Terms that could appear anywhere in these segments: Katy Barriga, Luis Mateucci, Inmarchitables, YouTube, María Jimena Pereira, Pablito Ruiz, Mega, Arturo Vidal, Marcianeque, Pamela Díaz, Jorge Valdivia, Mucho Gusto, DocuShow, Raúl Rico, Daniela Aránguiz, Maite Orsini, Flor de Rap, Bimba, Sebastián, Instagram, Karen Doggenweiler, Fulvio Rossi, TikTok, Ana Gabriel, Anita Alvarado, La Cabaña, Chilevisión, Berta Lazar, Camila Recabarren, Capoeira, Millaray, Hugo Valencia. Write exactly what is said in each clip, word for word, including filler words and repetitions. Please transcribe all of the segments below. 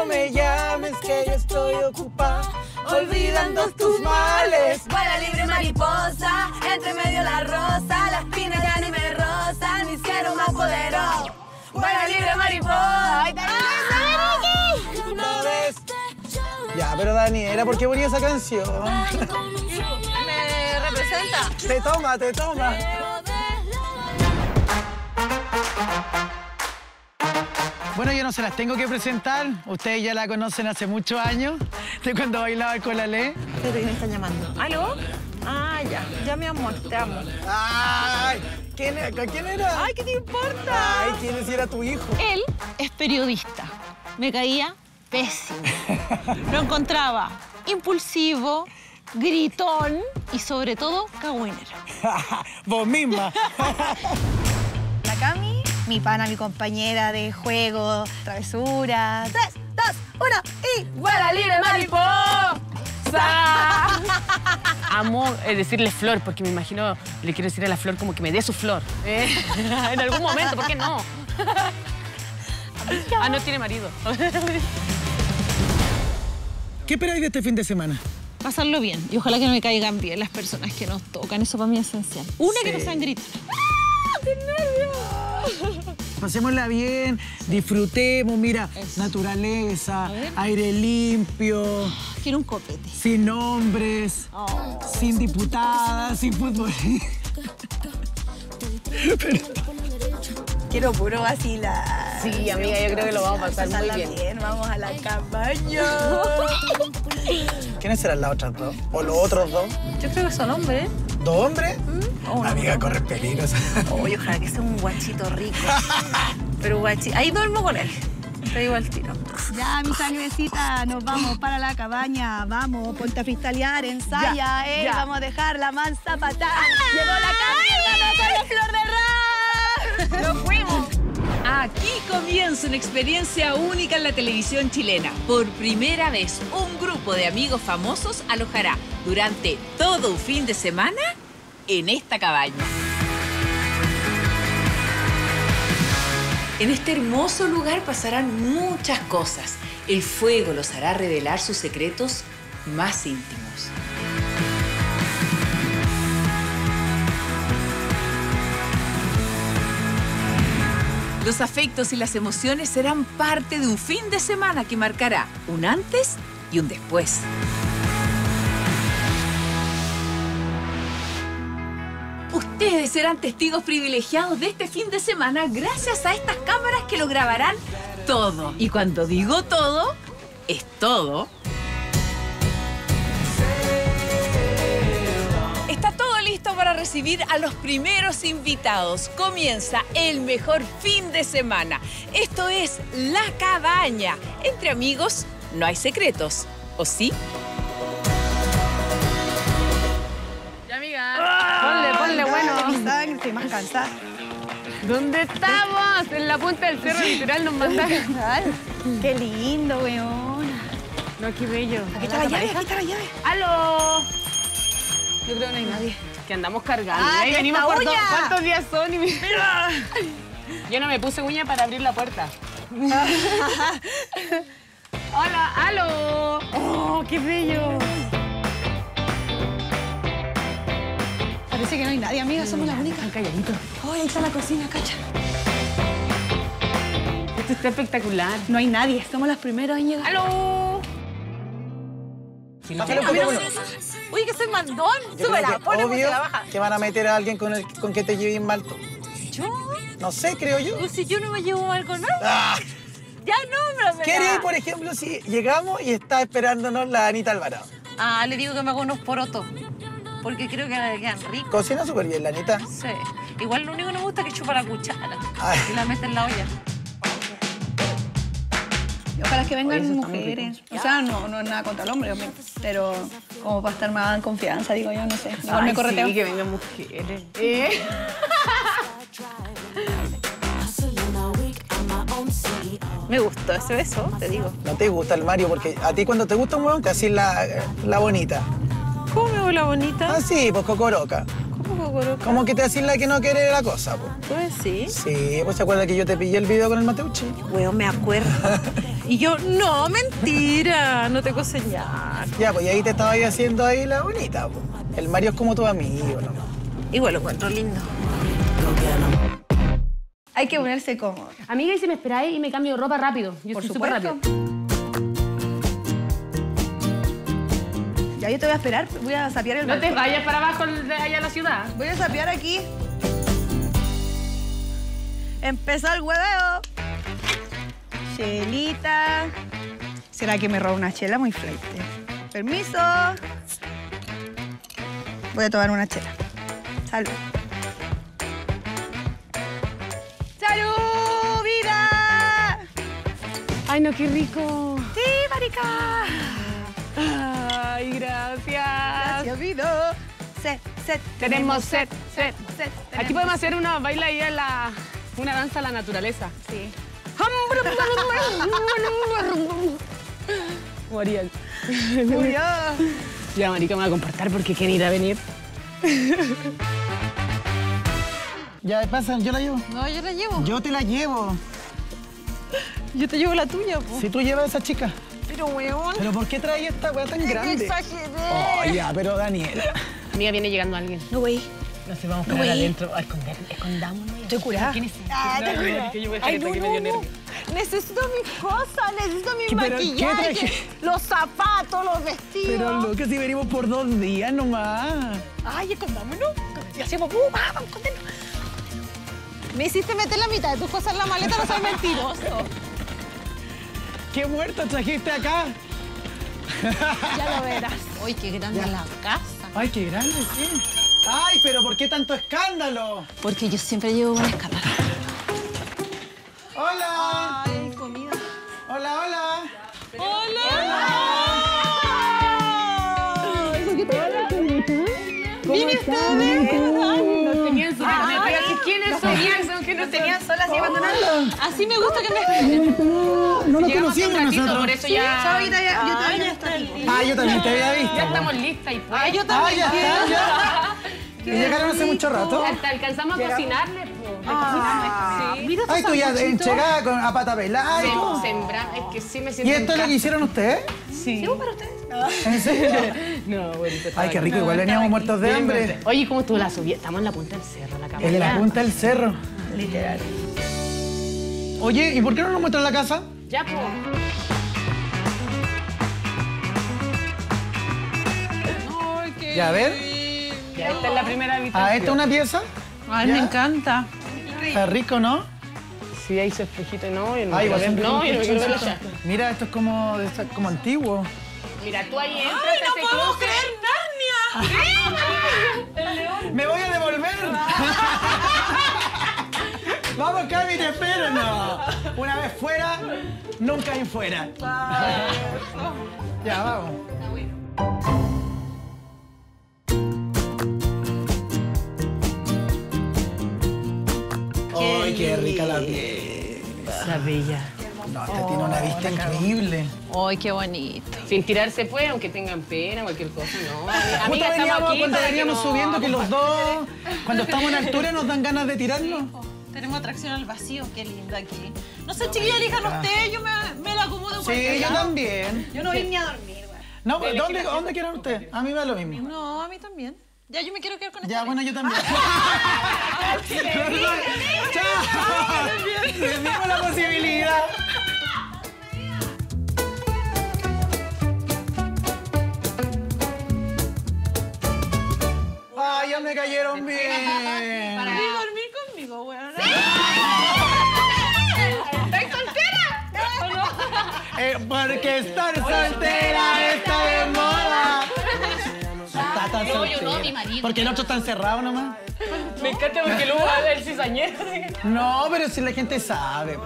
no me llames, que yo estoy ocupada olvidando tus males. Vuela libre mariposa, entre medio la rosa, las pinas ya ni me rozan, me hicieron más poderoso. Vuela libre mariposa. Ay, Daniela, una vez. Ya, pero Daniela, ¿por qué ponía esa canción? Me representa. Te toma, te toma. Bueno, yo no se las tengo que presentar. Ustedes ya la conocen hace muchos años, de cuando bailaba con la Lé. Pero me están llamando. ¿Aló? Ah, ya. Ya, mi amor, te amo. Ay, ¿quién era? ¿Quién era? Ay, ¿qué te importa? Ay, ¿quién es? Era tu hijo. Él es periodista. Me caía pésimo. Lo encontraba impulsivo, gritón y sobre todo cagüinero. Vos misma. La Cami. Mi pana, mi compañera de juego, travesura. Tres, dos, uno y... ¡Vuela libre mariposa! Amo decirle flor, porque me imagino, le quiero decir a la flor como que me dé su flor. ¿Eh? En algún momento, ¿por qué no? Ah, no tiene marido. ¿Qué esperáis de este fin de semana? Pasarlo bien. Y ojalá que no me caigan bien las personas que nos tocan. Eso para mí es esencial. Una sí. Que no sean gritos. ¡Ah, qué nervios! Pasémosla bien, disfrutemos, mira, eso. Naturaleza, aire limpio. Quiero un copete. Sin nombres, oh. Sin diputadas, sin fútbol. Pero... Quiero puro vacilar. Sí, amiga, yo creo que lo vamos a pasar muy bien. bien. Vamos a la cabaña. ¿Quiénes serán las otras dos? ¿O los otros dos? Yo creo que son hombres. ¿Dos hombres? ¿Mm? Oh, amiga, no, corre peligros. Oye, ojalá que sea un guachito rico. Pero guachito... Ahí duermo con él. Te digo al tiro. Ya, mi sangrecita, nos vamos para la cabaña. Vamos, ponte a freestylear, ensaya, ya, eh. Ya. Vamos a dejar la mansa patada. ¡Ah! Llegó la Camila con la Flor de Rap. ¡Nos fuimos! Aquí comienza una experiencia única en la televisión chilena. Por primera vez, un grupo de amigos famosos alojará durante todo un fin de semana en esta cabaña. En este hermoso lugar pasarán muchas cosas. El fuego los hará revelar sus secretos más íntimos. Los afectos y las emociones serán parte de un fin de semana que marcará un antes y un después. Ustedes serán testigos privilegiados de este fin de semana gracias a estas cámaras que lo grabarán todo. Y cuando digo todo, es todo. Está todo listo para recibir a los primeros invitados. Comienza el mejor fin de semana. Esto es La Cabaña. Entre amigos no hay secretos, ¿o sí? Estoy más cansada. ¿Dónde estamos? En la punta del cerro, literal, nos mandaron. Qué lindo, weón. No, qué bello. Aquí está la llave, aquí está la llave. ¡Aló! Yo creo que no hay nadie. Que andamos cargando. Ahí venimos por dos. ¿Cuántos días son? Y me... ¡Mira! Yo no me puse uña para abrir la puerta. ¡Hola! ¡Aló! ¡Oh, qué bello! Parece que no hay nadie, amiga, somos las únicas. Calladito. Oh, ahí está la cocina, cacha. Esto está espectacular. No hay nadie, somos las primeras en llegar. ¡Aló! Si no, pero, pero, pero, pero, oye, que soy mandón. Súbela, ponle porque la baja. Que van a meter a alguien con, el, con que te lleven mal tú. ¿Yo? No sé, creo yo. Pues si yo no me llevo mal con nadie. ¡Ah! Ya no, ¿qué haría, por ejemplo, si llegamos y está esperándonos la Anita Alvarado? Ah, le digo que me hago unos porotos. Porque creo que me quedan ricos. Cocina súper bien, la Anita. Sí. Igual lo único que no me gusta es que chupa la cuchara. Ay. Y la mete en la olla. Ojalá que vengan mujeres. O sea, no, no es nada contra el hombre, pero como para estar más en confianza, digo yo, no sé. Mejor me correteo. Sí, que vengan mujeres. ¿Eh? Me gustó ese beso, te digo. No te gusta el Mario, porque a ti cuando te gusta un huevón te haces la, la bonita. ¿Cómo me hago la bonita? Ah, sí, pues cocoroca. ¿Cómo cocoroca? Como que te hacís la que no quiere la cosa, pues. Pues sí. Sí, pues se acuerda que yo te pillé el video con el Mateucci. Weón, me acuerdo. Y yo, no, mentira, no te puedo enseñar. Ya, pues, y ahí te estaba yo haciendo ahí la bonita, pues. El Mario es como tu amigo, ¿no? Igual lo encuentro lindo. Hay que ponerse cómodo. Amiga, y si me esperáis y me cambio ropa rápido. Yo Por soy súper rápido. Ya, yo te voy a esperar, voy a sapear el... No barco. Te vayas para abajo de allá a la ciudad. Voy a sapear aquí. Empezó el hueveo. Chelita. ¿Será que me roba una chela? Muy flaite. Permiso. Voy a tomar una chela. Salud. ¡Salud, vida! ¡Ay, no, qué rico! ¡Sí, marica! ¡Ay, gracias! ¡Gracias, vida! Set, set. Tenemos set, set, set. Aquí podemos hacer una baila ahí a la... una danza a la naturaleza. Sí. Muriel. Murió. Ya, marica, me va a comportar porque quién irá a venir. Ya, pasa, yo la llevo. No, yo la llevo. Yo te la llevo. Yo te llevo la tuya, po. Si tú llevas a esa chica. Pero, weón. ¿Pero por qué traes esta weá tan grande? Exageré. Oh, ya, pero Daniela. Amiga, viene llegando alguien. No, wey. No sé, vamos a poner adentro. A esconder, escondámonos. Estoy curada. ¿Quién es? Ah, te curada. Ay, no, no, no. Necesito mis cosas, necesito mi maquillaje, los zapatos, los vestidos. Pero, loca, si venimos por dos días nomás. Ay, escondámonos. Y hacemos, ¡pum! ¡Ah, vamos, escondernos! Me hiciste meter la mitad de tus cosas en la maleta, no soy mentiroso. ¿Qué muerta trajiste acá? Ya lo verás. Ay, qué grande es la casa. Ay, qué grande, sí. Ay, pero ¿por qué tanto escándalo? Porque yo siempre llevo una escándalo. ¡Hola! Ay, comida. Hola, hola. Ya, ¡hola! ¡Hola! ¿Eso qué te da? ¿Viene ustedes? Nos tenían solas. ¿Quiénes son? ¿Quiénes son? ¿Quiénes nos tenían solas y abandonadas? Así me gusta que me... No nos conocimos nosotros. Por eso ya... Yo también estoy. Ah, yo también te había visto. Ya estamos listas y pues. Ah, yo también. Llegaron hace mucho rato. Hasta alcanzamos a cocinarles. Ah, sí. Mira, ay, tú ya enchegada con a pata pelada. Sem, sembrar, es que sí me siento. ¿Y esto lo que hicieron ustedes? Sí. ¿Sí para ustedes? No. ¿En serio? No, bueno. Ay, qué rico, no, igual veníamos aquí muertos de hambre. Oye, ¿cómo tú la subías? Estamos en la punta del cerro, la cámara. En la punta del cerro. Literal. Oye, ¿y por qué no nos muestran la casa? Ya, pues. Ay, qué... Ya, a ver. Ya, esta es la primera habitación. Ah, ¿esta es una pieza? Ay, ¿ya? Me encanta. Está rico, ¿no? Sí, ahí se espejito y no. Ay, igual siempre. No, yo no quiero verlo ya. Mira, esto es como, como antiguo. Mira, tú ahí entras. ¡Ay, no puedo creer, Narnia! ¡Ah! ¡Me voy a devolver! Vamos, Cami, te espero, no. Una vez fuera, nunca hay fuera. Ya, vamos. Está bueno. ¡Ay, qué rica la pieza! La bella. No, esta oh, tiene una vista increíble. ¡Ay, qué bonito! Sin tirarse fue, aunque tengan pena, cualquier cosa, no. Justo veníamos, aquí, cuando veníamos no, subiendo, que los dos, cuando estamos en altura, nos dan ganas de tirarnos. Sí, tenemos atracción al vacío, qué lindo aquí. No sé, no, chiquilla, elijan ustedes, yo me, me la acomodo por acá. Sí, yo también. Yo no voy sí. ni a dormir. No, ¿dónde, ¿dónde, ¿dónde quieren ustedes? A mí me da lo mismo. No, a mí también. Ya, yo me quiero quedar con esta. Ya, bueno, yo también. ¡Chao! Les dimos la posibilidad. ¡Ay, ya me cayeron bien! ¿Para dormir conmigo, weón? ¿Estás soltera? Eh, porque estar soltera está de moda. No, yo no, mi marido. Porque el otro está encerrado nomás. No. Me encanta porque luego va a ver el cizañero. No, pero si la gente sabe.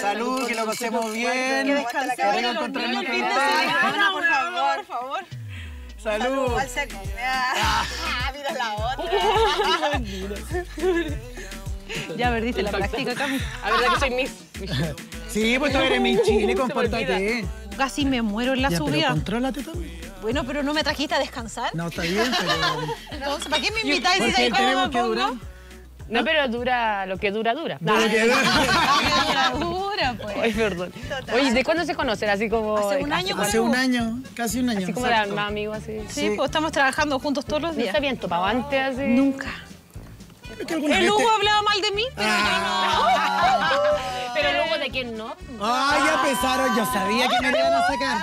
Salud, que lo pasemos bien. Que descansemos. Encontrarnos con ustedes. Por favor, por favor. Salud. Al seco. Ah, mira la otra. Ya perdiste la práctica, Cami. A verdad que soy Miss. Sí, pues tú eres Miss Chile, compórtate. Casi me muero en la ya, subida. Pero contrólate también. Bueno, pero ¿no me trajiste a descansar? No, está bien, pero... Entonces, ¿para qué me invitáis? ¿Por qué tenemos que durar? No, pero dura lo que dura, dura. Lo que dura, dura, pues. Ay, perdón. Total. Oye, ¿de cuándo se conocen? Así como... Hace un año. Hace un año, casi un año. Así como eran más amigos, así. Sí, sí, pues estamos trabajando juntos todos los días. ¿No se habían topado antes así? Nunca. El Hugo hablaba mal de mí, pero ah. yo no. Pero el Hugo de quién no. Ay, ah, ya pesaron, yo sabía que me lo iban a sacar.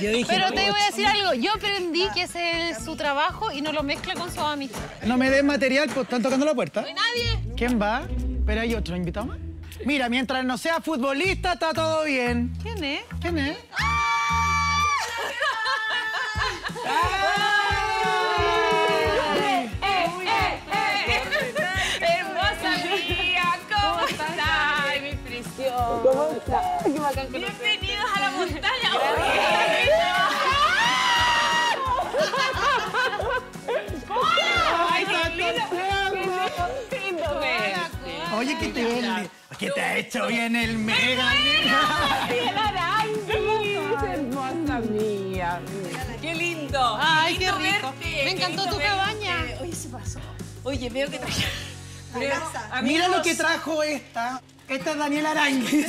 Yo dije, pero te voy a decir algo, yo aprendí que ese es su trabajo y no lo mezcla con su amistad. No me des material, pues están tocando la puerta. No hay nadie. ¿Quién va? Pero hay otro invitado más. Mira, mientras no sea futbolista, está todo bien. ¿Quién es? ¿Quién es? ¡Ah! ¡Eh, eh, eh, eh! Hermosa mía, ¿cómo estás? Ay, mi prisión. ¿Cómo estás? Qué bacán que nos vemos. A la montaña. Oye, ¿qué te vende? ¿Qué te ha hecho bien el Mega? Hermosa mía. Qué lindo. Ay, qué rico. Me encantó tu cabaña. Oye, se pasó. Oye, veo que traje. Mira lo que trajo esta. Esta es Daniela Aránguiz.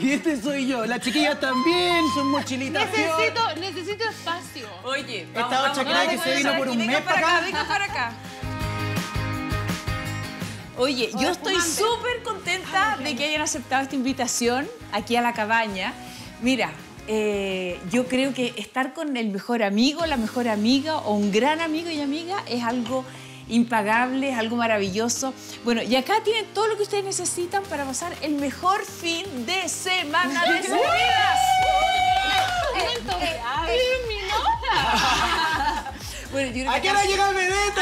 Y este soy yo. Las chiquillas también, son mochilitas. Necesito, necesito espacio. Oye, vamos, esta otra chacra que se vino por un mes para acá. Venga para acá. Oye, yo estoy súper contenta de que hayan aceptado esta invitación aquí a La Cabaña. Mira, eh, yo creo que estar con el mejor amigo, la mejor amiga o un gran amigo y amiga es algo impagable, es algo maravilloso. Bueno, y acá tienen todo lo que ustedes necesitan para pasar el mejor fin de semana de sus vidas. ¿A qué hora llega el vedeto?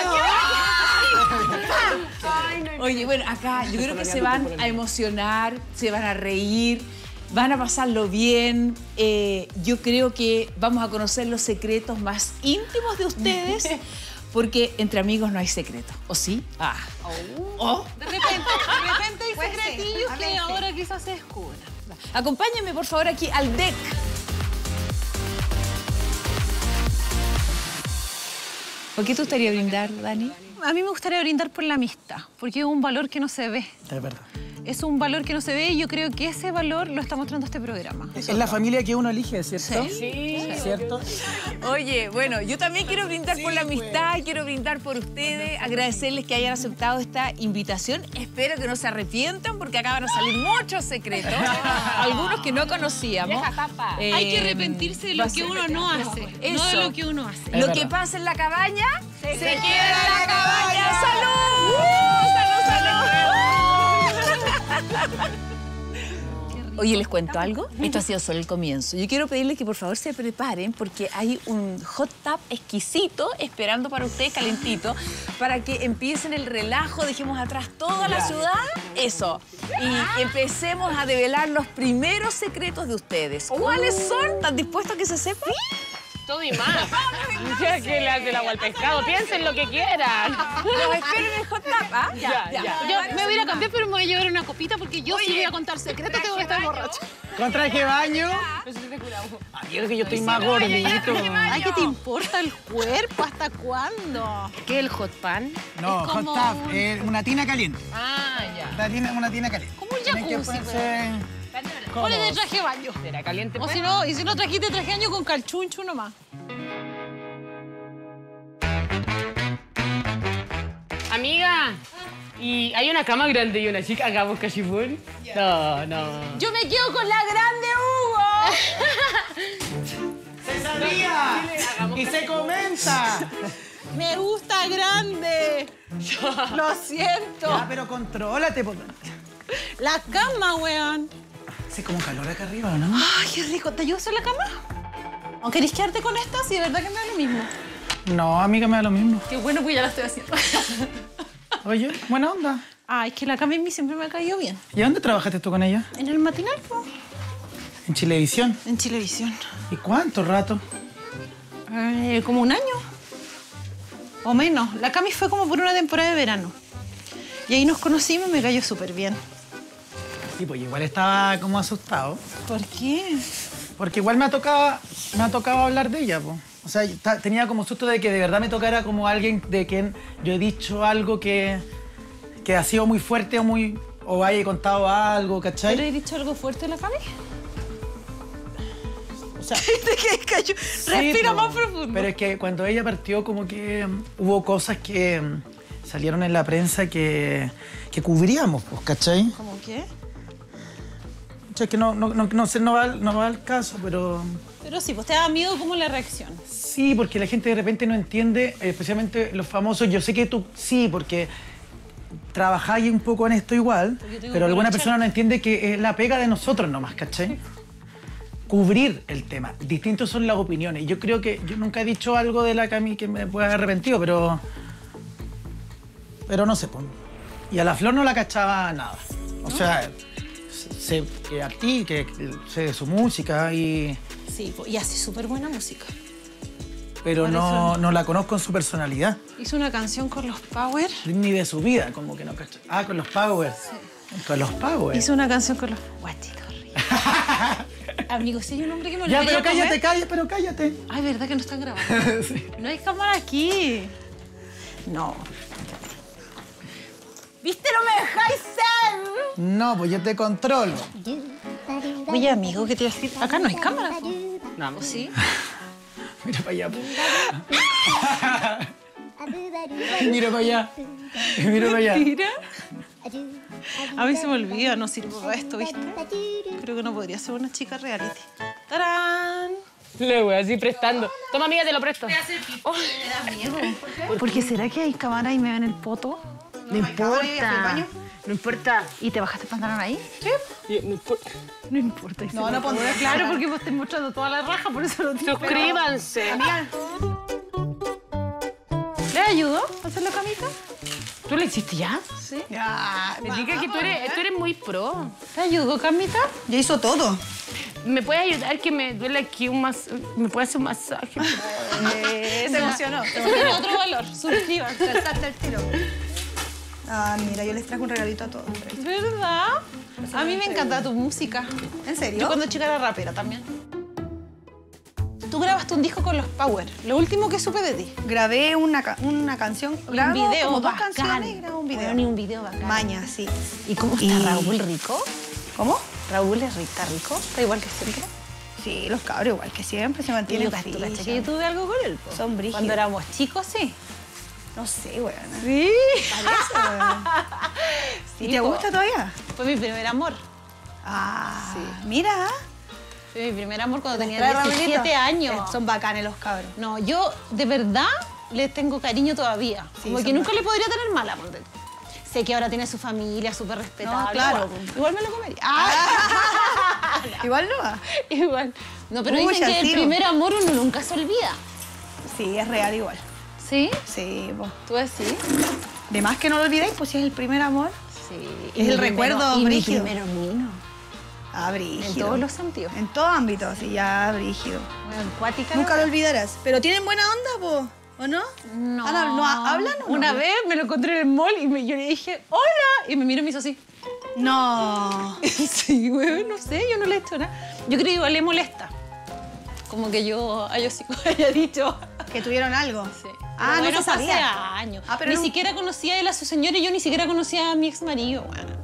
Oye, bueno, acá yo creo que se van a emocionar, se van a reír, van a pasarlo bien. Eh, yo creo que vamos a conocer los secretos más íntimos de ustedes. Porque entre amigos no hay secretos, ¿o sí? Ah. Oh. Oh. De repente, de repente hay pues secretillos sí, que ahora quizás se descubran. Acompáñenme, por favor, aquí al deck. ¿Por qué te gustaría brindar, Dani? A mí me gustaría brindar por la amistad, porque es un valor que no se ve. Es verdad. Es un valor que no se ve y yo creo que ese valor lo está mostrando este programa. Es la familia que uno elige, ¿cierto? Sí. Sí. ¿Cierto? Oye, bueno, yo también quiero brindar sí, por la amistad, pues. Quiero brindar por ustedes, agradecerles que hayan aceptado esta invitación. Espero que no se arrepientan porque acá van a salir muchos secretos, algunos que no conocíamos. Eh, Hay que arrepentirse de lo que uno no hace, eso. No de lo que uno hace. Es lo verdad. Que pasa en la cabaña, se, se queda en la cabaña. cabaña. ¡Salud! ¡Salud, salud! Oye, ¿les cuento algo? Esto ha sido solo el comienzo. Yo quiero pedirles que por favor se preparen porque hay un hot tub exquisito esperando para ustedes, calentito, para que empiecen el relajo, dejemos atrás toda la ciudad, eso. Y empecemos a develar los primeros secretos de ustedes. ¿Cuáles son? ¿Están dispuestos a que se sepan? Todo y más. Ya que la de la agua al pescado, piensen lo que quieran. Los espero en el hot tap, ¿ah? Ya, ya. ya. Yo me voy a cambiar, pero me voy a llevar una copita porque yo Oye, sí voy a contar secretos, tengo que estar borracha. ¿Con traje baño? No sé si te curaba. Adiós, que yo estoy más gordito. Ay, ¿qué te importa el cuerpo? ¿Hasta cuándo? ¿Qué es el hot pan? No, hot tap, una tina caliente. Ah, ya. Una tina caliente. Como un jacuzzi, pero... ¿Cuál es el traje baño? ¿Será caliente? O si no, y si no trajiste traje baño con calchuncho nomás. Amiga, ¿y hay una cama grande y una chica acá busca chifón? Yeah. No, no. Yo me quedo con la grande, Hugo. ¡Se sabía! ¡Y se comenta! ¡Me gusta grande! Lo siento. Ya, pero contrólate, por la cama, weón. Hace como calor acá arriba, ¿no? Ay, qué rico. ¿Te ayudas en la cama? ¿O querés quedarte con esta? Sí, de verdad que me da lo mismo. No, amiga, me da lo mismo. Qué bueno, pues ya la estoy haciendo. Oye, buena onda. Ay, es que la cama en mí siempre me ha caído bien. ¿Y dónde trabajaste tú con ella? En el matinal, po. ¿En Chilevisión? En Chilevisión. ¿Y cuánto rato? Eh, como un año. O menos. La Cami fue como por una temporada de verano. Y ahí nos conocimos y me cayó súper bien. Sí, pues igual estaba como asustado. ¿Por qué? Porque igual me ha tocado, me ha tocado hablar de ella, po. O sea, tenía como susto de que de verdad me tocara como alguien de quien yo he dicho algo que, que ha sido muy fuerte o muy o haya contado algo, ¿cachai? ¿Pero he dicho algo fuerte en la cabeza? O sea, sí, respira no, más profundo. Pero es que cuando ella partió, como que um, hubo cosas que um, salieron en la prensa que, que cubríamos, pues, ¿cachai? ¿Cómo qué? O sea, es que no, no, no, no, sé, no, va, no va al caso, pero... Pero sí, pues te da miedo como la reacción. Sí, porque la gente de repente no entiende, especialmente los famosos. Yo sé que tú sí, porque trabajáis un poco en esto igual, pero alguna persona no entiende que es la pega de nosotros nomás, ¿cachai? Cubrir el tema. Distintos son las opiniones. Yo creo que yo nunca he dicho algo de la Cami que me pueda haber arrepentido, pero... Pero no sé, pues. Y a la Flor no la cachaba nada. O sea, sé que a ti, que sé de su música y... Sí, y hace súper buena música. Pero no, no la conozco en su personalidad. Hizo una canción con los Power. Ni de su vida, como que no cacho. Ah, con los Power. Sí. Con los Power. Hizo una canción con los... Guachito rico. Amigo, si hay un hombre que me lo... Ya, pero cállate, cállate, pero cállate. Ay, ¿verdad que no están grabando? Sí. No hay cámara aquí. No. ¿Viste? No me dejáis ser. No, pues yo te controlo. Oye, amigo, ¿qué te iba a decir? Acá no hay cámara. No, pues sí. Mira para allá. Mira para allá. Mira para allá. Mira. A mí se me olvida, no sirvo para esto, ¿viste? Creo que no podría ser una chica reality. ¡Tarán! Le voy así prestando. Toma, amiga, te lo presto. Oh. Me da miedo. Porque será que hay cámara y me ven el poto. No importa. No importa. ¿Y te bajaste el pantalón ahí? Sí. No importa. No importa. No, no pondré. Claro, porque vos te has mostrado toda la raja, por eso lo tengo. Suscríbanse. Amiga. ¿Le ayudó a hacer la camita? ¿Tú la hiciste ya? Sí. Ya. Me indica que tú eres, tú eres muy pro. ¿Te ayudó, Camita? Ya hizo todo. ¿Me puede ayudar que me duele aquí un masaje? ¿Me puede hacer un masaje? Se emocionó. Eso tiene otro valor. Suscríbanse. Saltaste el tiro. Ah, mira, yo les traje un regalito a todos. ¿Verdad? A mí me encantaba tu música. ¿En serio? Yo cuando chica era rapera también. Tú grabaste un disco con los Power. Lo último que supe de ti. Grabé una, una canción. Un video como dos canciones y grabé un video. Bueno, ni un video bacán. Maña, sí. ¿Y cómo está y... Raúl Rico? ¿Cómo? ¿Raúl es rica, rico? ¿Está igual que siempre? Sí, los cabros igual que siempre. Se mantienen brillos. ¿Tú cachai que yo tuve algo con él? Son brillos. Cuando éramos chicos, sí. No sé, weón. ¿Sí? Parece, weón. Sí, ¿y te po. gusta todavía? Fue mi primer amor. Ah, sí. Mira. Fue mi primer amor cuando tenía diecisiete años. Son bacanes los cabros. No, yo de verdad les tengo cariño todavía. Sí, como que nunca bacanes. Le podría tener mala. Sé que ahora tiene su familia, súper respetable. No, claro. Igual, igual me lo comería. Ah. No. Igual no. Igual. No, pero uy, dicen que el primer amor uno nunca se olvida. Sí, es real igual. ¿Sí? Sí, vos. ¿Tú decís? De más que no lo olvidéis, pues si es el primer amor. Sí. Es el recuerdo brígido. Y mi primer amor. Ah, brígido. En todos los sentidos. En todo ámbito, sí, ya brígido. Bueno, acuática. Nunca lo olvidarás. Pero tienen buena onda, vos. ¿O no? No. ¿No hablan o no? Una vez me lo encontré en el mall y me, yo le dije, ¡hola! Y me miró y me hizo así. No. Sí, güey, no sé, yo no le he hecho nada. Yo creo que igual le molesta. Como que yo a ellos sí haya dicho... Que tuvieron algo. Sí. Ah, bueno, no se sabía. Hace años. Ah, pero ni no... siquiera conocía a él a su señora y yo ni siquiera conocía a mi ex marido. Bueno.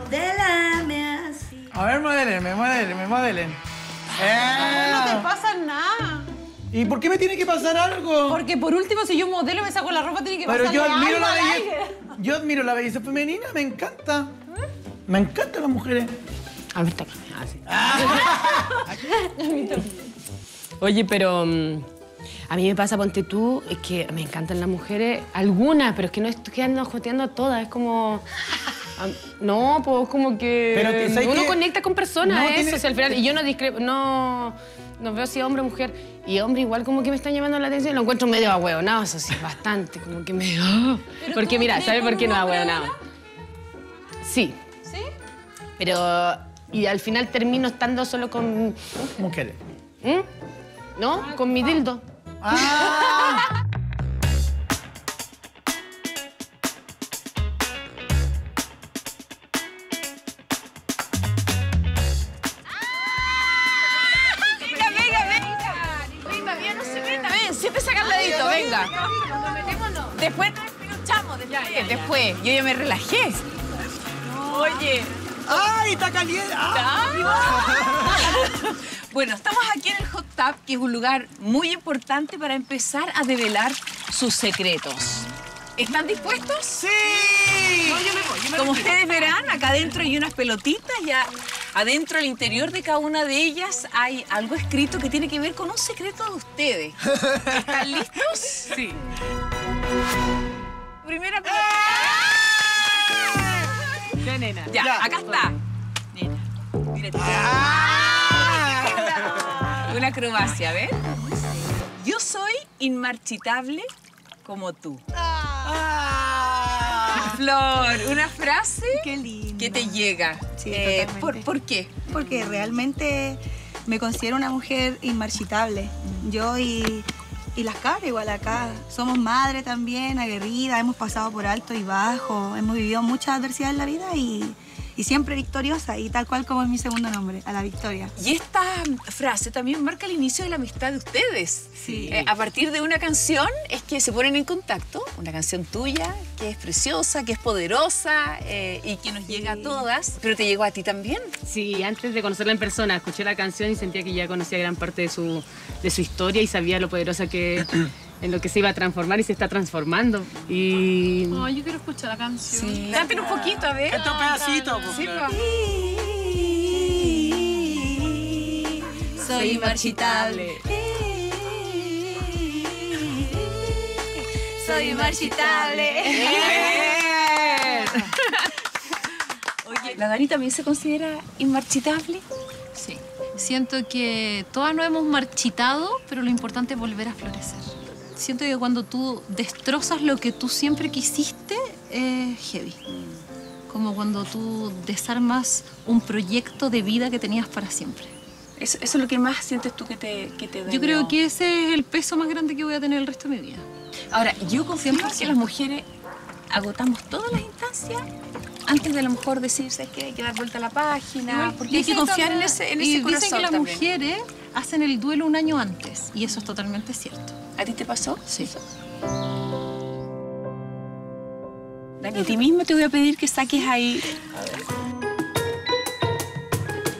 Modélame así. A ver, modélenme, modélenme, modélenme. Eh. No te pasa nada. ¿Y por qué me tiene que pasar algo? Porque por último, si yo modelo y me saco la ropa, tiene que pasar algo. Pero yo admiro la belleza. Yo admiro la belleza femenina, me encanta. ¿Eh? Me encantan las mujeres. A mí también. Así. A mí también. Oye, pero um, a mí me pasa, ponte tú, es que me encantan las mujeres, algunas, pero es que no estoy andando joteando a todas, es como... Um, no, pues como que... Pero te, uno que... conecta con personas, no, eso, tienes... o sea, al final, y yo no discrepo, no... No veo si hombre o mujer, y hombre igual como que me están llamando la atención, lo encuentro medio ahueonado, eso sí, bastante, como que me... Oh. Porque mira, ¿sabes por qué no ahueonado? Sí. ¿Sí? Pero... Y al final termino estando solo con... Mujeres. ¿Mm? No, ah, con mi dildo. Ah. ¡Venga, venga, venga! ¡Venga, venga! ¡No se meta! ¡Ven, siempre sacan ladito, venga. Cuando metemos, no. Después, chamo, después. Después, yo ya me relajé. Oye. ¡Ay, está caliente! Bueno, estamos aquí en el Hot Tub, que es un lugar muy importante para empezar a develar sus secretos. ¿Están dispuestos? ¡Sí! No, yo me voy, yo me Como retiro. Ustedes verán, acá adentro hay unas pelotitas y a, adentro, al interior de cada una de ellas, hay algo escrito que tiene que ver con un secreto de ustedes. ¿Están listos? Sí. Primera pelotita. ¡Eh! Ya, nena. Ya, ya, acá está. Nena, mírate. ¡Ah! Una acrobacia, ¿ves? Yo soy inmarchitable como tú. Ah. Flor, una frase qué lindo. Que te llega. Sí, eh, ¿por, ¿Por qué? Porque realmente me considero una mujer inmarchitable. Yo y, y las cabras igual acá. Somos madres también, aguerridas, hemos pasado por alto y bajo, hemos vivido mucha adversidad en la vida y... Y siempre victoriosa, y tal cual como es mi segundo nombre, a la victoria. Y esta frase también marca el inicio de la amistad de ustedes. Sí. Eh, a partir de una canción es que se ponen en contacto, una canción tuya, que es preciosa, que es poderosa eh, y que nos sí. llega a todas. Pero te llegó a ti también. Sí, antes de conocerla en persona, escuché la canción y sentía que ya conocía gran parte de su, de su historia y sabía lo poderosa que... en lo que se iba a transformar y se está transformando. Y... Oh, yo quiero escuchar la canción. Sí. Canten un poquito, a ver. Canta un pedacito. Sí, pues. Soy inmarchitable. Soy inmarchitable. Oye, ¿la Dani también se considera inmarchitable? Sí. Siento que todas nos hemos marchitado, pero lo importante es volver a florecer. Siento que cuando tú destrozas lo que tú siempre quisiste, es heavy. Como cuando tú desarmas un proyecto de vida que tenías para siempre. Eso, eso es lo que más sientes tú que te, que te da. Yo creo que ese es el peso más grande que voy a tener el resto de mi vida. Ahora, yo confío que las mujeres agotamos todas las instancias antes de a lo mejor decir, ¿sabes qué? Hay que dar vuelta a la página. Sí, porque hay que confiar en ese, en ese y corazón. Dicen que las también. Mujeres hacen el duelo un año antes. Y eso es totalmente cierto. ¿A ti te pasó? Sí. Dani, a ti mismo te voy a pedir que saques ahí.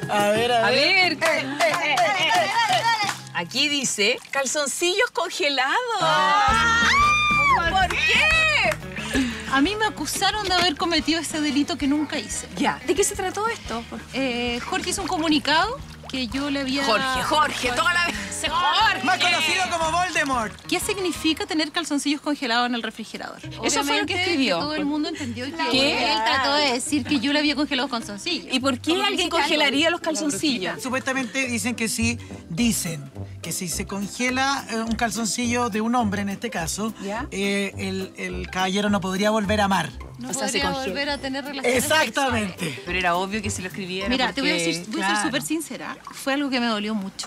A ver, a ver. A ver. Aquí dice, calzoncillos congelados. ¡Ah! ¿Por qué? A mí me acusaron de haber cometido ese delito que nunca hice. Ya. ¿De qué se trató esto? Eh, Jorge hizo un comunicado. Que yo le había... Jorge, Jorge, toda la vez. Jorge. Más conocido como Voldemort. ¿Qué significa tener calzoncillos congelados en el refrigerador? Obviamente, eso fue lo que escribió. Todo el mundo entendió que ¿Qué? él trató de decir que yo le había congelado calzoncillos. ¿Y por qué alguien congelaría algo? los calzoncillos? Supuestamente dicen que sí, dicen que si se congela eh, un calzoncillo de un hombre, en este caso, eh, el, el caballero no podría volver a amar. No o sea, podría se volver a tener relaciones Exactamente. Sexuales. Pero era obvio que se lo escribiera. Mira, porque... te voy a decir, voy claro. a ser súper sincera. Fue algo que me dolió mucho,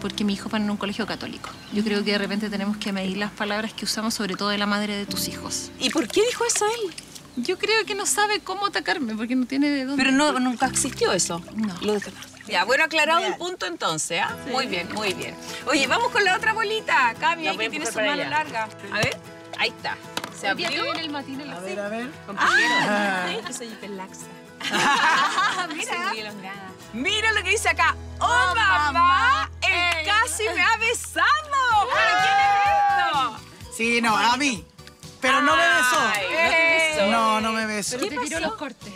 porque mi hijo fue en un colegio católico. Yo creo que de repente tenemos que medir las palabras que usamos, sobre todo de la madre de tus hijos. ¿Y por qué dijo eso él? Yo creo que no sabe cómo atacarme, porque no tiene de dónde. Pero no, nunca existió eso. No. Lo de... Ya, bueno, aclarado Real. el punto entonces, ¿ah? ¿eh? Sí. Muy bien, muy bien. Oye, vamos con la otra bolita. Cami, que tiene su mano allá. larga. A ver, ahí está. Se el abrió. Día que el matín en la a ver, a ver. Ah, ah. Yo soy hiperlaxa. Mira. Mira lo que dice acá. ¡Oh, oh mamá! mamá ¡Él casi me ha besado! ¿Pero quién es esto? Sí, no, a mí. Pero no me besó. Eh. No, te besó. no, no me besó. Pero te tiró los cortes.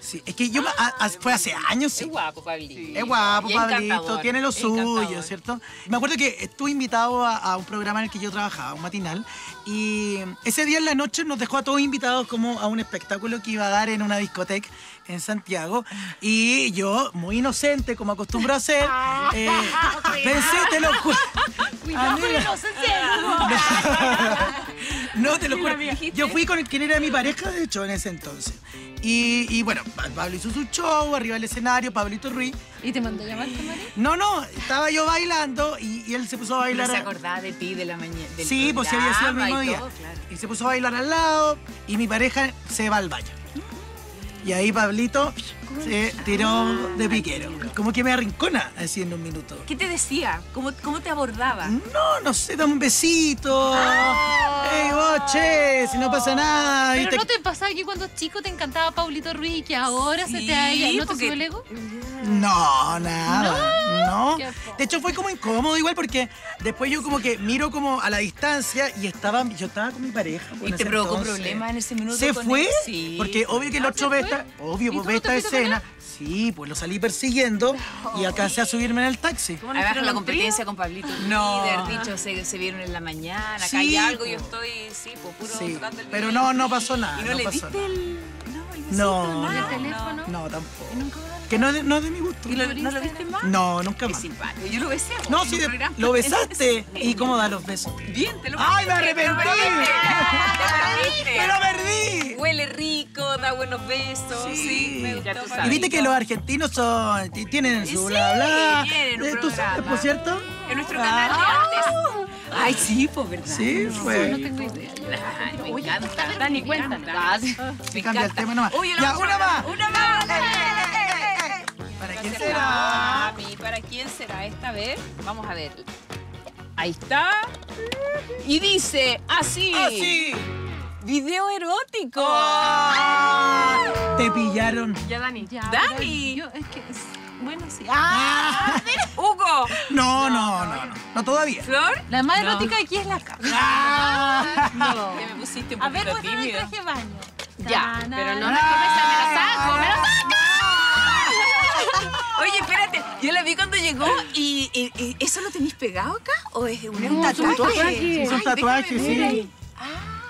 Sí, es que yo ah, a, a, fue hace años. Sí. Es guapo, Pablito. Sí. Es guapo, Pablito. Tiene lo suyo, ¿cierto? Me acuerdo que estuve invitado a, a un programa en el que yo trabajaba, un matinal, y ese día en la noche nos dejó a todos invitados como a un espectáculo que iba a dar en una discoteca en Santiago. Y yo, muy inocente, como acostumbro a hacer, eh, pensé, te lo juro. Cuidado con la inocencia. No, te lo juro. Yo fui con quien era mi pareja, de hecho, en ese entonces. Y, y bueno, Pablo hizo su show, arriba del escenario, Pablito Ruiz. ¿Y te mandó llamar, María? No, no, estaba yo bailando y, y él se puso a bailar. No se acordaba de ti de la mañana. Sí, pues se había sido el mismo día. Todo, claro. Y se puso a bailar al lado y mi pareja se va al baño. Y ahí Pablito se tiró de piquero. Como que me arrincona así en un minuto. ¿Qué te decía? ¿Cómo, cómo te abordaba? No, no sé, dame un besito. Ah. ¡Ey, vos, che! Si no pasa nada. Pero te... ¿no te pasaba que cuando chico te encantaba Pablito Ruiz y que ahora sí, se te ha ido? ¿No porque... te sube el ego? No, nada. No. no. De hecho, fue como incómodo igual porque después yo como que miro como a la distancia y estaba, yo estaba con mi pareja. Bueno, ¿y te provocó problemas en ese minuto? ¿Se con fue? Él? Sí. Porque obvio que el ocho ve esta, obvio, pues ve esta escena. Sí, pues lo salí persiguiendo no. y alcancé a subirme en el taxi. ¿Cómo no abajo la competencia con Pablito no. Líder, dicho, se, se vieron en la mañana, acá sí, hay algo, yo estoy, sí, pues puro sí. tocando el pero no, no pasó nada. ¿Y no, no le pasó diste nada. el, no, no, el teléfono? No, no tampoco. Nunca que no, no es de mi gusto. ¿Y lo, no lo viste más? No, nunca más. Qué simpático. Yo lo besé. No, sí, de, lo besaste. ¿Y cómo da los besos? Bien, te lo ¡ay, me arrepentí! ¡Me lo perdí! Huele rico, da buenos besos. Sí, sí me gustó. Y viste que los argentinos son, tienen su sí, bla, bla. Tienen ¿tú sabes, por cierto? En nuestro canal de antes. Ay, sí, pues, ¿verdad? Sí, fue. No tengo idea. Ay, me encanta. Dani, cuéntanos. Me cambia el tema nomás. Ya, una más. Una más. ¿Para quién será? ¿Para quién será esta vez? Vamos a ver. Ahí está. Y dice así. Así. Video erótico. Oh. Te pillaron. Ya, Dani. Ya, Dani. Yo, es que... Bueno, sí. ¡Ah! ¡Hugo! No, no, no, no. No todavía. ¿Flor? La más no. erótica aquí es la cama. ¡Ah! No. Me pusiste un poquito tímido. A ver, muéstrame el traje de baño. Ya, pero no la camisa. ¡Me lo saco! ¡Me lo saco! Oye, espérate, yo la vi cuando llegó y, y, y ¿eso lo tenéis pegado acá? ¿O es un no, tatuaje? tatuaje? Es un tatuaje, sí. Ah,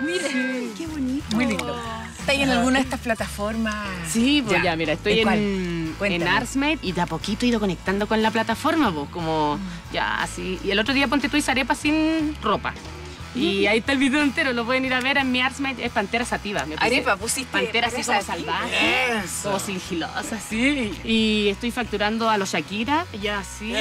mira, sí. Qué bonito. Muy lindo. ¿Estáis en alguna de estas plataformas? Sí, pues ya, ya mira, estoy en, en ArsMed y de a poquito he ido conectando con la plataforma, pues, como ya así. Y el otro día ponte tú y arepa sin ropa. Y ahí está el video entero, lo pueden ir a ver en mi ArsMed, es Pantera Sativa. Me arepa, pusiste Pantera así como salvaje, como sigilosa, así. Y estoy facturando a los Shakira, ya así.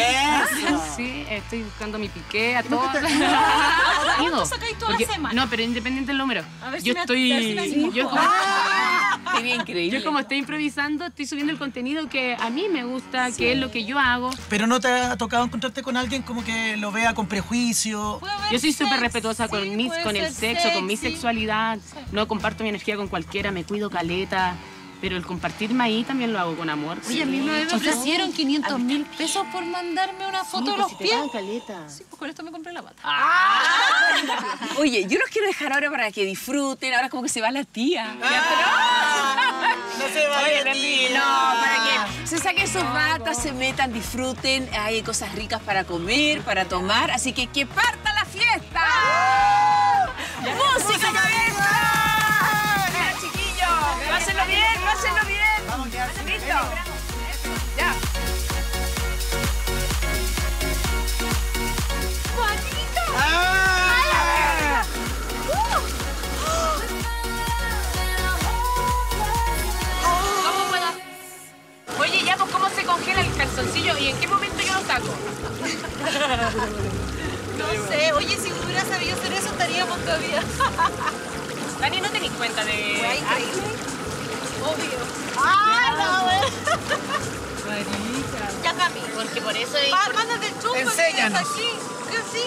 Sí, estoy buscando mi piqué, a todos. ¿Cuánto sacáis toda la semana? No, pero independiente del número. Yo estoy... Yo como estoy improvisando, estoy subiendo el contenido que a mí me gusta, sí. que es lo que yo hago. Pero ¿no te ha tocado encontrarte con alguien como que lo vea con prejuicio? Yo soy súper respetuosa con, sí, mis, con el sexo, sexy. con mi sexualidad. Sí. No comparto mi energía con cualquiera, me cuido caleta. Pero el compartirme ahí también lo hago con amor. Oye, sí. a mí me ofrecieron quinientos mil pesos por mandarme una foto sí, de los si pies. Caleta. Sí, pues con esto me compré la pata. ¡Ah! Oye, yo los quiero dejar ahora para que disfruten. Ahora como que se va la tía. ¡Ah! ¡No se va Oye, la tía! No, para que se saquen sus batas, no, no. se metan, disfruten. Hay cosas ricas para comer, para tomar. Así que que parta la fiesta. ¡Ah! ¡Música, cabeza! ¡Pásenlo bien! ¡Pásenlo bien! ¡Vamos, ya! ¡Listo! ¡Ya! ¡Juanito! ¡Ah! ¿Cómo puedo? Oye, ya, pues, ¿cómo se congela el calzoncillo? ¿Y en qué momento yo lo saco? No sé. Oye, si hubiera sabido hacer eso, estaríamos todavía... Dani, ¿no tenés cuenta de...? Fue increíble. Obvio. ¡Ah, no, güey! Marita. Ya, Cami. Porque por eso... Va, por... mándate el chumbo. Enséñanos. Aquí. ¿Qué así?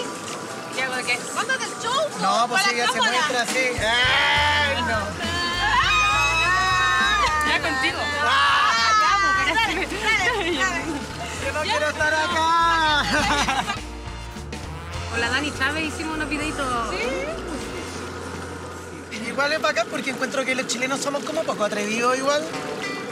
¿Qué hago de qué? Mándate el chumbo. No, pues sí, ya se muestra así. ¡Ay, no! Ya contigo. ¡Ah! ¡Ya, mujer! ¡Dale, dale! ¡Yo no quiero estar acá! Con la Dani Chávez hicimos unos videitos. ¿Sí? Igual es bacán porque encuentro que los chilenos somos como poco atrevidos igual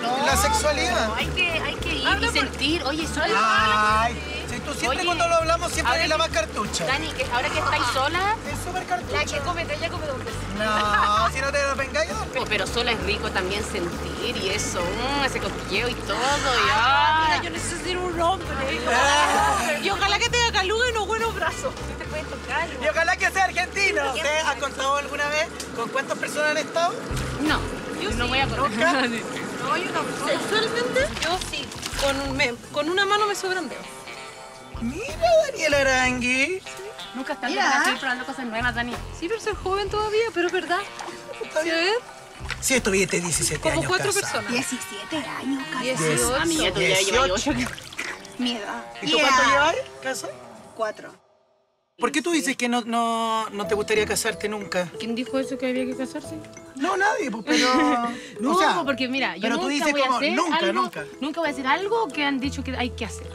no, en la sexualidad. No, hay que, hay que ir Habla y sentir. Por... Oye, sola. Ay, si tú siempre Oye, cuando lo hablamos siempre eres la más cartucha. Dani, que ahora que estáis sola... Es súper cartucha. La que come, ya come donde sea. No, si no te lo vengáis. Pero... pero sola es rico también sentir y eso, mm, ese cosquilleo y todo. Y, ah, mira, yo necesito un hombre. Ah. Y ojalá que tenga caluga y unos buenos brazos. Y ojalá que sea argentino. ¿Usted ha contado alguna vez con cuántas personas han estado? No, yo no sí. voy a contar. No, yo no. ¿Sexualmente? Yo sí. Con, un me, con una mano me sobran dedos. Mira, Daniela Aránguiz. Sí. Nunca está bien, estoy probando cosas nuevas, Dani. Sí, pero soy joven todavía, pero es verdad. ¿Sí? Si estuviste diecisiete años. Como cuatro personas. diecisiete años casada. A mi nieto ya lleva ocho. Mi edad. ¿Y tú cuánto llevar casa? Cuatro. ¿Por qué tú dices que no, no, no te gustaría casarte nunca? ¿Quién dijo eso que había que casarse? No, nadie, pues, pero... no, o sea, porque mira, yo pero nunca tú dices voy como, a hacer nunca, algo... Nunca. Nunca voy a hacer algo que han dicho que hay que hacer.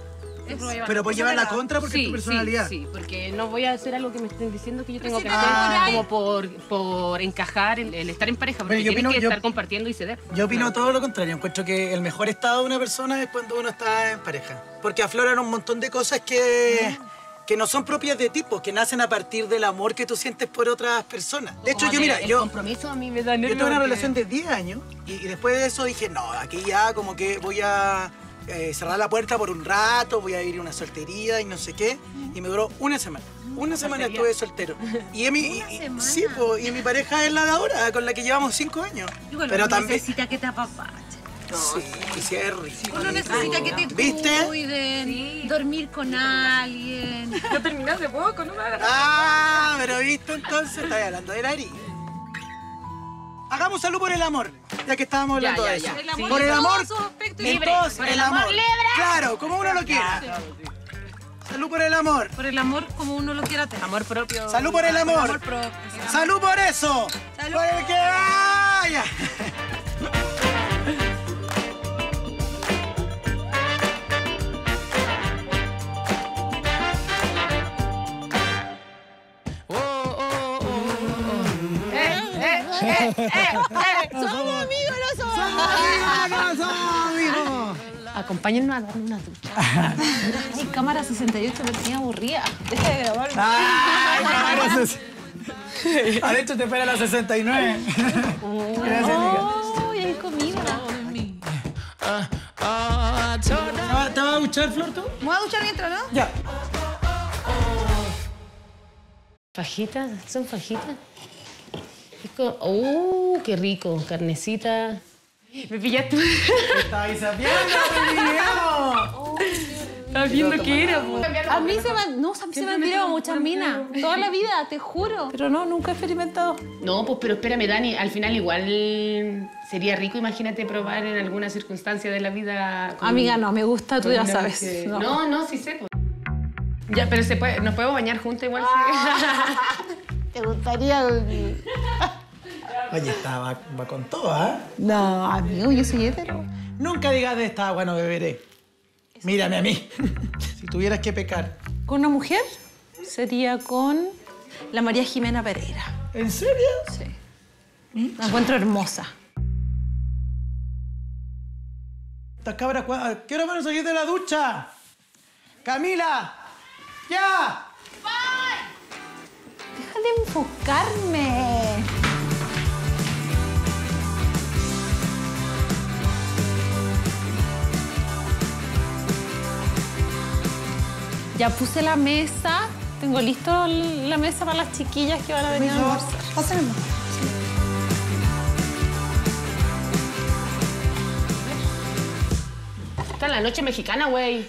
Pero pues llevar la contra porque sí, es tu personalidad. Sí, sí, porque no voy a hacer algo que me estén diciendo que yo tengo si que no, hacer como por, por encajar, el, el estar en pareja, porque tienes opino, que yo, estar compartiendo y ceder. Yo opino no. todo lo contrario. Encuentro que el mejor estado de una persona es cuando uno está en pareja. Porque afloran un montón de cosas que... Mm. que no son propias de ti, que nacen a partir del amor que tú sientes por otras personas. De hecho, oh, yo, mira, el yo... compromiso a mí me da nervio. Yo tuve una relación de diez años y, y después de eso dije, no, aquí ya como que voy a eh, cerrar la puerta por un rato, voy a ir a una soltería y no sé qué. Y me duró una semana. Una semana estuve soltero. Y, en mi, y, sí, po, y mi pareja es la de ahora, con la que llevamos cinco años. Igual, pero también necesita que te apapache. No, sí, sí, sí, es rico. Uno necesita que te ¿Viste? cuiden, sí. dormir con alguien. Ya terminaste poco, no me agarras. Ah, pero viste, entonces estás hablando de la herida. Hagamos salud por el amor, ya que estábamos hablando ya, ya, de eso. El amor, sí. Por el amor, entonces, el amor libre. Claro, como uno lo quiera. Claro, sí. Salud por el amor. Por el amor como uno lo quiera tener. Amor propio. Salud por el amor. El amor propio. Salud por eso. Salud. Por el que vaya. Eh, eh, eh. ¡Somos amigos, no somos! ¡Somos amigos, no somos amigos! Acompáñennos a darme una ducha. Ay, cámara sesenta y ocho me tenía aburrida. Deja de grabar. Ay, cámara sesenta y ocho. Adentro te espera la sesenta y nueve. Oh, gracias, oh, amiga. ¡Ay, comida! ¿Te vas a duchar, Flor, tú? ¿Me voy a duchar mientras, no? Ya. ¿Fajitas? ¿Son fajitas? ¡Uh, qué rico! Carnecita. Me pillaste. Estaba ahí sabiendo, oh, estaba viendo qué era. A mí se me, no, a mí se me han tirado muchas minas. Toda la vida, te juro. Pero no, nunca he experimentado. No, pues, pero espérame, Dani. Al final igual sería rico, imagínate, probar en alguna circunstancia de la vida. Con, amiga, no, me gusta, tú ya sabes. Que... No. no, no, sí sé. Pues. Ya, pero se puede, nos podemos bañar juntos igual. Ah. ¿Te gustaría...? Oye, estaba va con todo, ¿eh? No, amigo, yo soy hétero. Nunca digas de esta agua no beberé. Eso. Mírame a mí. Si tuvieras que pecar. ¿Con una mujer? Sería con la María Jimena Pereira. ¿En serio? Sí. ¿Mm? La encuentro hermosa. Estas cabras... ¿Qué hora van a salir de la ducha? ¡Camila! ¡Ya! ¡Bye! ¡Deja de enfocarme! Ya puse la mesa. Tengo listo la mesa para las chiquillas que van a venir a almorzar. Pásenme. Esta es la noche mexicana, güey.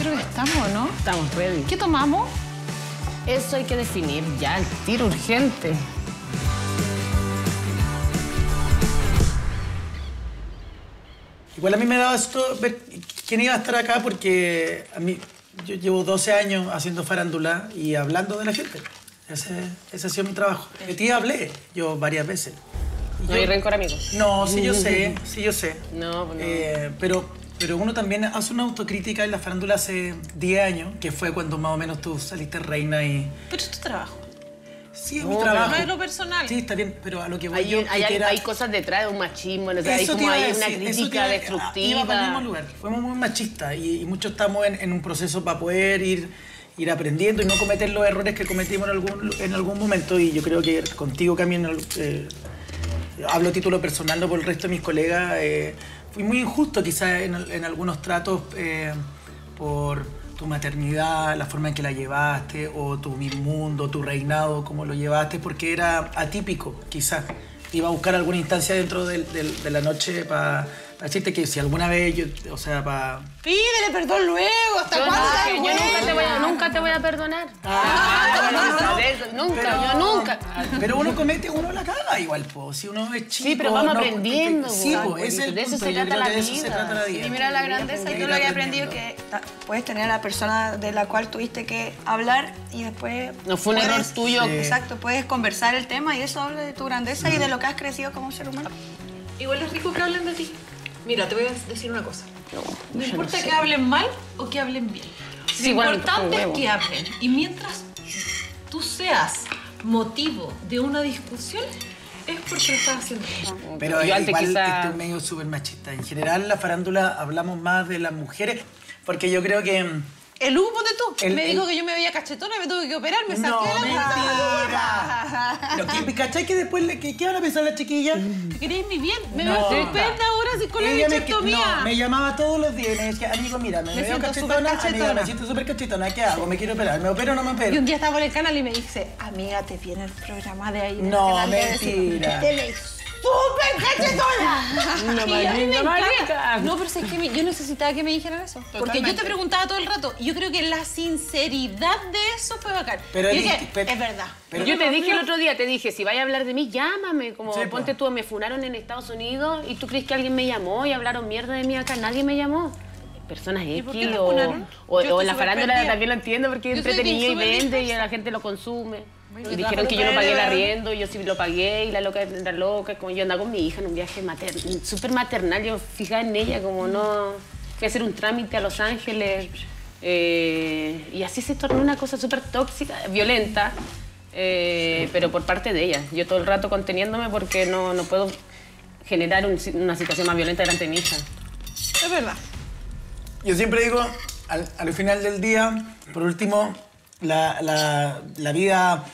Creo que estamos, ¿no? Estamos ready. ¿Qué tomamos? Eso hay que definir ya, el tiro urgente. Igual a mí me daba esto ver quién iba a estar acá porque a mí yo llevo doce años haciendo farándula y hablando de la gente. Ese, ese ha sido mi trabajo. De ti hablé yo varias veces. Y ¿No yo, hay rencor, amigo? No, sí yo sé, sí yo sé. No, bueno. Eh, pero, pero uno también hace una autocrítica en la farándula hace diez años, que fue cuando más o menos tú saliste reina y... Pero es tu trabajo. Sí, es no, mi trabajo. No es lo personal. Sí, está bien, pero a lo que voy hay, yo... Hay, era... hay cosas detrás de un machismo, o sea, hay, como hay decir, una crítica destructiva. Iba para el mismo lugar. Fuimos muy machistas y, y muchos estamos en, en un proceso para poder ir, ir aprendiendo y no cometer los errores que cometimos en algún, en algún momento. Y yo creo que contigo, Camila, eh, hablo a título personal, no por el resto de mis colegas, eh, fui muy injusto quizás en, en algunos tratos eh, por... tu maternidad, la forma en que la llevaste, o tu mi mundo, tu reinado, como lo llevaste, porque era atípico, quizás. Iba a buscar alguna instancia dentro del, del, de la noche para decirte que si alguna vez yo, o sea, para... Pídele perdón luego, ¿hasta cuándo? No, yo nunca te, voy a, nunca te voy a perdonar. Ah, no, no, no, no. Nunca, pero, yo nunca. Pero uno comete, uno la caga igual, po. Si uno es chico... Sí, pero vamos no, aprendiendo. Porque, sí, po, es el de eso punto. Se trata la de eso vida. Se trata la vida. Y mira la grandeza, yo lo había aprendido que puedes tener a la persona de la cual tuviste que hablar y después... No fue un puedes, error tuyo. Sí. Exacto, puedes conversar el tema y eso habla de tu grandeza sí. y de lo que has crecido como ser humano. Igual es rico que hablen de ti. Mira, te voy a decir una cosa. No, no importa no sé. que hablen mal o que hablen bien. Sí, lo igual, importante es que hablen. Y mientras tú seas motivo de una discusión, es porque lo estás haciendo. Pero yo igual quizá... estoy medio súper machista. En general, en la farándula hablamos más de las mujeres, porque yo creo que... El humo de tú. El, me el... dijo que yo me veía cachetona y me tuve que operar. Me saqué no, la mentira. Pero que, ¿cachai que después le, que, qué van a pensar las chiquillas? ¿Te queréis mi bien? Me no, veo estupenda ahora sin con la bichectomía. No, me llamaba todos los días y me decía, amigo, mira, me, me veo cachetona, cachetona. Amiga, me siento súper cachetona. ¿Qué hago? ¿Me quiero operar? ¿Me opero o no me opero? Y un día estaba por el canal y me dice, amiga, te viene el programa de ahí. De no, mentira. De decir, te ¡súper cachetona! No, y a mí me encanta. No, pero es que yo necesitaba que me dijeran eso. Totalmente. Porque yo te preguntaba todo el rato. Yo creo que la sinceridad de eso fue bacán. Pero yo dije, pero, es verdad. Pero yo te dije el otro día, te dije, si vayas a hablar de mí, llámame. Como sí, ponte tú, me funaron en Estados Unidos y tú crees que alguien me llamó y hablaron mierda de mí acá. Nadie me llamó. Personas X o, o, o la farándula también lo entiendo porque es entretenido y vende y la gente lo consume. Y dijeron que yo no pagué el arriendo, yo sí lo pagué, y la loca era loca, como yo andaba con mi hija en un viaje mater súper maternal, yo fijaba en ella como no... Fui a hacer un trámite a Los Ángeles, eh, y así se tornó una cosa súper tóxica, violenta, eh, pero por parte de ella. Yo todo el rato conteniéndome porque no, no puedo generar un, una situación más violenta delante de mi hija. Es verdad. Yo siempre digo, al, al final del día, por último, la, la, la vida...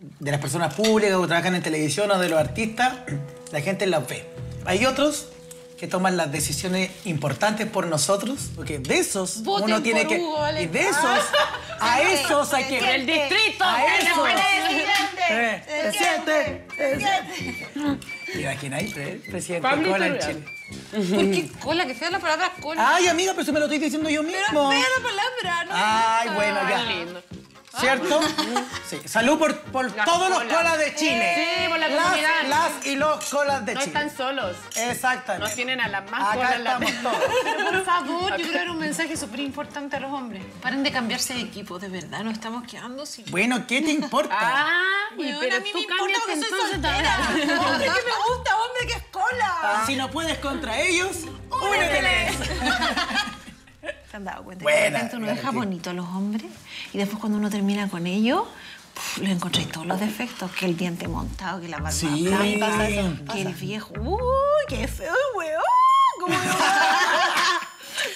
de las personas públicas que trabajan en televisión o de los artistas, la gente las ve. Hay otros que toman las decisiones importantes por nosotros, porque de esos Voten uno tiene que... Hugo, y de esos, ah, a esos hay que... ¡El distrito! ¡A esos! ¡Presidente! ¡Presidente! ¿Imagináis? Presidente Cola en Chile. ¿Por qué cola? Que fea la palabra cola. Ay, amiga, pero se me lo estoy diciendo yo mismo. Pero fea la palabra, ¿no? Ay, bueno, ya. ¿Cierto? Sí. Salud por, por todos colas. los colas de Chile. Sí, por la comunidad. Las, las y los colas de no Chile. No están solos. Exactamente. Nos tienen a las más Acá colas. Acá estamos todos. Pero por favor, okay. yo creo que era un mensaje súper importante a los hombres. Paren de cambiarse de equipo, de verdad. Nos estamos quedando sin... Bueno, ¿qué te importa? Ah, bueno, pero a mí me importa que soy soltera. Hombre que me gusta, hombre que es cola. Ah. Si no puedes contra ellos, úneteles. ¿Te han dado cuenta? Buena, de repente uno deja bonito a los hombres y después cuando uno termina con ellos, lo encontré todos los defectos, que el diente montado, que la barba sí, blanca, que el viejo, uy, qué feo, weón, como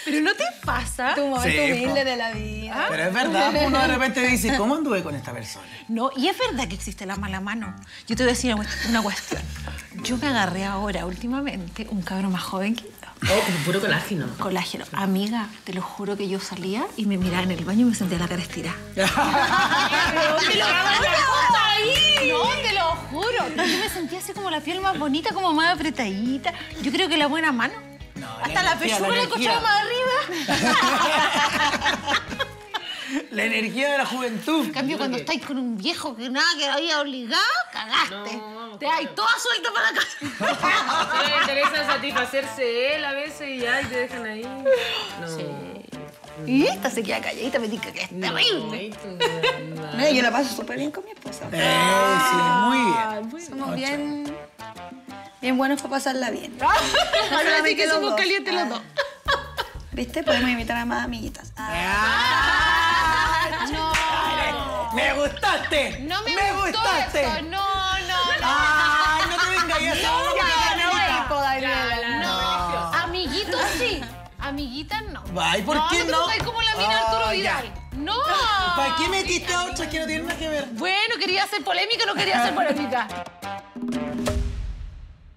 Pero no te pasa. Tu momento sí, humilde de la vida. Pero es verdad, uno de repente dice, ¿cómo anduve con esta persona? No, y es verdad que existe la mala mano. Yo te voy a decir una cuestión. Yo me agarré ahora, últimamente, un cabrón más joven que yo. Oh, como puro colágeno. Colágeno. Amiga, te lo juro que yo salía y me miraba en el baño y me sentía la cara estirada. ¡Te lo juro! Ahí. No, te lo juro. Yo me sentía así como la piel más bonita, como más apretadita. Yo creo que la buena mano. No, Hasta la, la pechura la, la escuchaba más arriba. La energía de la juventud. En cambio, cuando estáis con un viejo que nada que había obligado, cagaste. No, te dais toda suelta para la casa. No le interesa satisfacerse él a veces y ya, y te dejan ahí. No. Sí. Y esta se queda calladita, me dice que es terrible. No, no, yo la paso súper bien con mi esposa. Eh, ah, sí, muy bien. Muy bien. Somos Ocho. bien... Bien bueno fue pasarla bien. Ahora sí que somos calientes los dos. ¿Viste? Podemos invitar a más amiguitas. Ah, no. Ah, ¡Me gustaste! ¡No me, me gustó gustaste! Eso. ¡No, no, no! ¡Ah, no te vengas! ¡No, no, no! no, no, no. Amiguitos sí, amiguitas no. Ay, ¿por no, qué no? No, no como la mina oh, Arturo Vidal. Ya. ¡No! ¿Para qué metiste a otras que no tienen nada que ver? Bueno, quería hacer polémica o no quería hacer polémica.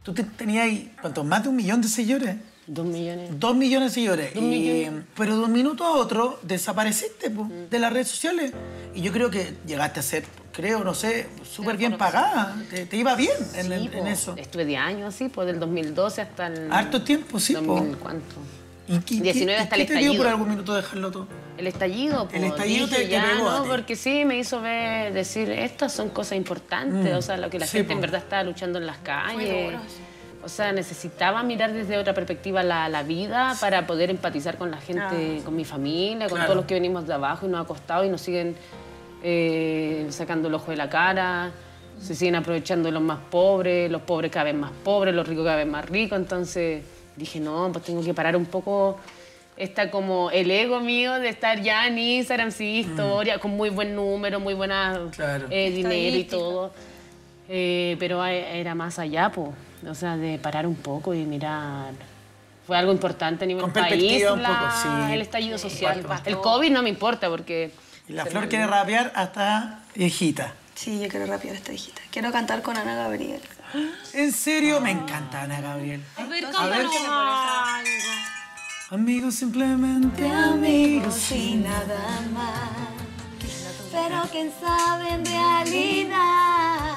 Tú te tenías, ¿cuánto? Más de un millón de seguidores. Dos millones. Dos millones de seguidores. Dos millones. Y, pero de un minuto a otro desapareciste po, mm. de las redes sociales. Y yo creo que llegaste a ser, creo, no sé, súper bien pagada. Te, te iba bien sí, en, el, en eso. Estuve diez años, sí, pues del dos mil doce hasta el... Harto tiempo, sí, dos mil, po. ¿Cuánto? ¿Y qué, diecinueve hasta el estallido? ¿Te dio por algún minuto dejarlo todo? El estallido, pues. El estallido te, ya, te pegó no, a ti. Porque sí, me hizo ver, decir, estas son cosas importantes. Mm. O sea, lo que la sí, gente po. en verdad estaba luchando en las calles. O sea, necesitaba mirar desde otra perspectiva la, la vida para poder empatizar con la gente, ah, con mi familia, con claro. todos los que venimos de abajo y nos ha costado y nos siguen eh, sacando el ojo de la cara, mm. se siguen aprovechando los más pobres, los pobres cada vez más pobres, los ricos cada vez más ricos. Entonces dije, no, pues tengo que parar un poco esta como el ego mío de estar ya en Instagram, sí, historia, mm. con muy buen número, muy buena claro. eh, dinero y todo. Eh, pero era más allá, pues. O sea, de parar un poco y mirar. Fue algo importante a nivel con país, un la... poco, sí. el estallido social. El, el COVID no me importa porque... Y la Flor me... quiere rapear hasta viejita. Sí, yo quiero rapear hasta viejita. Quiero cantar con Ana Gabriel. ¿En serio? Ah. Me encanta Ana Gabriel. A ver, a ver qué me amigos, simplemente amigos y nada más. Pero quién sabe en realidad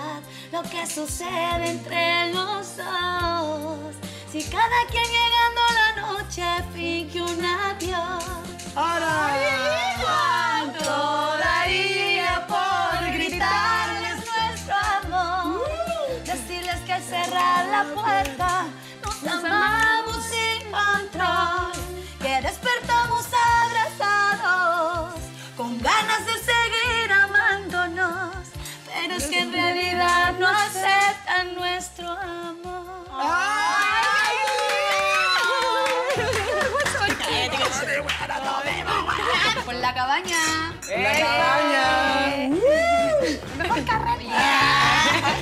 lo que sucede entre los dos. Si cada quien llegando la noche finge un adiós. ¡Ahora! ¿Cuánto daría por gritarles nuestro amor? Decirles que al cerrar la puerta nos amamos sin control, que despertamos abrazados con ganas de seguir amándonos. Pero es que en realidad no aceptan nuestro amor. ¡Ay! ¡Por la cabaña! ¡Por la cabaña! ¡Mejor carrera!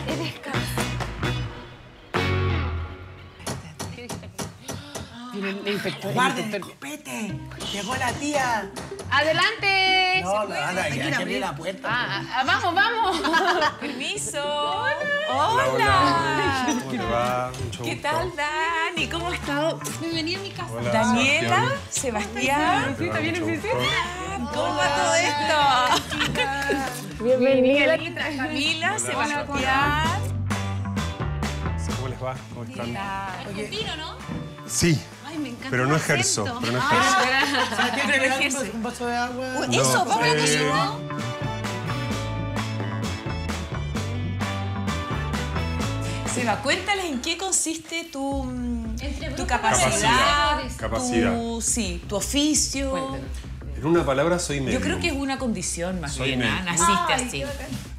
¡Me infectó! ¡Guarden el copete! ¡Llegó la tía! ¡Adelante! No, la Ana, que abrir la puerta. Ah, ah, ¡Vamos, vamos! ¡Permiso! ¡Hola! ¡Hola! Hola. ¿Qué tal, Dani? ¿Cómo has estado? Bienvenida a mi casa. Hola, Daniela, Sebastián. ¿También existe? ¿Cómo va todo esto? Bienvenida. Camila, Sebastián. ¿Cómo les va? ¿Cómo están? Argentino, ¿no? Sí. Ay, me encanta. Pero no ejerzo. Pero no ejerzo. Ah, ¿Qué te ejerce? ¿Un vaso de agua? No, eso, vamos a la cocina. Seba, cuéntales en qué consiste tu, tu capacidad. Capacidad. capacidad. Tu, sí, tu oficio. Cuéntanos. En una palabra, soy médico. Yo creo que es una condición más soy bien. ¿Ah? Naciste Ay, así.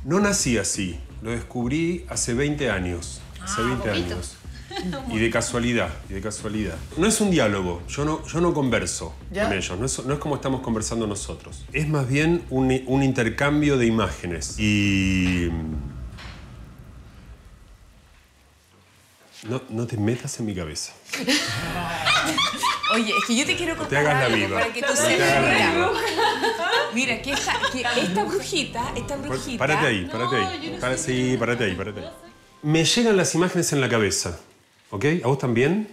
No nací así. Lo descubrí hace veinte años. Hace veinte poquito. años. Y de casualidad, y de casualidad. No es un diálogo, yo no, yo no converso ¿Ya? con ellos, no es, no es como estamos conversando nosotros. Es más bien un, un intercambio de imágenes. Y... No, no te metas en mi cabeza. Oye, es que yo te quiero contar no te hagas la viva. Para que tú no seas mira, mira, que esta, que esta brujita, esta brujita... Párate ahí, párate ahí. No, no sí, párate ahí, párate ahí. Me llegan las imágenes en la cabeza. ¿Ok? ¿A vos también?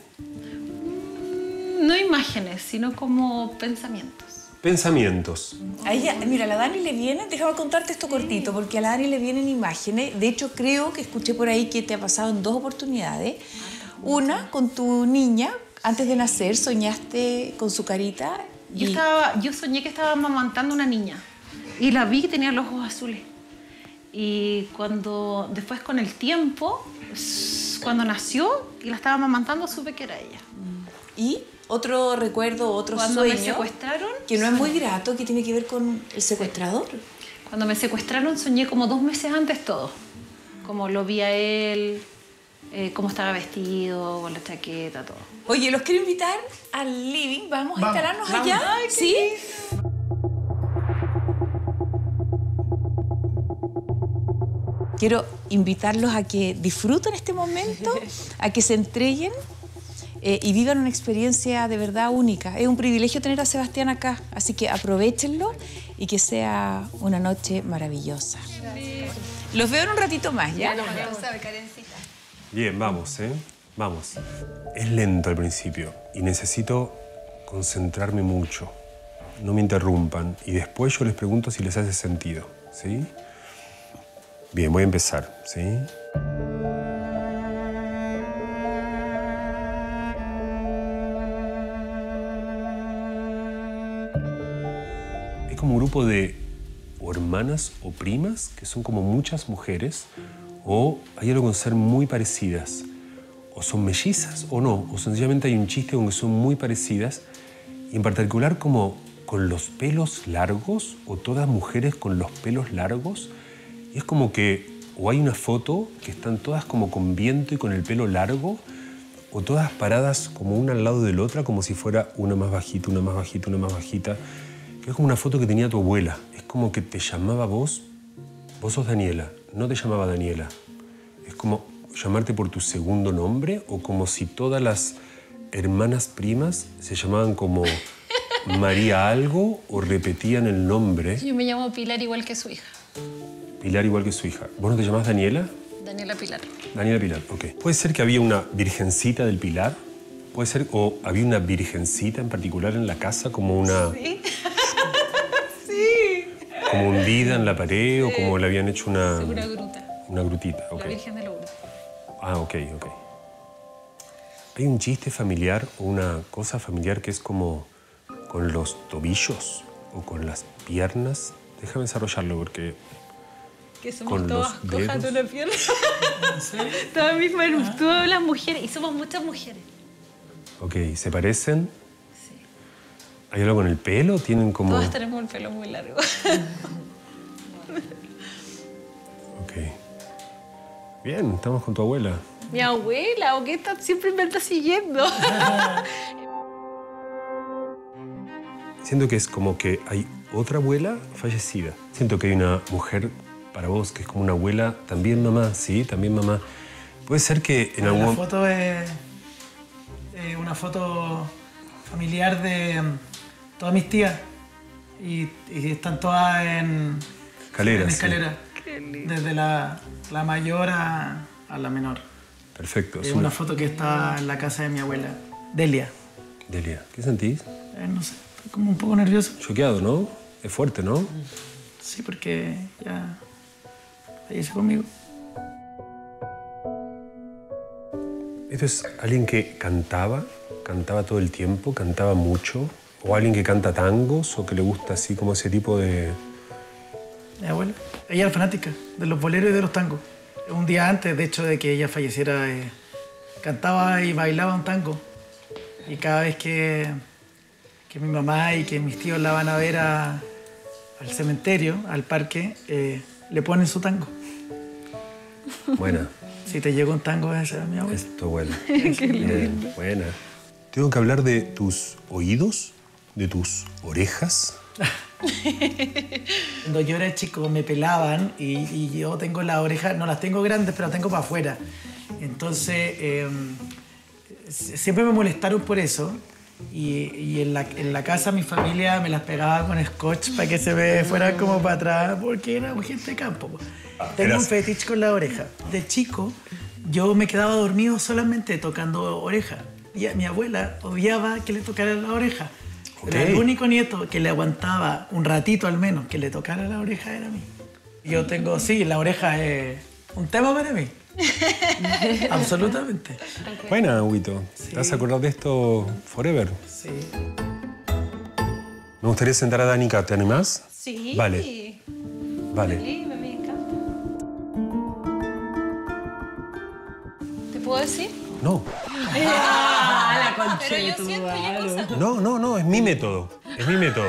No imágenes, sino como pensamientos. Pensamientos. A ella, mira, a la Dani le vienen... Déjame contarte esto sí. cortito, porque a la Dani le vienen imágenes. De hecho, creo que escuché por ahí que te ha pasado en dos oportunidades. Una, con tu niña, antes de nacer, soñaste con su carita. Y... Yo, estaba, yo soñé que estaba amamantando una niña. Y la vi que tenía los ojos azules. Y cuando, después con el tiempo... Cuando nació y la estaba amamantando, supe que era ella. ¿Y otro recuerdo, otro Cuando sueño? Cuando me secuestraron... Que no es muy grato, que tiene que ver con el secuestrador. Cuando me secuestraron, soñé como dos meses antes todo. Como lo vi a él, eh, cómo estaba vestido, con la chaqueta, todo. Oye, los quiero invitar al living. Vamos, vamos a instalarnos vamos. allá. Ay, ¿sí? Lindo. Quiero invitarlos a que disfruten este momento, a que se entreguen eh, y vivan una experiencia de verdad única. Es un privilegio tener a Sebastián acá, así que aprovéchenlo y que sea una noche maravillosa. Los veo en un ratito más, ¿ya? Bien, vamos, ¿eh? Vamos. Es lento al principio y necesito concentrarme mucho. No me interrumpan. Y después yo les pregunto si les hace sentido, ¿sí? Bien, voy a empezar, ¿sí? Es como un grupo de o hermanas o primas, que son como muchas mujeres, o hay algo con ser muy parecidas. O son mellizas o no, o sencillamente hay un chiste con que son muy parecidas, y en particular como con los pelos largos, o todas mujeres con los pelos largos. Y es como que o hay una foto que están todas como con viento y con el pelo largo, o todas paradas como una al lado de la otra, como si fuera una más bajita, una más bajita, una más bajita. Es como una foto que tenía tu abuela. Es como que te llamaba vos, vos sos Daniela, no te llamaba Daniela. Es como llamarte por tu segundo nombre, o como si todas las hermanas primas se llamaban como María algo o repetían el nombre. Yo me llamo Pilar igual que su hija. Pilar igual que su hija. ¿Vos no te llamás Daniela? Daniela Pilar. Daniela Pilar, ok. Puede ser que había una virgencita del Pilar, puede ser, o había una virgencita en particular en la casa, como una... ¿Sí? Como hundida en la pared, sí, o como le habían hecho una... Una gruta. Una grutita, ok. La Virgen de la Gruta. Ah, ok, ok. Hay un chiste familiar o una cosa familiar que es como con los tobillos o con las piernas. Déjame desarrollarlo porque... Que somos todas cojas de una pierna. ¿Sí? Todas mis manos, todas las mujeres, y somos muchas mujeres. Ok, ¿se parecen? ¿Hay algo con el pelo? ¿Tienen como...? Todas tenemos el pelo muy largo. Ok. Bien, estamos con tu abuela. Mi abuela, ¿o qué está? Siempre me está siguiendo. Siento que es como que hay otra abuela fallecida. Siento que hay una mujer para vos que es como una abuela, también mamá, ¿sí? También mamá. Puede ser que en algún... La foto es... Eh, una foto familiar de... Todas mis tías. Y, y están todas en escalera. En escalera. Sí. Desde la, la mayor a, a la menor. Perfecto. Es una... una foto que está en la casa de mi abuela, Delia. Delia. ¿Qué sentís? Eh, no sé, como un poco nervioso. Choqueado, ¿no? Es fuerte, ¿no? Sí, porque ya... fallece conmigo. Esto es alguien que cantaba, cantaba todo el tiempo, cantaba mucho. ¿O alguien que canta tangos o que le gusta así como ese tipo de...? Mi abuela. Ella era fanática de los boleros y de los tangos. Un día antes, de hecho, de que ella falleciera, eh, cantaba y bailaba un tango. Y cada vez que, que mi mamá y que mis tíos la van a ver a, al cementerio, al parque, eh, le ponen su tango. Buena. Si te llegó un tango, esa es mi abuela. Es tu abuela. Qué lindo. Buena. Tengo que hablar de tus oídos. ¿De tus orejas? Cuando yo era chico me pelaban y, y yo tengo las orejas, no las tengo grandes, pero las tengo para afuera. Entonces, eh, siempre me molestaron por eso. Y, y en, la, en la casa mi familia me las pegaba con scotch para que se me fueran como para atrás, porque era gente de campo. Ah, tengo eras... un fetiche con la oreja. De chico, yo me quedaba dormido solamente tocando oreja. Y mi abuela odiaba que le tocara la oreja. Okay. El único nieto que le aguantaba un ratito al menos que le tocara la oreja era a mí. Yo tengo, sí, la oreja es un tema para mí. Absolutamente. Okay. Buena, Huguito. Sí. ¿Te vas a acordar de esto forever? Sí. Me gustaría sentar a Danica. ¿Te animás? Sí. Vale. Vale. Sí, me encanta. ¿Te puedo decir? No. Ah, la conchita. Pero yo siento ya cosas. No, no, no, es mi método. Es mi método.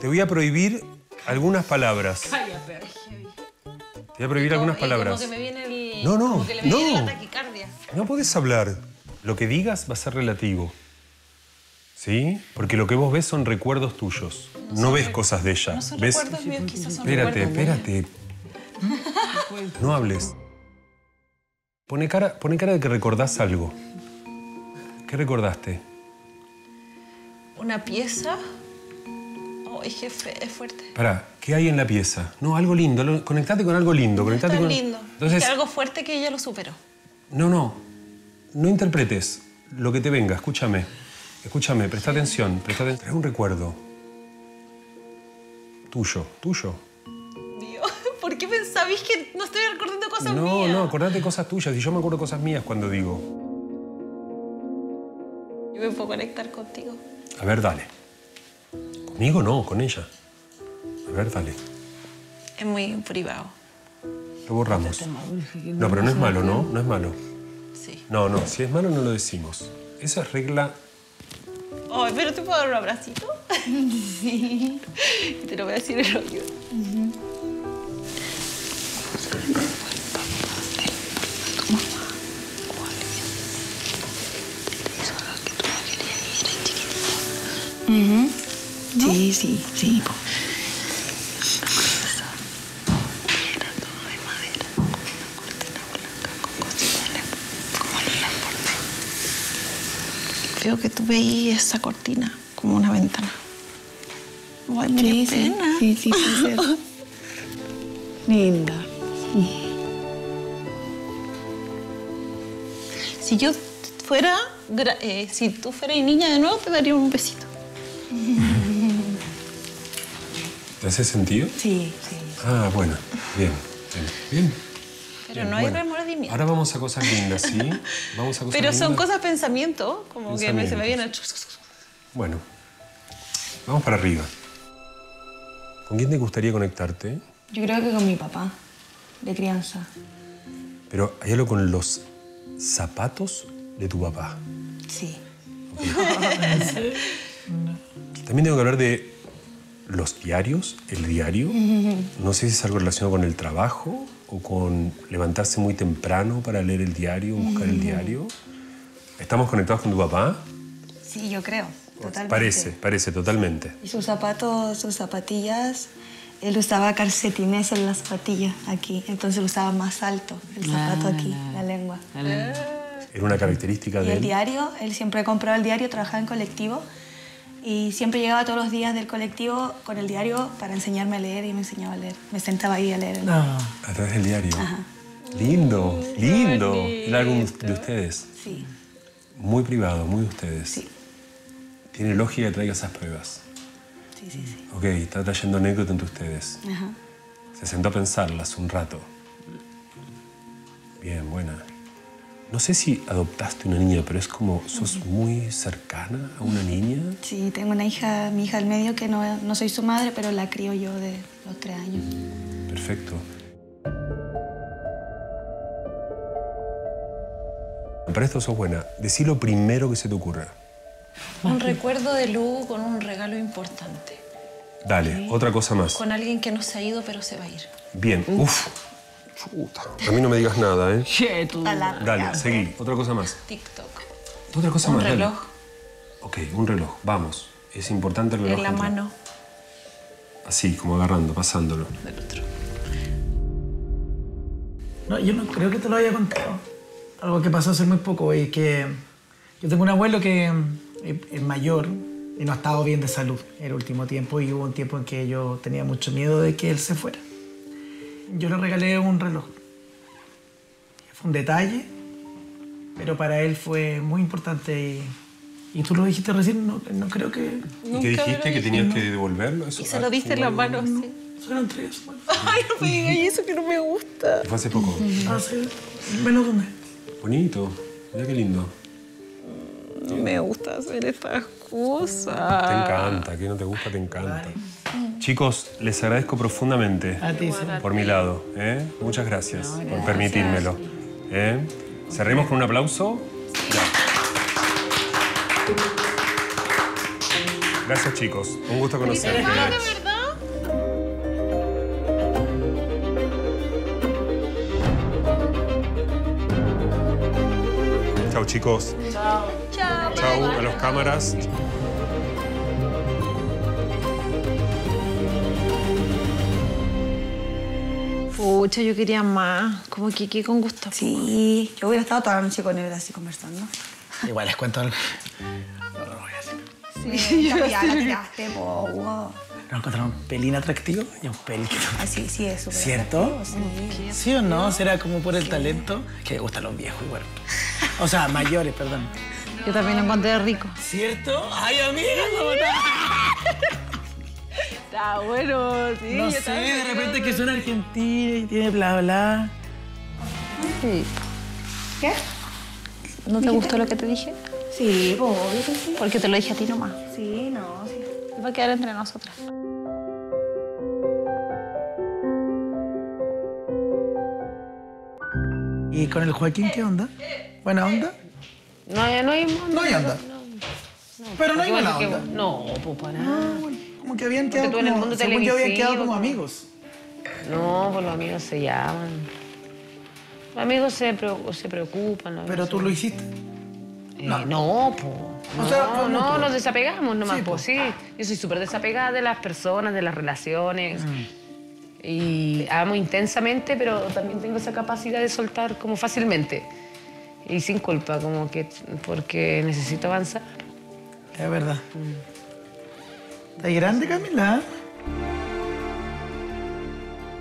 Te voy a prohibir algunas palabras. Cállate. Te voy a prohibir algunas palabras. Como que me viene el... No, no, como que le me viene la taquicardia. No podés hablar. Lo que digas va a ser relativo. ¿Sí? Porque lo que vos ves son recuerdos tuyos. No, no ves cosas de ella. No son ¿Ves? recuerdos míos, quizás son espérate, recuerdos Espérate, espérate. No hables. Pone cara, pone cara de que recordás algo. ¿Qué recordaste? Una pieza. Oh, es que es fuerte. Pará, ¿qué hay en la pieza? No, algo lindo. Lo, conectate con algo lindo. No conectate es tan con... lindo. Entonces... Es que algo fuerte que ella lo superó. No, no. no interpretes lo que te venga, escúchame. Escúchame, presta atención, presta atención. Es un recuerdo. Tuyo, tuyo. Dios, ¿por qué pensabís que no estoy recordando cosas no, mías? No, no, acordate cosas tuyas. Y yo me acuerdo cosas mías cuando digo. Yo me puedo conectar contigo. A ver, dale. Conmigo no, con ella. A ver, dale. Es muy privado. Lo borramos. No, pero no es malo, ¿no? No es malo. Sí. No, no, si es malo no lo decimos. Esa es regla... Oh, pero ¿te puedo dar un abracito? Sí. Te lo voy a decir en el oído. Uh-huh. ¿No? Sí, sí, sí. Creo que tú veías esa cortina como una ventana. Ay, me sí, pena. Sí, sí, sí, sí. Linda. Si yo fuera... Eh, si tú fueras niña de nuevo, te daría un besito. ¿Te hace sentido? Sí, sí. Ah, bueno. Bien, bien. Bien. Pero bien, no hay bueno. remordimiento. Ahora vamos a cosas lindas, ¿sí? Vamos a cosas Pero son lindas. Cosas pensamiento, como Pensamientos. que me, se me viene... Bueno, vamos para arriba. ¿Con quién te gustaría conectarte? Yo creo que con mi papá, de crianza. Pero hay algo con los zapatos de tu papá. Sí. Okay. También tengo que hablar de los diarios, el diario. No sé si es algo relacionado con el trabajo o con levantarse muy temprano para leer el diario, buscar el diario. ¿Estamos conectados con tu papá? Sí, yo creo, totalmente. Parece, parece, totalmente. Y sus zapatos, sus zapatillas, él usaba calcetines en las zapatillas aquí, entonces lo usaba más alto, el zapato aquí, la lengua. Era una característica de él. Y el diario, él siempre compraba el diario, trabajaba en colectivo. Y siempre llegaba todos los días del colectivo con el diario para enseñarme a leer y me enseñaba a leer. Me sentaba ahí a leer. El... Ah, a través del diario. Ajá. Lindo, lindo. El álbum de ustedes. Sí. Muy privado, muy de ustedes. Sí. Tiene lógica que traiga esas pruebas. Sí, sí, sí. Ok, está trayendo anécdota entre ustedes. Ajá. Se sentó a pensarlas un rato. Bien, buena. No sé si adoptaste una niña, pero es como, ¿sos muy cercana a una niña? Sí, tengo una hija, mi hija al medio, que no, no soy su madre, pero la crío yo de los tres años. Perfecto. Para esto sos buena. Decí lo primero que se te ocurra. Un recuerdo de Lu con un regalo importante. Dale, sí. Otra cosa más. Con alguien que no se ha ido, pero se va a ir. Bien, uf. Chuta. A mí no me digas nada, ¿eh? Yeah, tú. Dale, seguí. Otra cosa más. TikTok. Otra cosa más. Un reloj. Dale. Ok, un reloj. Vamos. Es importante el reloj. En la contra... mano. Así, como agarrando, pasándolo. Del otro. No, yo no creo que te lo haya contado. Algo que pasó hace muy poco es que... Yo tengo un abuelo que es mayor y no ha estado bien de salud el último tiempo y hubo un tiempo en que yo tenía mucho miedo de que él se fuera. Yo le regalé un reloj. Fue un detalle, pero para él fue muy importante. Y, y tú lo dijiste recién, no, no creo que... ¿Y qué dijiste? ¿Que tenías que devolverlo? Eso, y se lo diste en las manos. No, se lo entregué a su mano. Ay, no me digas, y eso que no me gusta. Fue hace poco. Hace menos de un mes. Bonito. Mira qué lindo. No me gusta hacer estas cosas. Te encanta. Que no te gusta, te encanta. Chicos, les agradezco profundamente a ti, sí. por mi lado. ¿eh? Muchas gracias, no, gracias por permitírmelo. ¿eh? ¿Cerremos con un aplauso? Ya. Gracias, chicos. Un gusto conocerlos. ¿De verdad? Chao, chicos. Chao. Chao a las cámaras. Pucha, yo quería más. Como Kiki con Gustavo. Sí, yo hubiera estado toda la noche con él así conversando. Igual les cuento algo. No, no lo voy a decir. Sí, yo ya la tiraste, po, Hugo. Nos encontraron un pelín atractivo y un pelín. Ah, sí, sí, es súper. ¿Cierto? Sí. ¿Sí o no? ¿Será como por el talento? Que me gustan los viejos igual. O sea, mayores, perdón. No. Yo también lo encontré rico. ¿Cierto? ¡Ay, amiga! Está bueno, sí. No sé, de repente que suena argentina y tiene bla, bla. Sí. ¿Qué? ¿No te gustó lo que te dije? Sí, pues, obvio que sí. Porque te lo dije a ti nomás. Sí, no, sí. Va a quedar entre nosotras. ¿Y con el Joaquín qué onda? ¿Buena onda? No, ya no hay onda. No hay onda. No, no. Pero no hay mala onda. Que, no, pues para nada. No, como que habían quedado como, según yo habían quedado como amigos. No, pues los amigos se llaman. Los amigos se, se preocupan. Los ¿Pero tú se... lo hiciste? Eh, no, no pues. No, o sea, no, no nos desapegamos nomás. Sí, pues sí. Yo soy súper desapegada de las personas, de las relaciones. Mm. Y amo intensamente, pero también tengo esa capacidad de soltar como fácilmente. Y sin culpa, como que porque necesito avanzar. Es verdad. Mm. ¿Estás grande, Camila?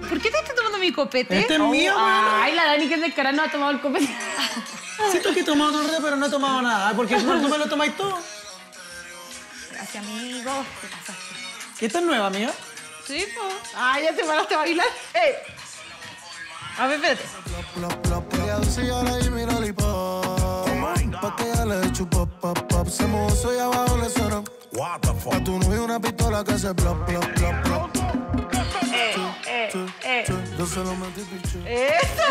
¿Por qué te estás tomando mi copete? Este es oh, mío, ah, ay, la Dani que es de cara no ha tomado el copete. Siento que he tomado todo el rato, pero no he tomado nada. Porque tú me lo tomáis todo. Gracias, amigo. ¿Qué pasaste? ¿Esta es nueva, amiga? Sí, pues. Ah, ya te paraste a bailar. ¡Ey! A ver, espérate. Eh, eh, eh. ¡Eso!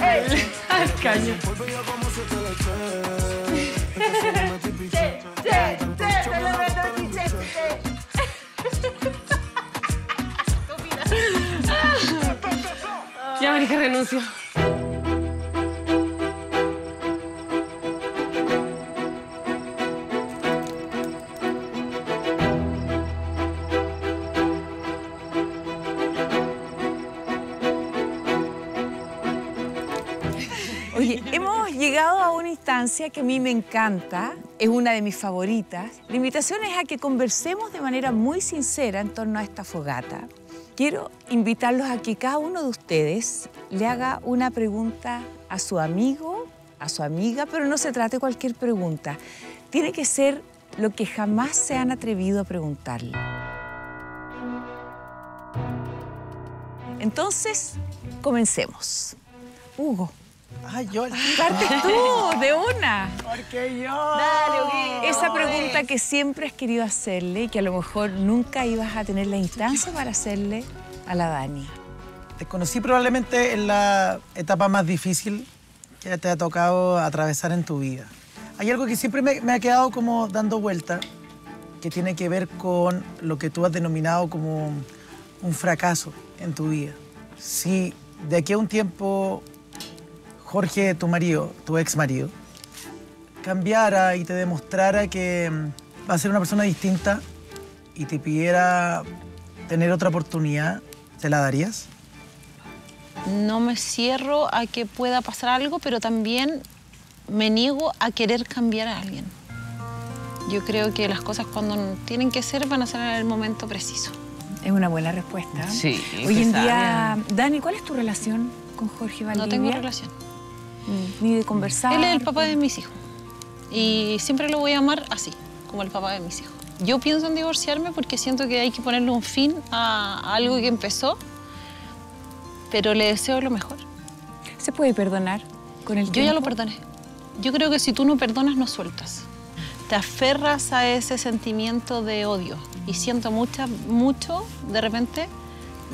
¡Ey! ¡Al caño! ¡Che, che, che! ¡Me lo meto! Ya me dije renuncio. Oye, hemos llegado a una instancia que a mí me encanta, es una de mis favoritas. La invitación es a que conversemos de manera muy sincera en torno a esta fogata. Quiero invitarlos a que cada uno de ustedes le haga una pregunta a su amigo, a su amiga, pero no se trate de cualquier pregunta. Tiene que ser lo que jamás se han atrevido a preguntarle. Entonces, comencemos. Hugo. ¡Ay, yo! ¡Parte tú, de una! ¡Porque yo! Dale, Hugo. Esa pregunta que siempre has querido hacerle y que a lo mejor nunca ibas a tener la instancia para hacerle a la Dani. Te conocí probablemente en la etapa más difícil que te ha tocado atravesar en tu vida. Hay algo que siempre me, me ha quedado como dando vuelta, que tiene que ver con lo que tú has denominado como un fracaso en tu vida. Si de aquí a un tiempo Jorge, tu marido, tu ex marido, cambiara y te demostrara que va a ser una persona distinta y te pidiera tener otra oportunidad, ¿te la darías? No me cierro a que pueda pasar algo, pero también me niego a querer cambiar a alguien. Yo creo que las cosas cuando tienen que ser van a ser en el momento preciso. Es una buena respuesta. Sí. Hoy en día, Dani, ¿cuál es tu relación con Jorge Valdivia? No tengo relación. Ni de conversar. Él es el papá de mis hijos. Y siempre lo voy a amar así, como el papá de mis hijos. Yo pienso en divorciarme porque siento que hay que ponerle un fin a algo que empezó, pero le deseo lo mejor. ¿Se puede perdonar con el tiempo? Yo ya lo perdoné. Yo creo que si tú no perdonas, no sueltas. Te aferras a ese sentimiento de odio. Y siento mucha, mucho, de repente,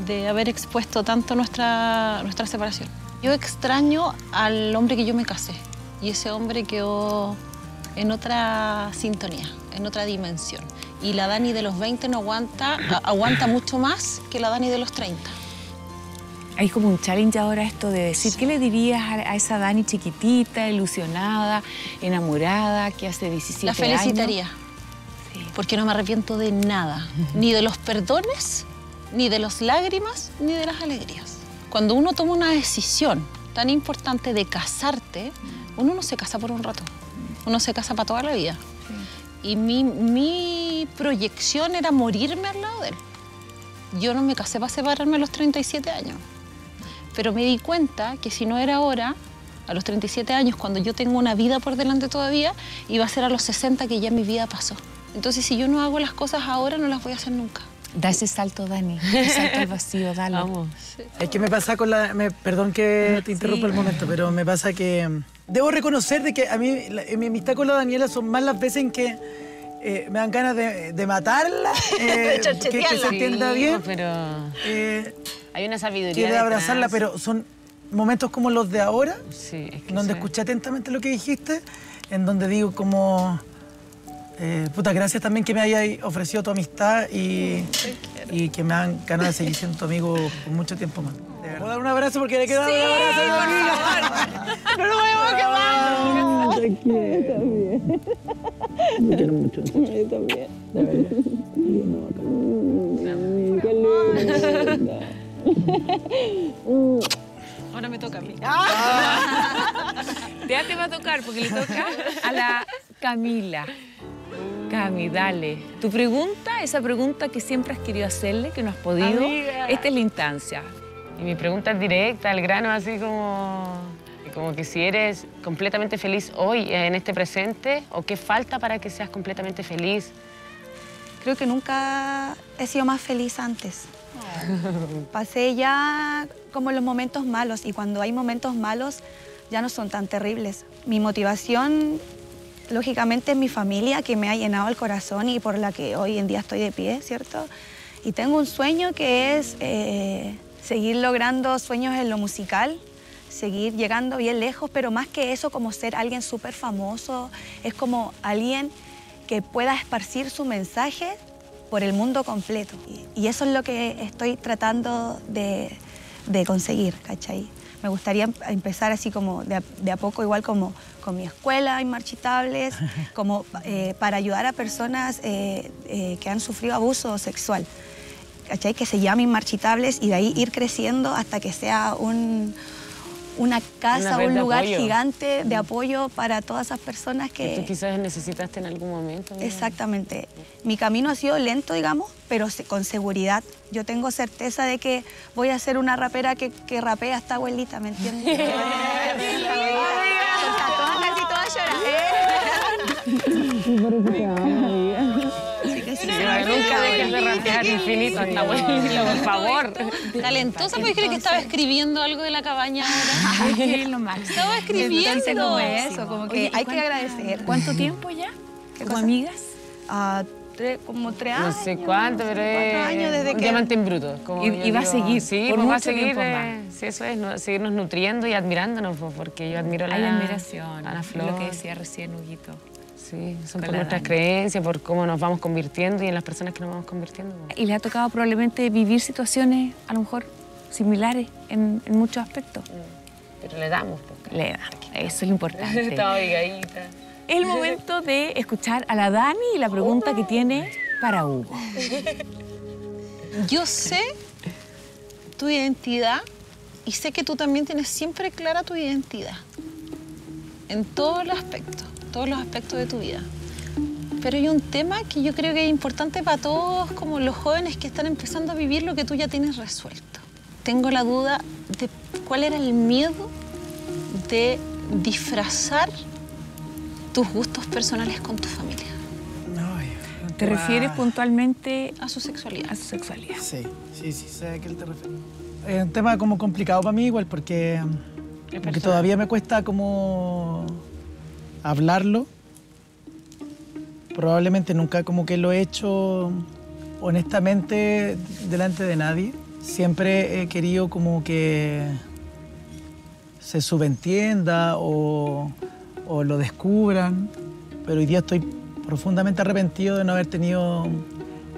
de haber expuesto tanto nuestra, nuestra separación. Yo extraño al hombre que yo me casé y ese hombre quedó en otra sintonía, en otra dimensión. Y la Dani de los veinte no aguanta, aguanta mucho más que la Dani de los treinta. Hay como un challenge ahora esto de decir, sí. ¿Qué le dirías a, a esa Dani chiquitita, ilusionada, enamorada, que hace diecisiete años? La felicitaría, años? Sí. Porque no me arrepiento de nada, ni de los perdones, ni de las lágrimas, ni de las alegrías. Cuando uno toma una decisión tan importante de casarte, uno no se casa por un rato, uno se casa para toda la vida. Sí. Y mi, mi proyección era morirme al lado de él. Yo no me casé para separarme a los treinta y siete años. Pero me di cuenta que si no era ahora, a los treinta y siete años, cuando yo tengo una vida por delante todavía, iba a ser a los sesenta que ya mi vida pasó. Entonces, si yo no hago las cosas ahora, no las voy a hacer nunca. Da ese salto, Dani. Ese salto al vacío, dale. Vamos. Es que me pasa con la... Me, perdón que te interrumpa sí. el momento, pero me pasa que... Debo reconocer de que a mí, la, mi amistad con la Daniela son más las veces en que eh, me dan ganas de, de matarla, eh, de que, que se entienda sí, bien. pero... Eh, Hay una sabiduría Quiero detrás. abrazarla, pero son momentos como los de ahora, sí, es que donde soy... escuché atentamente lo que dijiste, en donde digo como... Eh, puta, gracias también que me hayas ofrecido tu amistad y, y que me hagan ganas de seguir siendo tu amigo por mucho tiempo más. ¿Puedo dar un abrazo? Porque le queda sí, un abrazo a la amiga. No lo podemos quemar. Yo te quiero también. Me quiero mucho. Yo también. De verdad. Mm, qué lindo. Mm. Ahora me toca a mí. Ah. Ya te va a tocar porque le toca a la Camila. Cami, dale. Tu pregunta, esa pregunta que siempre has querido hacerle, que no has podido, amiga. Esta es la instancia. Y mi pregunta es directa, al grano, así como... Como que si eres completamente feliz hoy, en este presente, o qué falta para que seas completamente feliz. Creo que nunca he sido más feliz antes. Oh. Pasé ya como los momentos malos, y cuando hay momentos malos, ya no son tan terribles. Mi motivación... Lógicamente es mi familia que me ha llenado el corazón y por la que hoy en día estoy de pie, ¿cierto? Y tengo un sueño que es eh, seguir logrando sueños en lo musical, seguir llegando bien lejos, pero más que eso, como ser alguien súper famoso, es como alguien que pueda esparcir su mensaje por el mundo completo. Y eso es lo que estoy tratando de, de conseguir, ¿cachai? Me gustaría empezar así como de a, de a poco, igual como con mi escuela Inmarchitables, como eh, para ayudar a personas eh, eh, que han sufrido abuso sexual, ¿cachai? Que se llame Inmarchitables y de ahí ir creciendo hasta que sea un, una casa, una un lugar apoyo. gigante de apoyo para todas esas personas que... que tú quizás necesitaste en algún momento, ¿no? Exactamente. Mi camino ha sido lento, digamos, pero con seguridad. Yo tengo certeza de que voy a ser una rapera que, que rapea hasta abuelita, ¿me entiendes? Nunca dejes de rapear infinito hasta abuelita, por favor. Talentosa, porque creo que estaba escribiendo algo de La Cabaña ahora. Es que es lo máximo. Estaba escribiendo. Entonces, como eso, como que hay que agradecer. ¿Cuánto tiempo ya? ¿Como amigas? Como tres años. No sé cuánto, pero es un diamante en bruto. Y va a seguir, sí, va a seguir. Sí, eso es, seguirnos nutriendo y admirándonos, porque yo admiro la... Hay admiración, lo que decía recién Huguito. Sí, son por nuestras creencias, por cómo nos vamos convirtiendo y en las personas que nos vamos convirtiendo. Y le ha tocado probablemente vivir situaciones, a lo mejor, similares en, en muchos aspectos. Pero le damos. Porque... Le damos, eso es lo importante. Está oigadita. Es el momento de escuchar a la Dani y la pregunta que tiene para Hugo. Yo sé tu identidad y sé que tú también tienes siempre clara tu identidad. En todos los aspectos. todos los aspectos de tu vida. Pero hay un tema que yo creo que es importante para todos, como los jóvenes que están empezando a vivir lo que tú ya tienes resuelto. Tengo la duda de cuál era el miedo de disfrazar tus gustos personales con tu familia. No, ¿Te wow. refieres puntualmente a su sexualidad? A su sexualidad. Sí, sí, sí, sé a qué te refieres. Es un tema como complicado para mí igual, porque, porque todavía me cuesta como... hablarlo, probablemente nunca como que lo he hecho honestamente delante de nadie. Siempre he querido como que se subentienda o, o lo descubran, pero hoy día estoy profundamente arrepentido de no haber tenido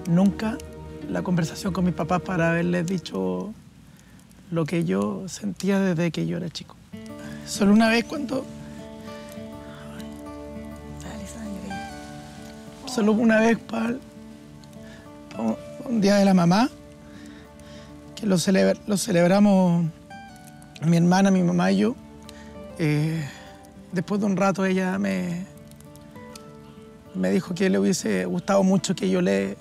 nunca la conversación con mis papás para haberles dicho lo que yo sentía desde que yo era chico. Solo una vez cuando... Solo una vez para, para un día de la mamá, que lo, celebra, lo celebramos mi hermana, mi mamá y yo. Eh, después de un rato ella me, me dijo que le hubiese gustado mucho que yo le,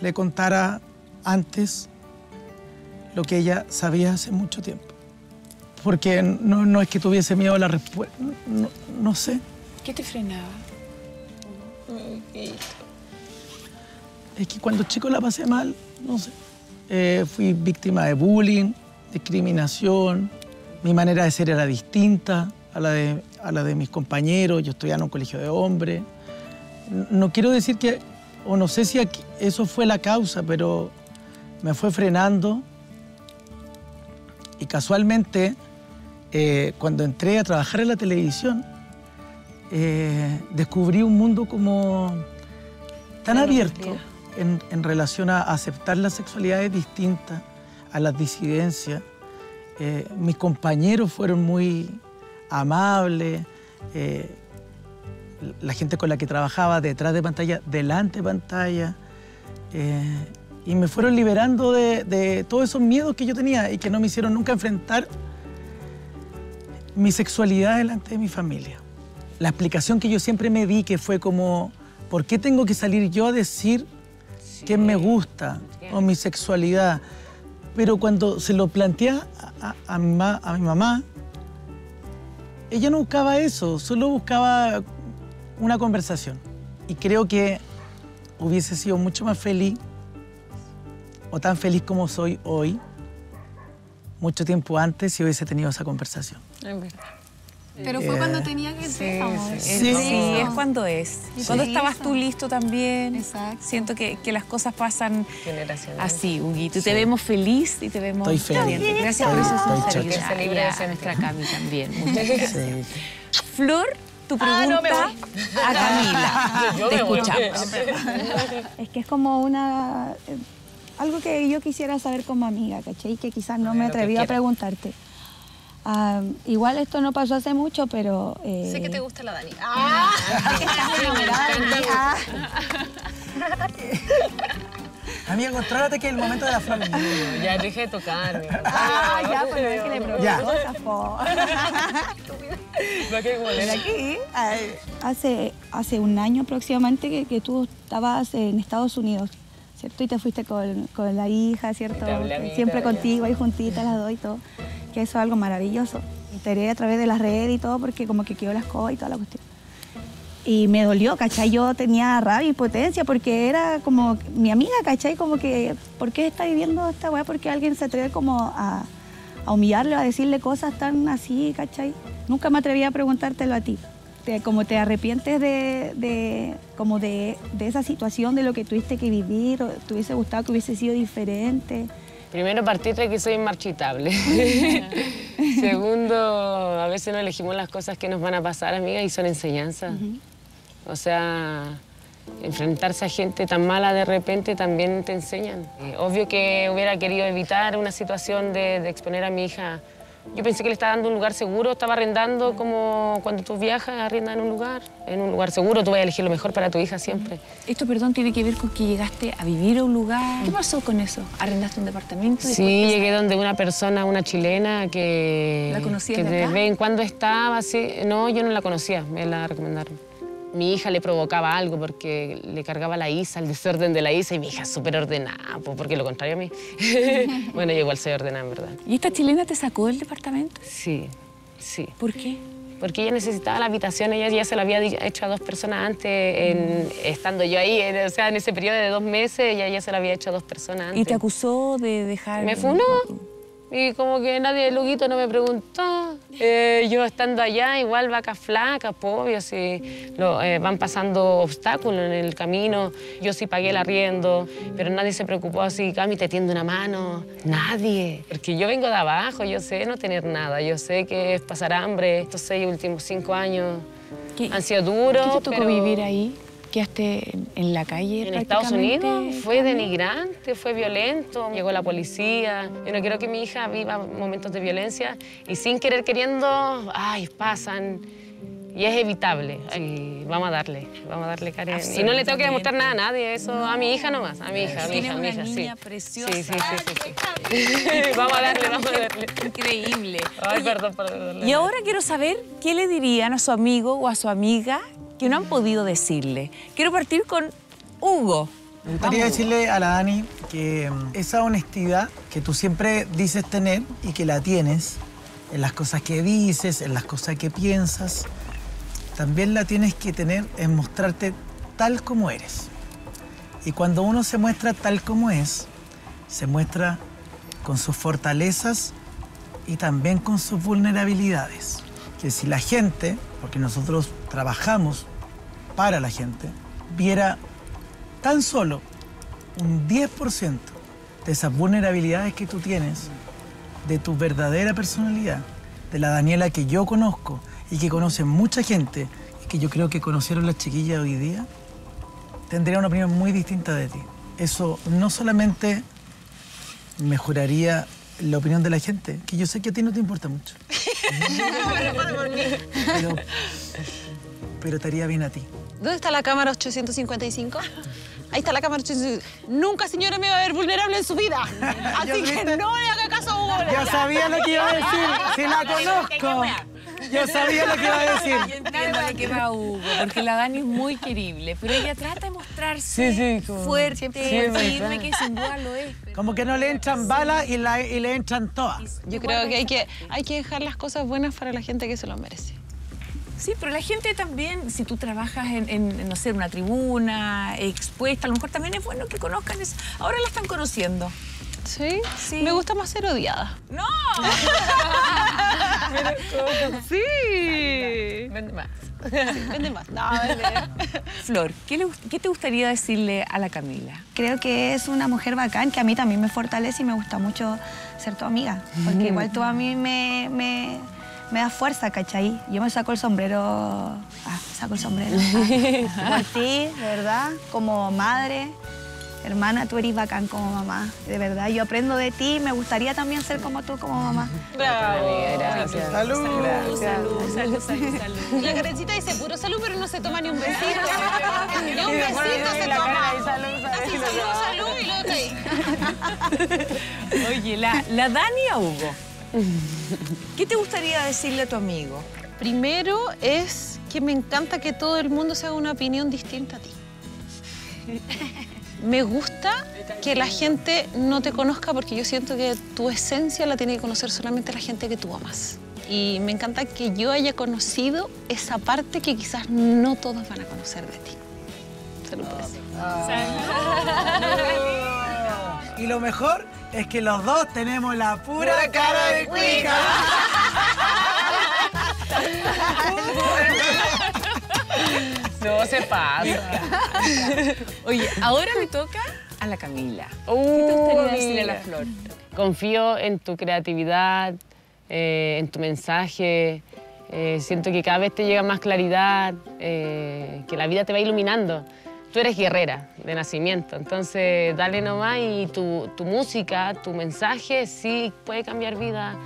le contara antes lo que ella sabía hace mucho tiempo. Porque no, no es que tuviese miedo a la respuesta, no, no sé. ¿Qué te frenaba? Es que cuando chico la pasé mal, no sé. Eh, fui víctima de bullying, discriminación. Mi manera de ser era distinta a la de, a la de mis compañeros. Yo estudiaba en un colegio de hombres. No quiero decir que, o no sé si aquí, eso fue la causa, pero me fue frenando. Y casualmente, eh, cuando entré a trabajar en la televisión, Eh, descubrí un mundo como tan abierto en, en relación a aceptar las sexualidades distintas, a las disidencias. Eh, mis compañeros fueron muy amables. Eh, la gente con la que trabajaba detrás de pantalla, delante de pantalla. Eh, y me fueron liberando de, de todos esos miedos que yo tenía y que no me hicieron nunca enfrentar mi sexualidad delante de mi familia. La explicación que yo siempre me di, que fue como, ¿por qué tengo que salir yo a decir sí, que me gusta o mi sexualidad? Pero cuando se lo planteé a, a, a, mi, ma, a mi mamá, ella no buscaba eso, solo buscaba una conversación. Y creo que hubiese sido mucho más feliz, o tan feliz como soy hoy, mucho tiempo antes, si hubiese tenido esa conversación. Es verdad. Pero fue eh, cuando tenía que ser famoso. Sí, sí, sí, es cuando es. Sí. Cuando estabas tú listo también. Exacto. Siento que, que las cosas pasan así, Huguito. Sí. Te vemos feliz y te vemos... Estoy feliz. Bien. Gracias por eso. Estoy feliz. Estoy feliz. Gracias a nuestra Cami también. Muchas gracias. Sí. Flor, tu pregunta ah, no, a Camila. Yo te escuchamos. Es que es como una... algo que yo quisiera saber como amiga, ¿cachai? Que quizás no me atreví a preguntarte. Um, igual esto no pasó hace mucho, pero... Eh... Sé que te gusta la Dani. ¡Ah! Sé que estás enamorada de mí. ¡Ah! Amiga, contrólate que es el momento de la familia. Ya, deje de tocarme. Ah, no, ya, no, pero es que le pregunto cosas, po. Pero aquí, hace, hace un año aproximadamente que, que tú estabas en Estados Unidos, ¿cierto? Y te fuiste con, con la hija, ¿cierto? Hablé, siempre contigo, ahí juntitas las dos y todo. Que eso es algo maravilloso. Me enteré a través de las redes y todo, porque como que quedó la escoba y toda la cuestión. Y me dolió, ¿cachai? Yo tenía rabia y impotencia porque era como mi amiga, ¿cachai? Como que, ¿por qué está viviendo esta weá? Porque alguien se atreve como a, a humillarle, a decirle cosas tan así, ¿cachai? Nunca me atreví a preguntártelo a ti. Te, como te arrepientes de, de, como de, de esa situación, de lo que tuviste que vivir, o te hubiese gustado que hubiese sido diferente. Primero, partir de que soy inmarchitable. Segundo, a veces no elegimos las cosas que nos van a pasar, amiga, y son enseñanzas. Uh-huh. O sea, enfrentarse a gente tan mala de repente también te enseñan. Obvio que hubiera querido evitar una situación de, de exponer a mi hija. Yo pensé que le estaba dando un lugar seguro, estaba arrendando como cuando tú viajas, arriendas en un lugar. En un lugar seguro, tú vas a elegir lo mejor para tu hija siempre. Esto, perdón, tiene que ver con que llegaste a vivir a un lugar. ¿Qué pasó con eso? ¿Arrendaste un departamento? Sí, llegué donde una persona, una chilena que... ¿La conocías de acá? Que de vez en cuando estaba, sí. No, yo no la conocía, me la recomendaron. Mi hija le provocaba algo porque le cargaba la Isa, el desorden de la Isa, y mi hija es súper ordenada, pues, porque lo contrario a mí. Bueno, yo igual soy ordenada, en verdad. ¿Y esta chilena te sacó del departamento? Sí, sí. ¿Por qué? Porque ella necesitaba la habitación, ella ya se la había hecho a dos personas antes, en, estando yo ahí, en, o sea, en ese periodo de dos meses, ella ya se la había hecho a dos personas antes. ¿Y te acusó de dejar...? Me funó. Y como que nadie, el Huguito no me preguntó. Eh, yo estando allá, igual vacas flacas, obvio, si lo, eh, van pasando obstáculos en el camino. Yo sí pagué el arriendo, pero nadie se preocupó así, Cami, te tiende una mano. Nadie. Porque yo vengo de abajo, yo sé no tener nada, yo sé que es pasar hambre. Estos seis últimos cinco años ¿Qué? han sido duros. ¿Qué te tocó pero... vivir ahí? ¿Quedaste en la calle? En Estados Unidos fue denigrante, fue violento. Llegó la policía. Yo no quiero que mi hija viva momentos de violencia y sin querer queriendo, ay, pasan. Y es evitable. Y vamos a darle, vamos a darle, Karen. Y no le tengo que demostrar nada a nadie, eso no. A mi hija nomás, a mi hija, a mi hija, a mi hija, sí. Preciosa. Sí, sí, sí, sí, sí. Vamos a darle, vamos a darle. Increíble. Ay, Oye, perdón, perdón. Y ahora quiero saber qué le dirían a su amigo o a su amiga que no han podido decirle. Quiero partir con Hugo. Me gustaría decirle a la Dani que esa honestidad que tú siempre dices tener y que la tienes en las cosas que dices, en las cosas que piensas, también la tienes que tener en mostrarte tal como eres. Y cuando uno se muestra tal como es, se muestra con sus fortalezas y también con sus vulnerabilidades. Que si la gente, porque nosotros trabajamos para la gente, viera tan solo un diez por ciento de esas vulnerabilidades que tú tienes, de tu verdadera personalidad, de la Daniela que yo conozco y que conoce mucha gente, y que yo creo que conocieron las chiquillas hoy día, tendría una opinión muy distinta de ti. Eso no solamente mejoraría la opinión de la gente, que yo sé que a ti no te importa mucho. pero, pero te haría bien a ti. ¿Dónde está la cámara ochocientos cincuenta y cinco? Ahí está la cámara ochocientos cincuenta y cinco. Nunca, señora, me va a ver vulnerable en su vida. Así que viste? No le haga caso a Hugo. Yo sabía lo que iba a decir. Si la conozco. Yo sabía lo que iba a decir. Yo entiendo de qué va Hugo, porque la Dani es muy querible, pero ella trata de mostrarse sí, sí, como... fuerte, firme, sí, que sin duda lo es. Pero... como que no le entran balas y, la, y le entran todas. Yo creo que hay, que hay que dejar las cosas buenas para la gente que se lo merece. Sí, pero la gente también, si tú trabajas en, en, en no sé, una tribuna expuesta, a lo mejor también es bueno que conozcan eso. Ahora la están conociendo. ¿Sí? Sí. Me gusta más ser odiada. ¡No! Sí. Ay, vende más. Sí, vende más. No, vende. Flor, ¿qué, le, ¿qué te gustaría decirle a la Camila? Creo que es una mujer bacán, que a mí también me fortalece y me gusta mucho ser tu amiga. Porque igual tú a mí me... me... me da fuerza, ¿cachai? Yo me saco el sombrero... Ah, me saco el sombrero. Ah, por ti, de verdad, como madre, hermana, tú eres bacán como mamá. De verdad, yo aprendo de ti y me gustaría también ser como tú, como mamá. ¡Bravo! Gracias. ¡Salud! ¡Salud, salud, salud, salud, salud! La Karencita dice puro salud, pero no se toma ni un besito. Ni un besito se toma. Así, salud, salud, y luego te... Oye, la, la Dani a Hugo. ¿Qué te gustaría decirle a tu amigo? Primero es que me encanta que todo el mundo se haga una opinión distinta a ti. Me gusta que la gente no te conozca porque yo siento que tu esencia la tiene que conocer solamente la gente que tú amas. Y me encanta que yo haya conocido esa parte que quizás no todos van a conocer de ti. Salud por eso. Salud. Y lo mejor... es que los dos tenemos la pura, pura cara de cuica. No se pasa. Oye, ahora me toca a la Camila. Uh, ¿Qué te gustaría decirle a la Flor? Confío en tu creatividad, eh, en tu mensaje. Eh, siento que cada vez te llega más claridad, eh, que la vida te va iluminando. Tú eres guerrera de nacimiento, entonces dale nomás y tu, tu música, tu mensaje, sí puede cambiar vida.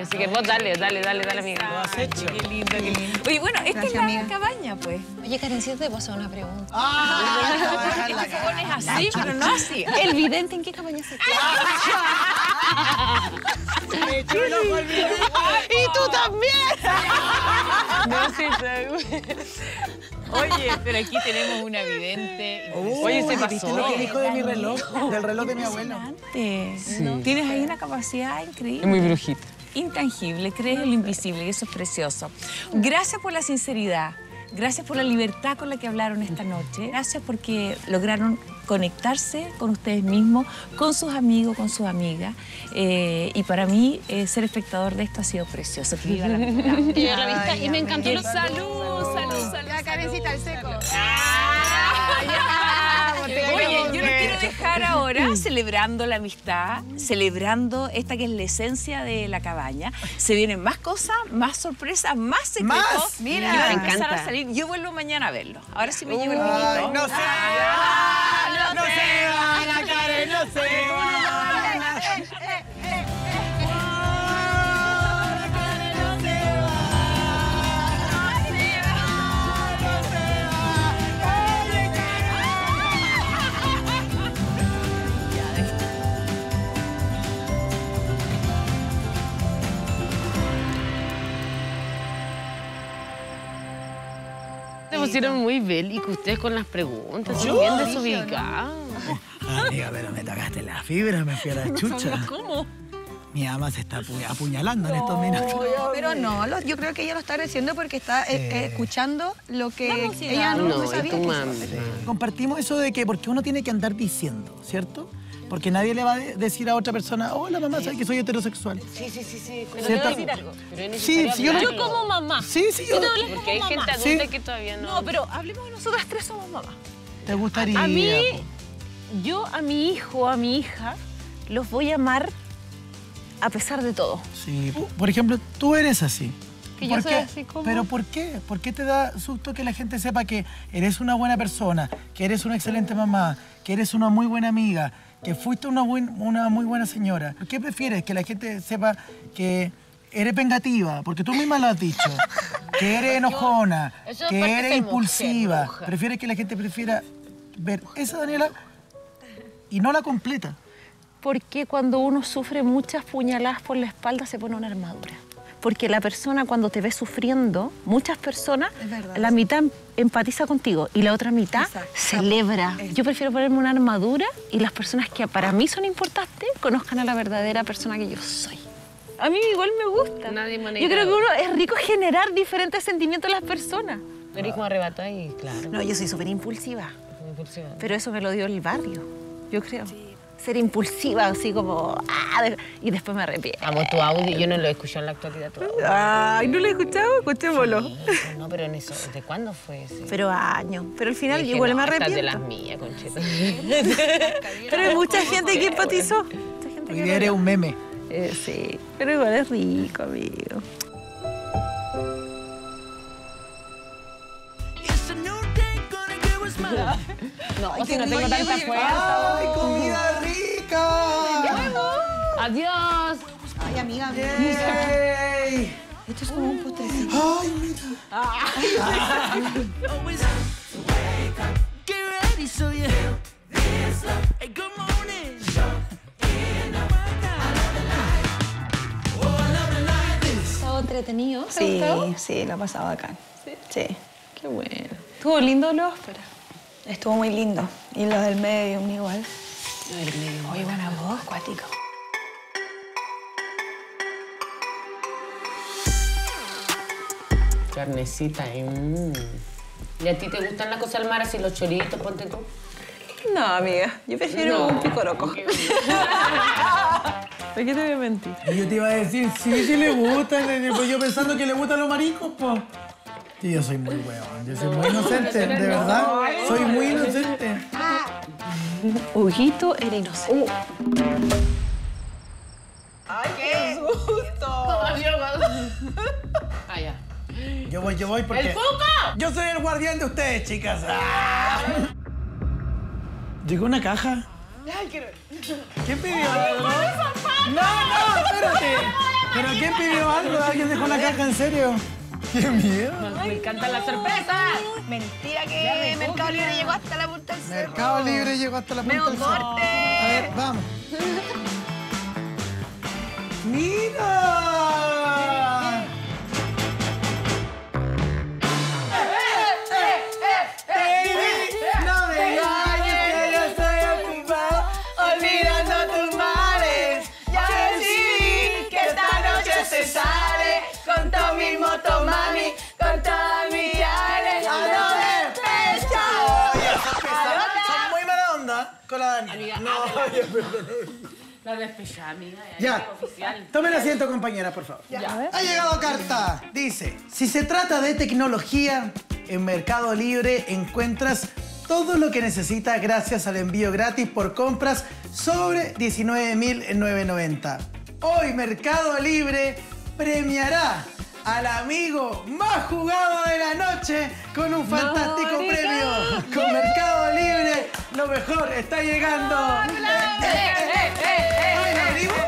Así que vos dale, dale, dale, dale, amiga. Lo has hecho. Qué lindo, qué lindo. Oye, bueno, esta es la cabaña, pues. Oye, Karencita, te puedo una pregunta. Ah, la pones así, pero no así. El vidente, ¿en qué cabaña se queda? Me echó el ojo al vidente. ¡Y tú también! No sé, seguro. Oye, pero aquí tenemos una vidente. Oh, oye, se pasó. ¿Viste lo que dijo de mi reloj? Del reloj de mi abuelo. Sí. ¿No? Tienes ahí una capacidad increíble. Es muy brujita. Intangible, crees en lo invisible y eso es precioso. Gracias por la sinceridad. Gracias por la libertad con la que hablaron esta noche. Gracias porque lograron conectarse con ustedes mismos, con sus amigos, con sus amigas. Eh, y para mí, eh, ser espectador de esto ha sido precioso. Que viva la amistad. Viva la amistad. Y me encantó los saludos. Salud, salud. La Karencita al seco. Oye, yo los quiero dejar ahora celebrando la amistad, celebrando esta que es la esencia de la cabaña. Se vienen más cosas, más sorpresas, más secretos. Más. Mira, me encanta. A salir. Yo vuelvo mañana a verlo. Ahora sí me llevo el vinito. No se va, no se va, la Karen no se va. Se pusieron muy bélicos ustedes con las preguntas. Son bien desubicados. Amiga, pero me tocaste la fibra, me fui a la chucha. ¿Cómo? Mi ama se está apu apuñalando no, en estos minutos. No, pero no, lo, yo creo que ella lo está haciendo porque está sí. eh, escuchando lo que ella no, no sabía. Es que compartimos eso de que porque uno tiene que andar diciendo, ¿cierto? Porque nadie le va a decir a otra persona, hola mamá, ¿sabes que soy heterosexual? Sí, sí, sí, sí. Pero quiero decir algo. Pero sí, si yo, no... yo como mamá. Sí, sí, yo. Porque como hay mamá. Gente adulta sí. que todavía no. No, pero hablemos de nosotras tres somos mamá. ¿Te gustaría? A mí, yo a mi hijo, a mi hija, los voy a amar a pesar de todo. Sí, por ejemplo, tú eres así. Que yo soy qué? Así como... ¿Pero por qué? ¿Por qué te da susto que la gente sepa que eres una buena persona, que eres una excelente mamá, que eres una muy buena amiga, que fuiste una, buen, una muy buena señora? ¿Por qué prefieres que la gente sepa que eres vengativa? Porque tú misma lo has dicho. Que eres enojona, yo, que eres impulsiva. Mujer, prefieres que la gente prefiera ver esa Daniela y no la completa. Porque cuando uno sufre muchas puñaladas por la espalda se pone una armadura. Porque la persona cuando te ve sufriendo, muchas personas, verdad, la sí. mitad empatiza contigo y la otra mitad exacto. celebra. Exacto. Yo prefiero ponerme una armadura y las personas que para mí son importantes conozcan a la verdadera persona que yo soy. A mí igual me gusta. Nadie me ha negado. Yo creo que uno es rico generar diferentes sentimientos en las personas. Pero como arrebató y claro. No, yo soy súper impulsiva. impulsiva. Pero eso me lo dio el barrio, yo creo. Sí. Ser impulsiva, así como... Ah, y después me arrepiento. Amo tu audio, yo no lo he escuchado en la actualidad. Ay, ¿no lo he escuchado? Escuchémoslo. Sí, no, pero en eso, ¿de cuándo fue ese? Pero años. Pero al final yo igual no, me arrepiento. De las mías, concheta. Sí. Pero hay mucha gente que empatizó. Mucha gente hoy que día eres un meme. Eh, sí, pero igual es rico, amigo. No, es que no tengo tanta fuerza. ¡Ay, comida rica! ¡Adiós! ¡Ay, amiga! ¡Yay! Esto es como un postrecito. ¡Ay, mira! ¡Ay! ¿Estaba entretenido? Sí, sí, lo ha pasado bacán. ¿Sí? Sí. Qué bueno. ¿Estuvo lindo lo óspera? Estuvo muy lindo. Y los del medio, igual. Los del medio. Muy buena voz, cuático. Carnecita, ¿eh? ¿Y a ti te gustan las cosas al mar, así los choritos, ponte tú? No, amiga. Yo prefiero no, un picoroco. ¿Por qué te voy a mentir? Yo te iba a decir, sí, sí le gustan. Yo pensando que le gustan los mariscos, po. Sí, yo soy muy huevón, yo soy muy inocente, de verdad. Soy muy inocente. Huguito era inocente. ¡Ay, qué susto! ¿Cómo yo? Ah, ya. Yo voy, yo voy porque... ¡El Puka! Yo soy el guardián de ustedes, chicas. ¡Ah! Llegó una caja. Ay, quiero ver. ¿Quién pidió algo? ¡No, no, espérate! ¿Pero quién pidió algo? ¿Alguien dejó la caja, en serio? ¡Qué miedo! Ay, ¡me encantan no, las sorpresas! No. Mentira que Mercado Libre llegó hasta la punta del cerro. Mercado Libre llegó hasta la punta del cerro. ¡Meo corte! A ver, vamos. ¡Mira! ¡Eh, eh, eh, eh! ¡Baby! ¡No me engañes! ¡Que yo estoy ocupado! ¡Olvidando tus males! ¡Ya decidí que esta noche se sale! ¡Con todo mi moto, mami! ¡Con todas mis aires! ¡A lo de pecho! Son muy mala onda con la Daniela. No, yo perdón. La despechada, amiga. Ya. Tomen asiento, compañera, por favor. Ya. Ha llegado carta. Dice, si se trata de tecnología, en Mercado Libre encuentras todo lo que necesitas gracias al envío gratis por compras sobre diecinueve mil novecientos noventa. Hoy, Mercado Libre premiará al amigo más jugado de la noche con un fantástico ¡Marica! Premio. Con Mercado Libre, lo mejor está llegando. ¡Eh, eh, eh, eh! ¿Ay, ¿la abrimos?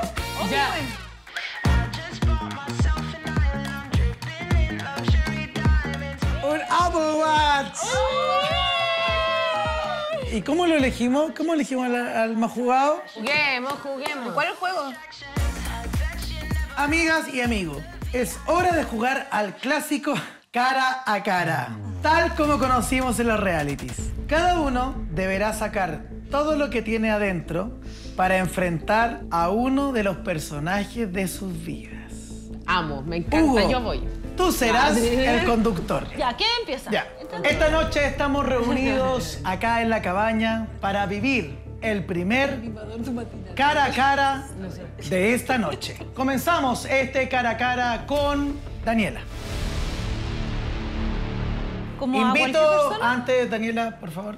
Ya. Un Apple Watch. ¡Oh! ¿Y cómo lo elegimos? ¿Cómo elegimos al, al más jugado? Juguemos, juguemos. ¿Cuál es el juego? Amigas y amigos, es hora de jugar al clásico cara a cara, tal como conocimos en los realities. Cada uno deberá sacar todo lo que tiene adentro para enfrentar a uno de los personajes de sus vidas. Amo, me encanta, Hugo, yo voy. Tú serás el conductor. Ya, ¿quién empieza? Ya. Entonces... Esta noche estamos reunidos acá en La Cabaña para vivir el primer cara a cara de esta noche. Comenzamos este cara a cara con Daniela. ¿Cómo invito antes, Daniela, por favor,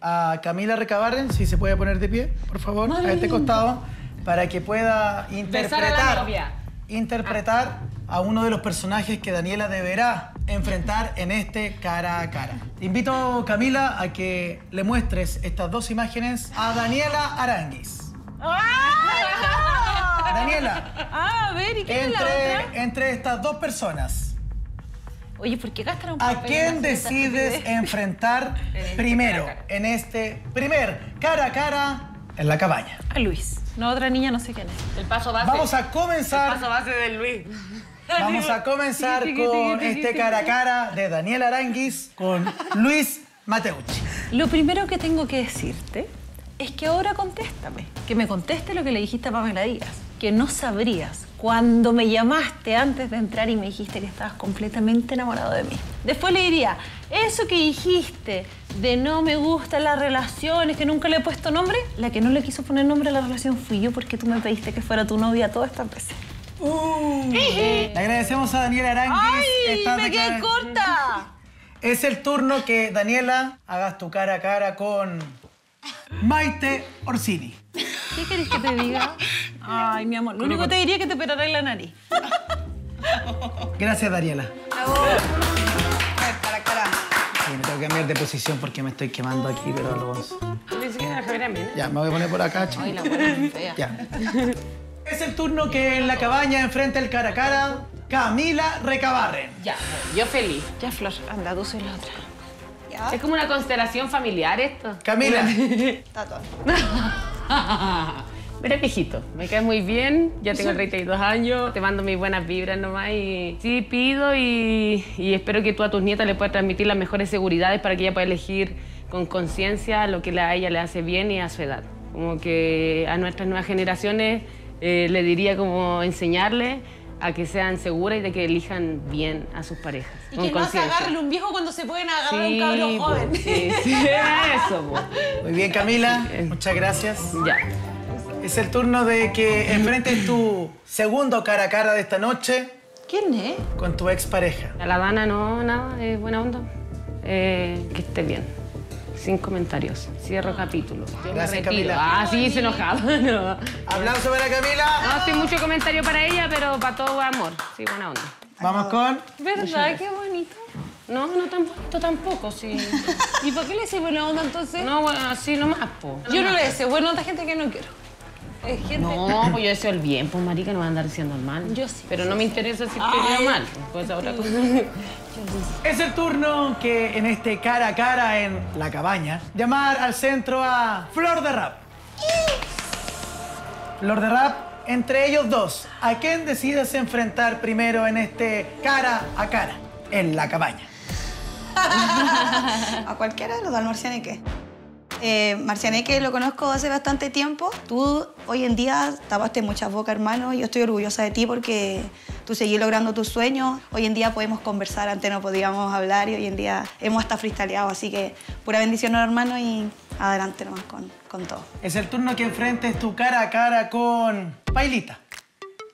a Camila Recabarren, si se puede poner de pie, por favor, Marín. a este costado, para que pueda interpretar, a, interpretar ah. a uno de los personajes que Daniela deberá enfrentar en este cara a cara. Te invito, Camila, a que le muestres estas dos imágenes a Daniela Aránguiz. ¡Ay, no! Daniela, ah, a ver, ¿y qué entre, es la otra? Entre estas dos personas, Oye, ¿por qué gastan un papel? ¿A quién decides enfrentar primero en este primer cara a cara en La Cabaña? A Luis. No, otra niña no sé quién es. El paso base. Vamos a comenzar... El paso base de Luis. Vamos a comenzar con este cara a cara de Daniela Aránguiz con Luis Mateucci. Lo primero que tengo que decirte es que ahora contéstame. Que me conteste lo que le dijiste a Pamela Díaz. Que no sabrías cuando me llamaste antes de entrar y me dijiste que estabas completamente enamorado de mí. Después le diría, eso que dijiste de no me gustan las relaciones, que nunca le he puesto nombre, la que no le quiso poner nombre a la relación fui yo porque tú me pediste que fuera tu novia todas estas veces. Uh, le agradecemos a Daniela Aránguiz. ¡Ay, me quedé corta! Es el turno que, Daniela, hagas tu cara a cara con Maite Orsini. ¿Qué querés que te diga? Ay, mi amor, lo único que te diría es que te operaré en la nariz. Gracias, Daniela. Bravo. Cara, cara. Sí, me tengo que cambiar de posición porque me estoy quemando aquí, pero lo vamos. Ya, me voy a poner por acá, chico. Ay, la buena es fea. Ya. Es el turno que en La Cabaña enfrenta el cara a cara Camila Recabarren. Ya, yo feliz. Ya, Flor, anda, tú soy la otra. Ya. Es como una constelación familiar esto. Camila. Tato. Mira, viejito, me caes muy bien, ya tengo treinta y dos años, te mando mis buenas vibras nomás y sí pido y, y espero que tú a tus nietas le puedas transmitir las mejores seguridades para que ella pueda elegir con conciencia lo que a ella le hace bien y a su edad. Como que a nuestras nuevas generaciones eh, le diría como enseñarle a que sean seguras y de que elijan bien a sus parejas. Y que no se agarre un viejo cuando se pueden agarrar sí, a un cabrón joven. Pues, sí, sí, eso. Pues. Muy bien, Camila, muchas gracias. Ya. Es el turno de que enfrentes tu segundo cara a cara de esta noche. ¿Quién es? Con tu expareja. A la Dana no, nada, es buena onda. Eh, que esté bien. Sin comentarios. Cierro capítulo. Gracias, Camila. Ah, sí, se enojaba. No. Aplauso para Camila. No, sin mucho comentario para ella, pero para todo amor. Sí, buena onda. Vamos con... ¿Verdad? Qué bonito. No, no tan bonito tampoco, sí. ¿Y por qué le decís buena onda entonces? No, bueno, así nomás, po. Yo no le deseo buena onda a gente que no quiero. Es gente... No, pues yo deseo el bien, pues marica, no va a andar diciendo el mal. Yo sí. Pero no sí, me interesa sí. si quiere mal. Pues ahora cosa. Es el turno que en este cara a cara en La Cabaña, llamar al centro a Flor de Rap. Flor de Rap, entre ellos dos, ¿a quién decides enfrentar primero en este cara a cara en La Cabaña? A cualquiera de los dos, al marcianeque. Eh, Marcianeque lo conozco hace bastante tiempo. Tú hoy en día tapaste muchas bocas, hermano. Yo estoy orgullosa de ti porque tú seguís logrando tus sueños. Hoy en día podemos conversar, antes no podíamos hablar y hoy en día hemos hasta freestyleado. Así que pura bendición, hermano, y adelante nomás con, con todo. Es el turno que enfrentes tu cara a cara con Pailita.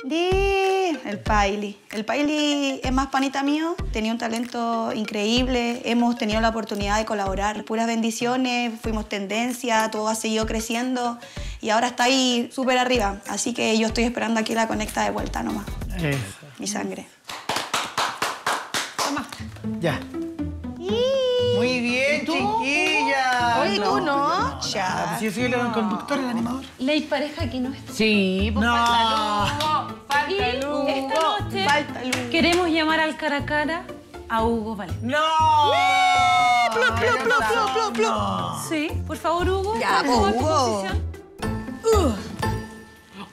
De... El Paili. El Paili es más panita mío. Tenía un talento increíble. Hemos tenido la oportunidad de colaborar. Puras bendiciones, fuimos tendencia, todo ha seguido creciendo y ahora está ahí súper arriba. Así que yo estoy esperando aquí la conecta de vuelta nomás. Eso. Mi sangre. Toma. Ya. Y... Muy bien, chiquilla. Oye, ¿tú no? Ya. Si yo soy el no. conductor, el animador. La pareja que no está. Sí, pues no. Falta Lugo. Falta Lugo. Esta noche falta Lugo. Queremos llamar al cara a cara a Hugo Valencia. ¡No! ¡Plop, plop, plop, plop, plop, plop! Sí, por favor, Hugo. Ya, por Hugo.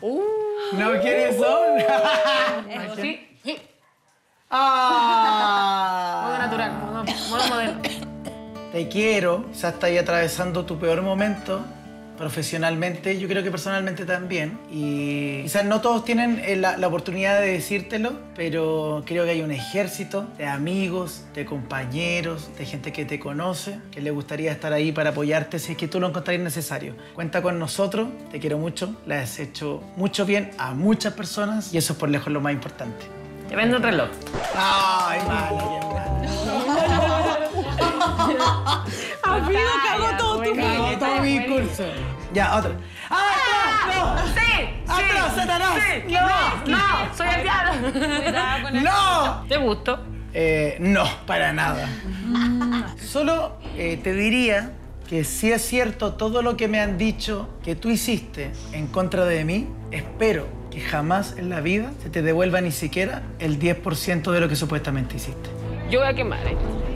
Uh. Uh. ¿No quieres eso? Sí. Ah. Modo moderno. Te quiero, ya estás ahí atravesando tu peor momento profesionalmente, yo creo que personalmente también. Y quizás no todos tienen la, la oportunidad de decírtelo, pero creo que hay un ejército de amigos, de compañeros, de gente que te conoce, que le gustaría estar ahí para apoyarte si es que tú lo encontrarías necesario. Cuenta con nosotros, te quiero mucho, le has hecho mucho bien a muchas personas y eso es por lejos lo más importante. Te vendo un reloj. Ay, malo. Amigo, cagó todo tu curso. Ya, otro. ¡Ah, no! ¡Sí! ¡Atrás, Satanás! ¡No! ¡No! ¡Soy el diablo! ¡No! ¿Te gustó? Eh, no, para nada. Solo eh, te diría que si es cierto todo lo que me han dicho que tú hiciste en contra de mí, espero que jamás en la vida se te devuelva ni siquiera el diez por ciento de lo que supuestamente hiciste. Yo voy a quemar esto. ¿Eh?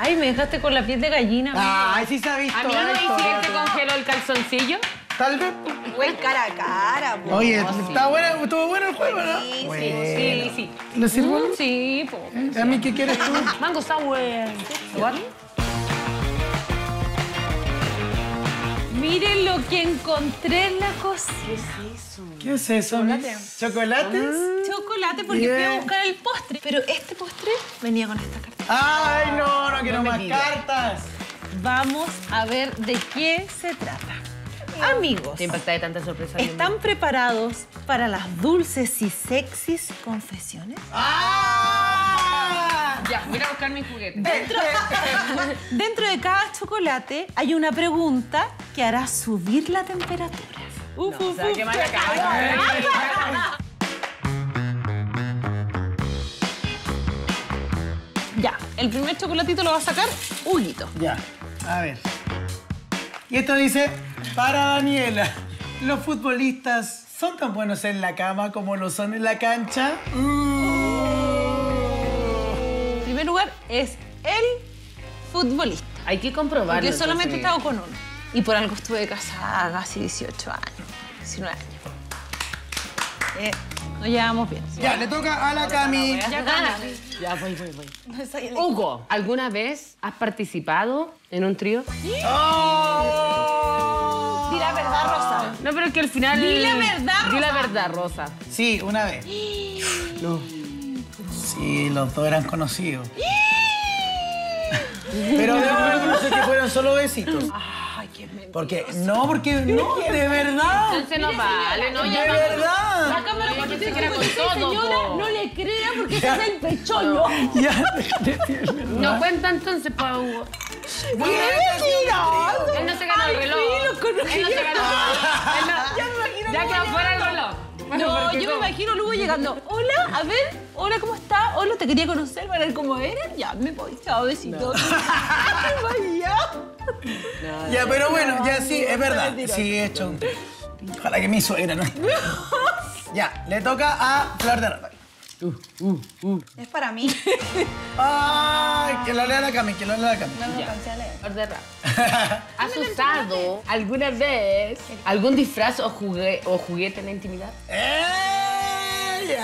Ay, me dejaste con la piel de gallina. Ah, ay, sí se ha visto. ¿A mí no hiciste que congeló el calzoncillo? Tal vez. Fue cara a cara. Pues. Oye, no, está sí. Buena, estuvo bueno el juego, ¿no? Sí, bueno. sí, sí. ¿Lo sirvo? Mm, sí, po. ¿Eh? Sí. ¿A mí qué quieres tú? Mango sour. ¿Vale? Miren lo que encontré en la cocina. ¿Qué es eso? ¿Qué es eso? Chocolate. ¿Chocolates? Ah, chocolate, porque yeah. fui a buscar el postre. Pero este postre venía con esta carta. ¡Ay, no! ¡No quiero no más cartas! Vamos a ver de qué se trata. Amigos, te impacta de tanta sorpresa. ¿Están bien? Preparados para las dulces y sexys confesiones? ¡Ah! Ya, voy a buscar mi juguete. Dentro, dentro de cada chocolate hay una pregunta que hará subir la temperatura. ¡Uf, no, uf, o sea, uf! ¡Qué mala cara! Ya, el primer chocolatito lo va a sacar Huguito. Ya, a ver. Y esto dice, para Daniela, los futbolistas son tan buenos en la cama como lo son en la cancha. Uh. En primer lugar, es el futbolista. Hay que comprobarlo. Porque solamente he estado con uno. Y por algo estuve casada casi dieciocho años, diecinueve años. Eh, nos llevamos bien. Ya, le toca a la Cami. Ya gana. Ya, voy, voy, voy. Hugo, ¿alguna vez has participado en un trío? ¡Oh! Di la verdad, Rosa. No, pero es que al final... Di la verdad, Rosa. Di la verdad, Rosa. Sí, una vez. No. Sí, los dos eran conocidos. Pero no sé que fueron solo besitos. Ay, qué mentira. Porque, no, porque, no, de verdad. Entonces no vale, no, ya. De verdad. La cámara cuando te dice señora, no le crea porque se hace el pecholo. Ya, no cuenta entonces, pa' Hugo. ¡Qué mentira! Él no se ganó el reloj. Él no se ganó el reloj. Ya quedó fuera el reloj. No, yo me imagino Hugo llegando. Hola, a ver. Hola, ¿cómo estás? Hola, te quería conocer para ver cómo eres. Ya, me voy, chao, besito. No. Ya, pero bueno, ya sí, es verdad. Sí, he hecho un... Ojalá que mi suegra no esté. Ya, le toca a Flor de Rap. Uh, uh, uh. Es para mí. Ay, que lo lea la Cami, que lo lea la Cami. No, no, cancele. Flor de Rap. ¿Has usado alguna vez algún disfraz o, jugue o juguete en la intimidad? ¡Eh! Sí.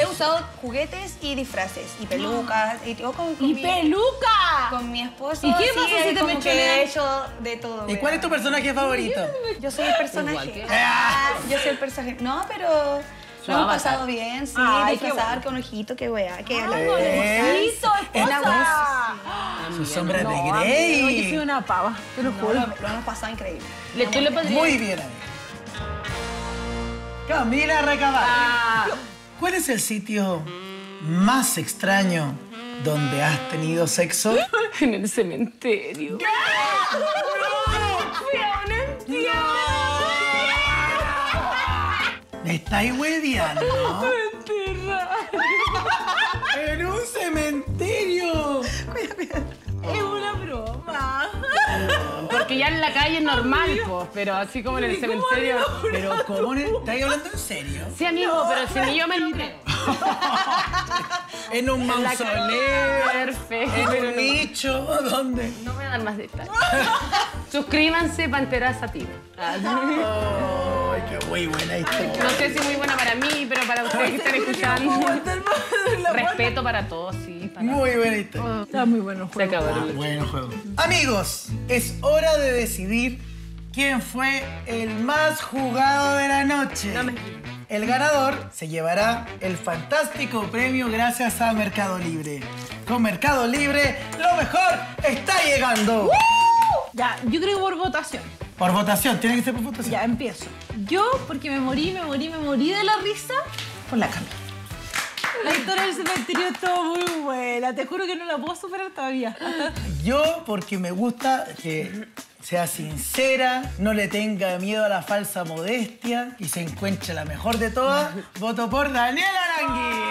He usado juguetes y disfraces. Y pelucas. Y, con, con ¿Y mi, peluca! Con mi esposo. ¿Y qué sí, pasa si te me he hecho de todo. ¿Y ¿verdad? cuál es tu personaje favorito? Yo soy el personaje. Ah, yo soy el personaje. No, pero... Lo hemos pasado bien, sí. Ay, disfrazar con ojito, qué weá. ¡Qué bonito! ¡Es la voz! ¡Su sombra de Grey! Oye, soy una pava. Te lo juro. Lo hemos pasado increíble. Muy bien, Camila Recabarren. ¿Cuál es el sitio más extraño donde has tenido sexo? En el cementerio. ¿Qué? ¡No! ¡Fui a un entierro! ¡Me estáis hueviando! ¡Me ¡En un cementerio! Cuida, cuida. Es una broma. Porque ya en la calle es normal, pues, pero así como en el cementerio. Pero, ¿cómo? ¿Estás hablando en serio? Sí, amigo, no, pero si ni yo me lo creo. En un mausoleo. Perfecto. En un nicho. ¿Dónde? No me dan más detalles. Suscríbanse, Pantera Sativa. Oh, qué muy buena historia. No sé si muy buena para mí, pero para ustedes que están escuchando. Respeto para todos, sí. Para muy buena historia. Oh, está muy bueno el juego. Se acabó. Ah, bueno juego. Amigos, es hora de decidir quién fue el más jugado de la noche. No me... El ganador se llevará el fantástico premio gracias a Mercado Libre. Con Mercado Libre, lo mejor está llegando. ¡Woo! Ya, yo creo por votación. Por votación, tiene que ser por votación. Ya, empiezo. Yo, porque me morí, me morí, me morí de la risa, por la Camila. La historia del cementerio estuvo muy buena. Te juro que no la puedo superar todavía. Yo, porque me gusta que sea sincera, no le tenga miedo a la falsa modestia y se encuentre la mejor de todas, voto por Daniela Aránguiz.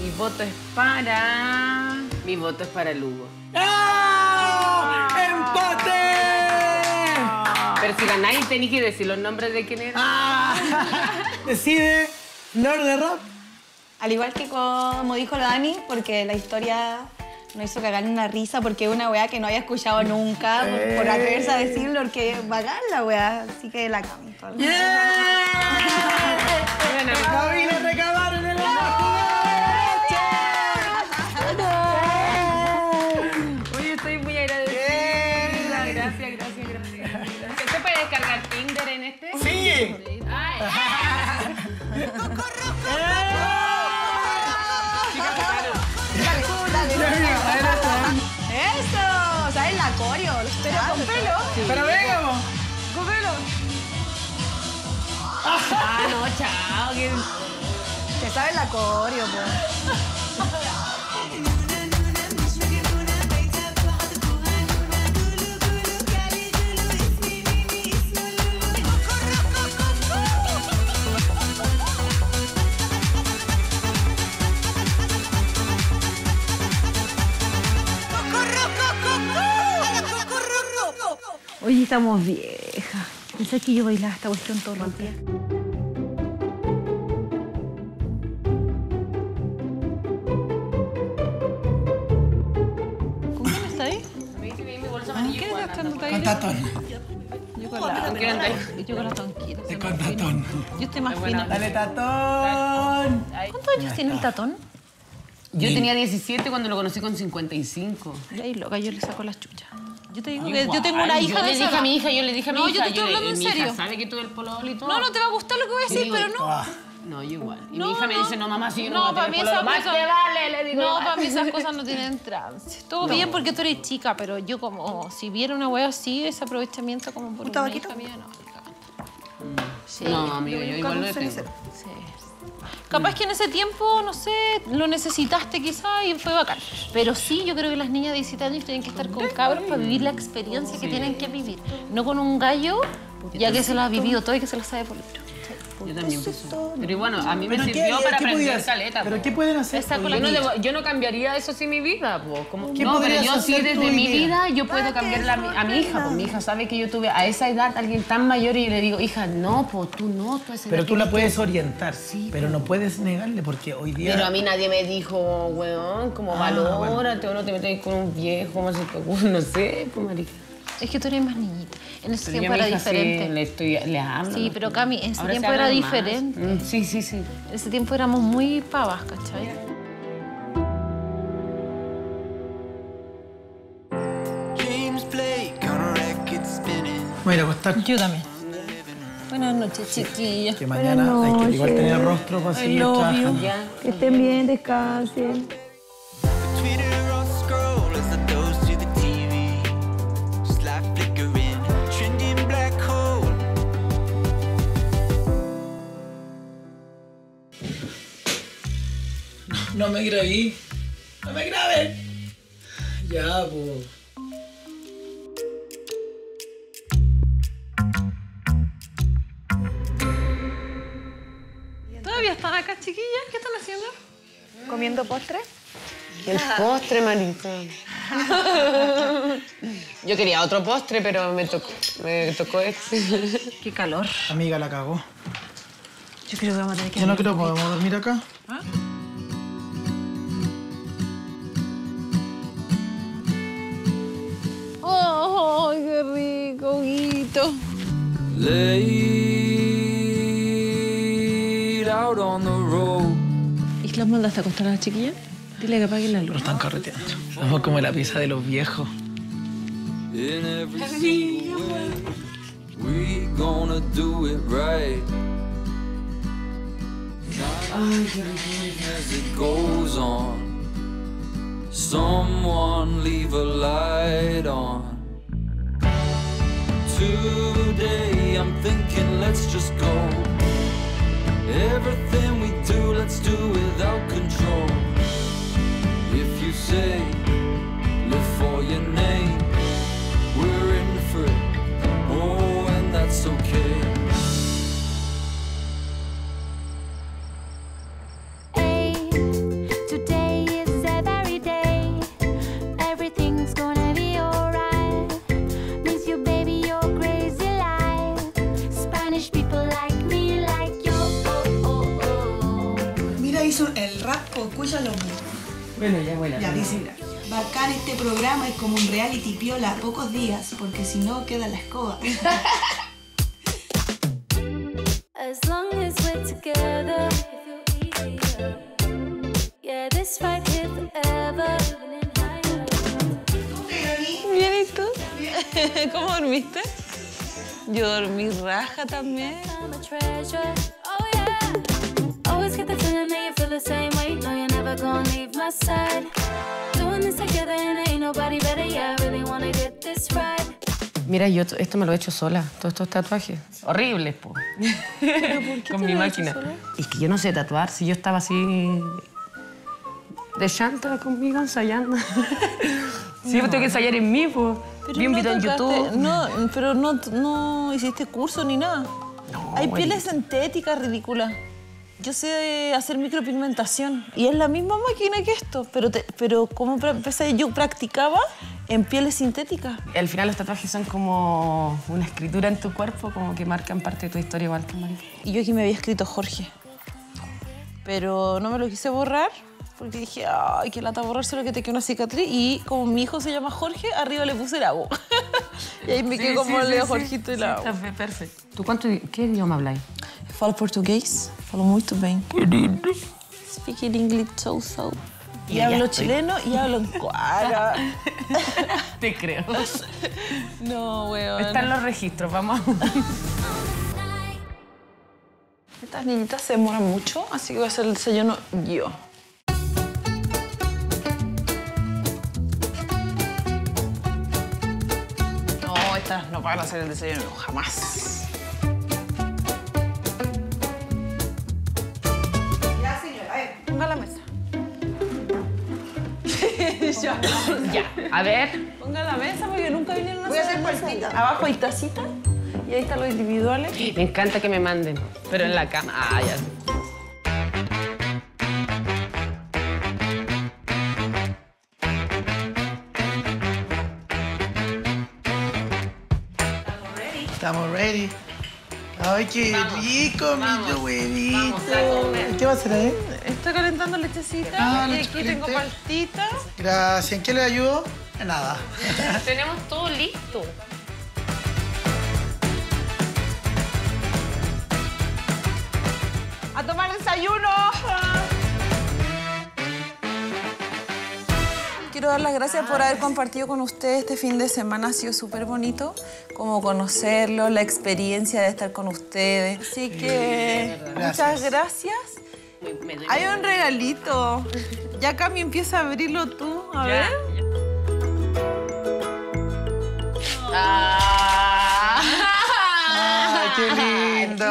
Mi voto es para... Mi voto es para Hugo. ¡Oh! ¡Empate! Oh. Pero si ganáis tenéis que decir los nombres de quién era. Ah. Decide Flor de Rap. Al igual que como dijo la Dani, porque la historia... No hizo cagar una risa porque es una weá que no había escuchado nunca eh. por atreverse a decirlo, porque bacán la weá, así que la canto. ¡Yeah! Bueno, Camila Recabarren en la noche. Oye, estoy muy agradecida. Gracias, gracias, gracias. gracias. ¿Se puede descargar Tinder en este? ¡Sí! sí. Ay. Eh. ¡Coco rojo! Eh. ¡Eso! ¿Sabes la coreo? Pero con pelo. Sí. Pero venga, vos. Con pelo. Ah, no, chao. Que, que sabes la coreo, Oye, estamos viejas. Pensé que yo bailaba esta cuestión todo el día. ¿Con quién está ahí? Me dice que vi mi bolsa amarilla. ¿Qué estás cantando ahí? Con tatón. Yo con la tonquita. Yo con la tonquita. Con tatón. Yo estoy más fina. Dale, tatón. ¿Cuántos años tiene el tatón? Yo tenía diecisiete cuando lo conocí con cincuenta y cinco. Ay, loca, yo le saco las chuchas. Yo te digo Ay, que guay. Yo tengo una hija yo de le dije a mi hija, yo le dije a mi no, hija. No, yo te estoy hablando en serio. Mi hija sabe que tuve el pololo y todo. No, no te va a gustar lo que voy a decir, pero no. Ah. No, yo igual. Y no, mi hija no. me dice, no, mamá, si yo no, no voy a tener pololo, más cosa... te vale, le digo. No, para mí esas cosas no tienen trance. Todo no. bien porque tú eres chica, pero yo como, oh, si viera una hueá así, ese aprovechamiento como por una hija mía, no. Mm. Sí. No, amigo, yo, yo igual lo tengo. Sí. Capaz que en ese tiempo, no sé, lo necesitaste quizá y fue bacán. Pero sí, yo creo que las niñas de diecisiete años tienen que estar con cabros para vivir la experiencia que tienen que vivir. No con un gallo, ya que se lo ha vivido todo y que se lo sabe por dentro. Yo también pienso. Pero bueno, a mí me sirvió para aprender caleta. ¿Pero qué pueden hacer? Yo no cambiaría eso sin mi vida. No, pero yo sí desde mi vida yo puedo cambiar a mi hija. Mi hija sabe que yo tuve a esa edad a alguien tan mayor y yo le digo, hija, no, pues tú no. Pero tú la puedes orientar, pero no puedes negarle porque hoy día... Pero a mí nadie me dijo, weón, como valórate o no te metes con un viejo, no sé, pues marica. Es que tú eres más niñita. En ese pero tiempo era diferente. Sí, le, estoy, le hablo. Sí, pero Cami, en ese tiempo era diferente. Mm, sí, sí, sí. En ese tiempo éramos muy pavas, ¿cachai? Voy a ir a acostar. Yo también. Buenas noches, chiquillas. Que mañana noches. hay que igual tener el rostro vacío. Que estén bien, descansen. No me grabé. No me grabé. Ya, pues. ¿Todavía están acá, chiquillas? ¿Qué están haciendo? ¿Comiendo postre? El postre, manito. Yo quería otro postre, pero me tocó, me tocó este. Qué calor. Amiga, la cagó. Yo creo que vamos a tener que... Yo no creo que podamos dormir acá. ¿Ah? ¡Oh, qué rico, Huguito! ¿Y las mandaste a acostar a las chiquillas? Dile que apaguen la luz. No están carreteando. Vamos como la pieza de los viejos. Ay, qué rico. Someone leave a light on. Today I'm thinking let's just go. Everything we do, let's do without control. If you say, look for your name, we're in for it. Oh, and that's okay. Bueno, ya, bueno. Ya, dice, bacán este programa, es como un reality piola a pocos días, porque si no queda la escoba. Bien, ¿y tú? ¿Cómo dormiste? Yo dormí raja también. Mira, yo esto me lo he hecho sola, todos estos tatuajes. Horribles, po. ¿Pero por qué? Con mi máquina. Es que yo no sé tatuar, si yo estaba así... de chanta conmigo ensayando. Sí, no. Pues tengo que ensayar en mí, po. Vi un video en YouTube. No, pero no, no hiciste curso ni nada. No, hay pieles sintéticas ridículas. Yo sé hacer micropigmentación y es la misma máquina que esto, pero, te, pero como empecé, yo practicaba en pieles sintéticas. Al final los tatuajes son como una escritura en tu cuerpo, como que marcan parte de tu historia igual que María. Y yo aquí me había escrito Jorge, pero no me lo quise borrar porque dije, ay, qué lata borrarse lo que te queda una cicatriz, y como mi hijo se llama Jorge, arriba le puse el agua. Y ahí me sí, quedé sí, como sí, leo sí, Jorgito y sí, la agua. Perfecto. ¿Tú cuánto, qué idioma habláis? Falo portugués, falo muy bien. Speak in English so so. Y, y hablo estoy. Chileno y hablo en cuara. Te creo. No, weón. Están los registros, vamos. Estas niñitas se demoran mucho, así que voy a hacer el desayuno yo. No, estas no van a hacer el desayuno jamás. Ya. Ya, a ver. Ponga la mesa porque nunca vinieron a... Voy a hacer puertita. Abajo hay tacita y ahí están los individuales. Me encanta que me manden, pero en la cama. Ah, ya. Estamos ready. Ay, qué vamos, rico, vamos, mi huevito. ¿Qué va a hacer ahí? Estoy calentando lechecita ah, y aquí tengo paltitas. Gracias. ¿En qué le ayudo? Nada. Tenemos todo listo. ¡A tomar desayuno! Quiero dar las gracias por haber compartido con ustedes este fin de semana. Ha sido súper bonito, como conocerlos, la experiencia de estar con ustedes. Así que muchas gracias. Hay un regalito. Ya, Cami, empieza a abrirlo tú. A ver. ¡Ah! ¡Ah, qué lindo!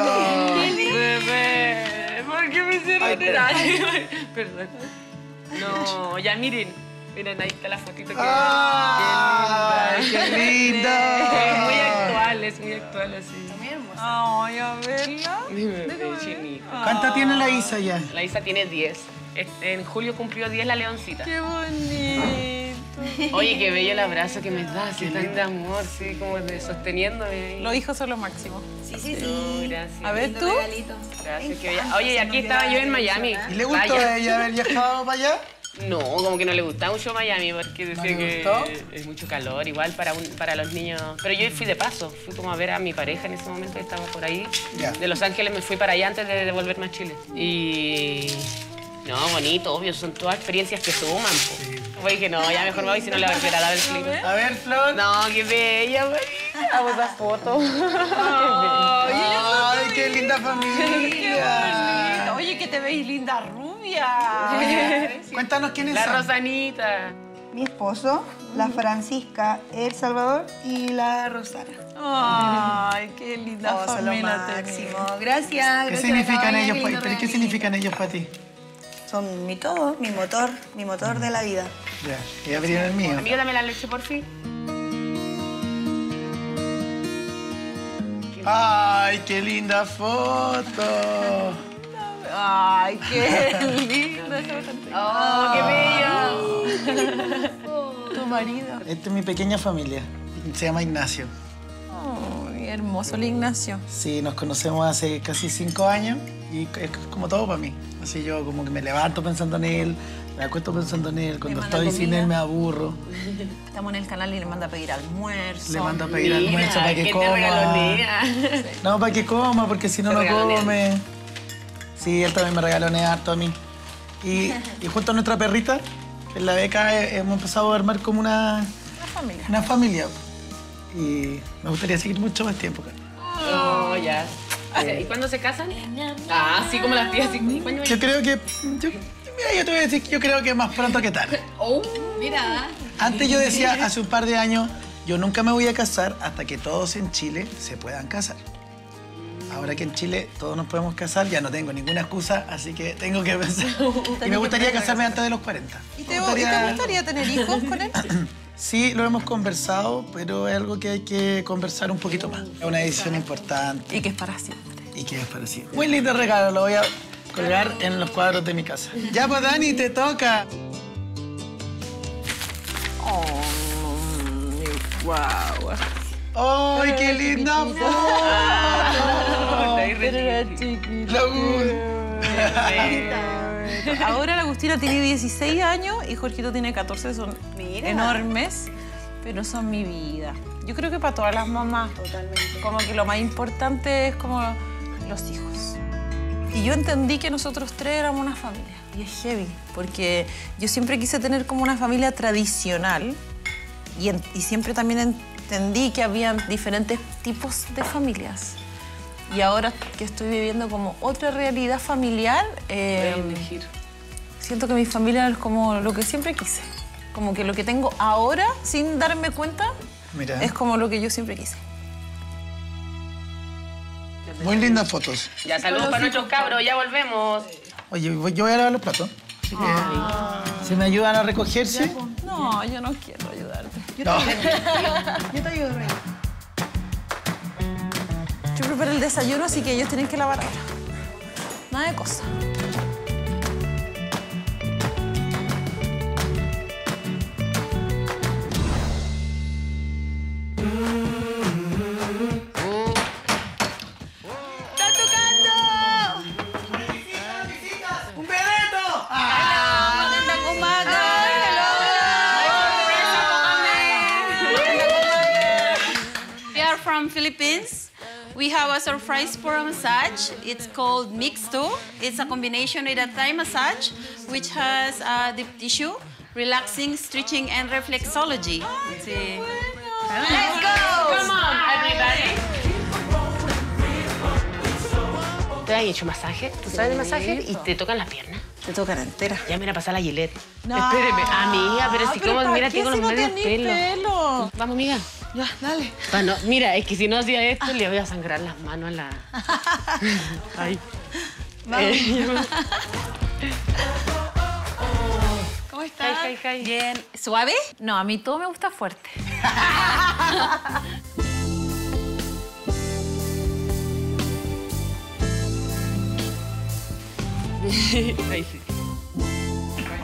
¡Qué lindo! Bebé, ¿por qué me hicieron el... Perdón. No, ya miren. Miren, ahí está la fotito que... ¡Ah! ¡Qué lindo! Es muy actual, es muy actual así. Está muy hermosa. ¡Ay, a verla! ¿Cuánta tiene la Isa ya? La Isa tiene diez. En julio cumplió diez la leoncita. ¡Qué bonito! Oye, qué bello el abrazo que me das, qué tanto amor, sí, como de sosteniéndome ahí. Los hijos son lo máximo. Sí, sí, sí. Oh, gracias. A ver tú. Regalito. Gracias, qué bella. Oye, y aquí estaba yo en Miami. ¿Y le gustó a ella haber viajado para allá? No, como que no le gustaba mucho Miami porque decía ¿No que gustó? Es mucho calor, igual para, un, para los niños. Pero yo fui de paso, fui como a ver a mi pareja en ese momento, que estaba por ahí. Yeah. De Los Ángeles me fui para allá antes de devolverme a Chile. Y... No, bonito, obvio, son todas experiencias que suman, pues. Sí. Oye, que no, ya mejor me voy, si no le voy a esperar a ver el clip. A ver, Flor. No, qué bella, güey. Vamos a foto. Oh, ¡ay, qué linda familia! Qué oye, que te veis linda rubia. Cuéntanos quiénes son. La Rosanita. Mi esposo, la Francisca, El Salvador y la Rosana. ¡Ay, qué linda oh, familia! Gracias, gracias. ¿Qué significan ellos, pa, pero ¿qué significan ellos para ti? Son mi todo, mi motor, mi motor de la vida. Ya, ya abrieron el mío. Amiga, dame la leche, por fin. ¡Ay, qué linda foto! ¡Ay, qué linda! ¡Oh, qué bello! Tu marido. Esta es mi pequeña familia. Se llama Ignacio. Oh, hermoso el Ignacio. Sí, nos conocemos hace casi cinco años. Y es como todo para mí. Así yo como que me levanto pensando en él, me acuesto pensando en él. Cuando estoy comida. sin él me aburro. Estamos en el canal y le mando a pedir almuerzo. Le mando a pedir mira, almuerzo para que coma. No, para que coma, porque si no, no come. Sí, él también me regalonea harto a mí. Y, y junto a nuestra perrita, en la beca, hemos empezado a armar como una... Una familia. Una familia. Y me gustaría seguir mucho más tiempo. Oh, ya. Eh. ¿Y cuándo se casan? Ah, sí, como las tías. Yo creo que... Yo, mira, yo te voy a decir que yo creo que más pronto que tarde. Oh, mira. Antes yo decía, hace un par de años, yo nunca me voy a casar hasta que todos en Chile se puedan casar. Ahora que en Chile todos nos podemos casar, ya no tengo ninguna excusa, así que tengo que pensar. Y me gustaría casarme antes de los cuarenta. ¿Y te, gustaría... ¿Y te gustaría tener hijos con él? Sí, lo hemos conversado, pero es algo que hay que conversar un poquito más. Es una decisión importante. Y que es para siempre. Y que es para siempre. Muy lindo regalo, lo voy a colgar en los cuadros de mi casa. Ya, pues, Dani, te toca. Oh, mi guagua. ¡Ay, qué linda foto! Pero era chiquita. Ahora la Agustina tiene dieciséis años y Jorgito tiene catorce, son mira, enormes, pero son mi vida. Yo creo que para todas las mamás, totalmente, como que lo más importante es como los hijos. Y yo entendí que nosotros tres éramos una familia, y es heavy, porque yo siempre quise tener como una familia tradicional y, en, y siempre también entendí que había diferentes tipos de familias. Y ahora que estoy viviendo como otra realidad familiar, eh, siento que mi familia es como lo que siempre quise. Como que lo que tengo ahora, sin darme cuenta, mira, es como lo que yo siempre quise. Muy lindas fotos. Ya, saludos para nuestros cabros, ya volvemos. Oye, yo voy a lavar los platos. Así que, ah. ¿Se me ayudan a recogerse? No, yo no quiero ayudarte. Yo te no. ayudo. Yo te ayudo, Rey. Yo preparé el desayuno, así que ellos tienen que lavar ahora. Nada de cosa. ¡Está tocando! ¡Visitas, visitas! ¡Un pedeto! ¡Ah! ¡No está comando! ¡Hello! We are from Philippines. We have a surprise for a massage. It's called Mixto. It's a combination with a Thai massage, which has uh, deep tissue, relaxing, stretching, and reflexology. Ay, sí. Bueno. Let's go! Come on, everybody. ¿Te has hecho masaje? ¿Tú sabes de masaje? ¿Y te tocan las piernas? Te tocan entera. Ya me la pasé la Gillette. No. Espéreme. Amiga, pero si como, mira, tengo los medios pelos. Vamos, amiga. Ya, dale. Bueno, mira, es que si no hacía esto, ah. le voy a sangrar las manos a la... Ay. Vamos. ¿Cómo estás? Hi, hi, hi. Bien. ¿Suave? No, a mí todo me gusta fuerte.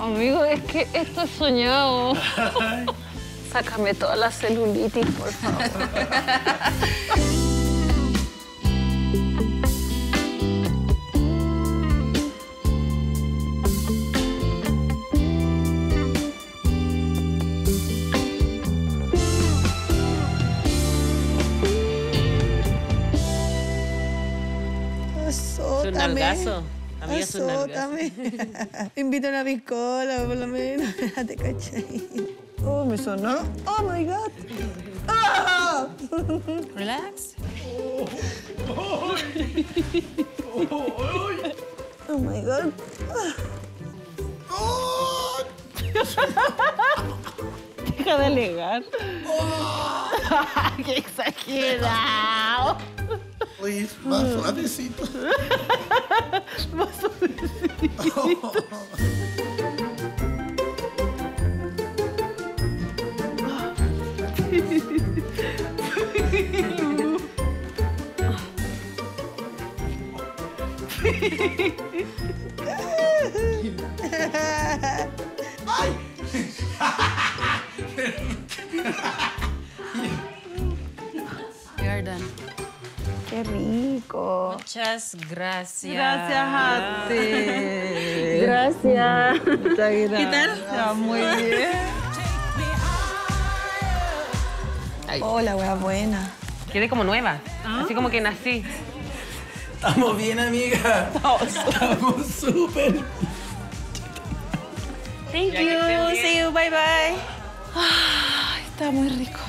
Amigo, es que esto es soñado. Sácame toda la celulitis, por favor. Nalgazo. A mí es un nalgazo. Invito a una piscola, por lo menos. Te caché. Oh, me sonó. Oh, my God. Oh. Relax. Oh, oh, oh, oh, oh, my God. Oh. Deja de alegar. Oh. ¡Qué exagerado! Oye, más suavecito. Más suavecito. ¡Ay! You're done. ¡Qué rico! Muchas gracias. Gracias a ti. Gracias. ¿Qué tal? Está muy bien. Hola, wea buena. Quedé como nueva. ¿Ah? Así como que nací. Estamos bien, amiga. Estamos súper. Thank you. See you. Bye, bye. Ah, está muy rico.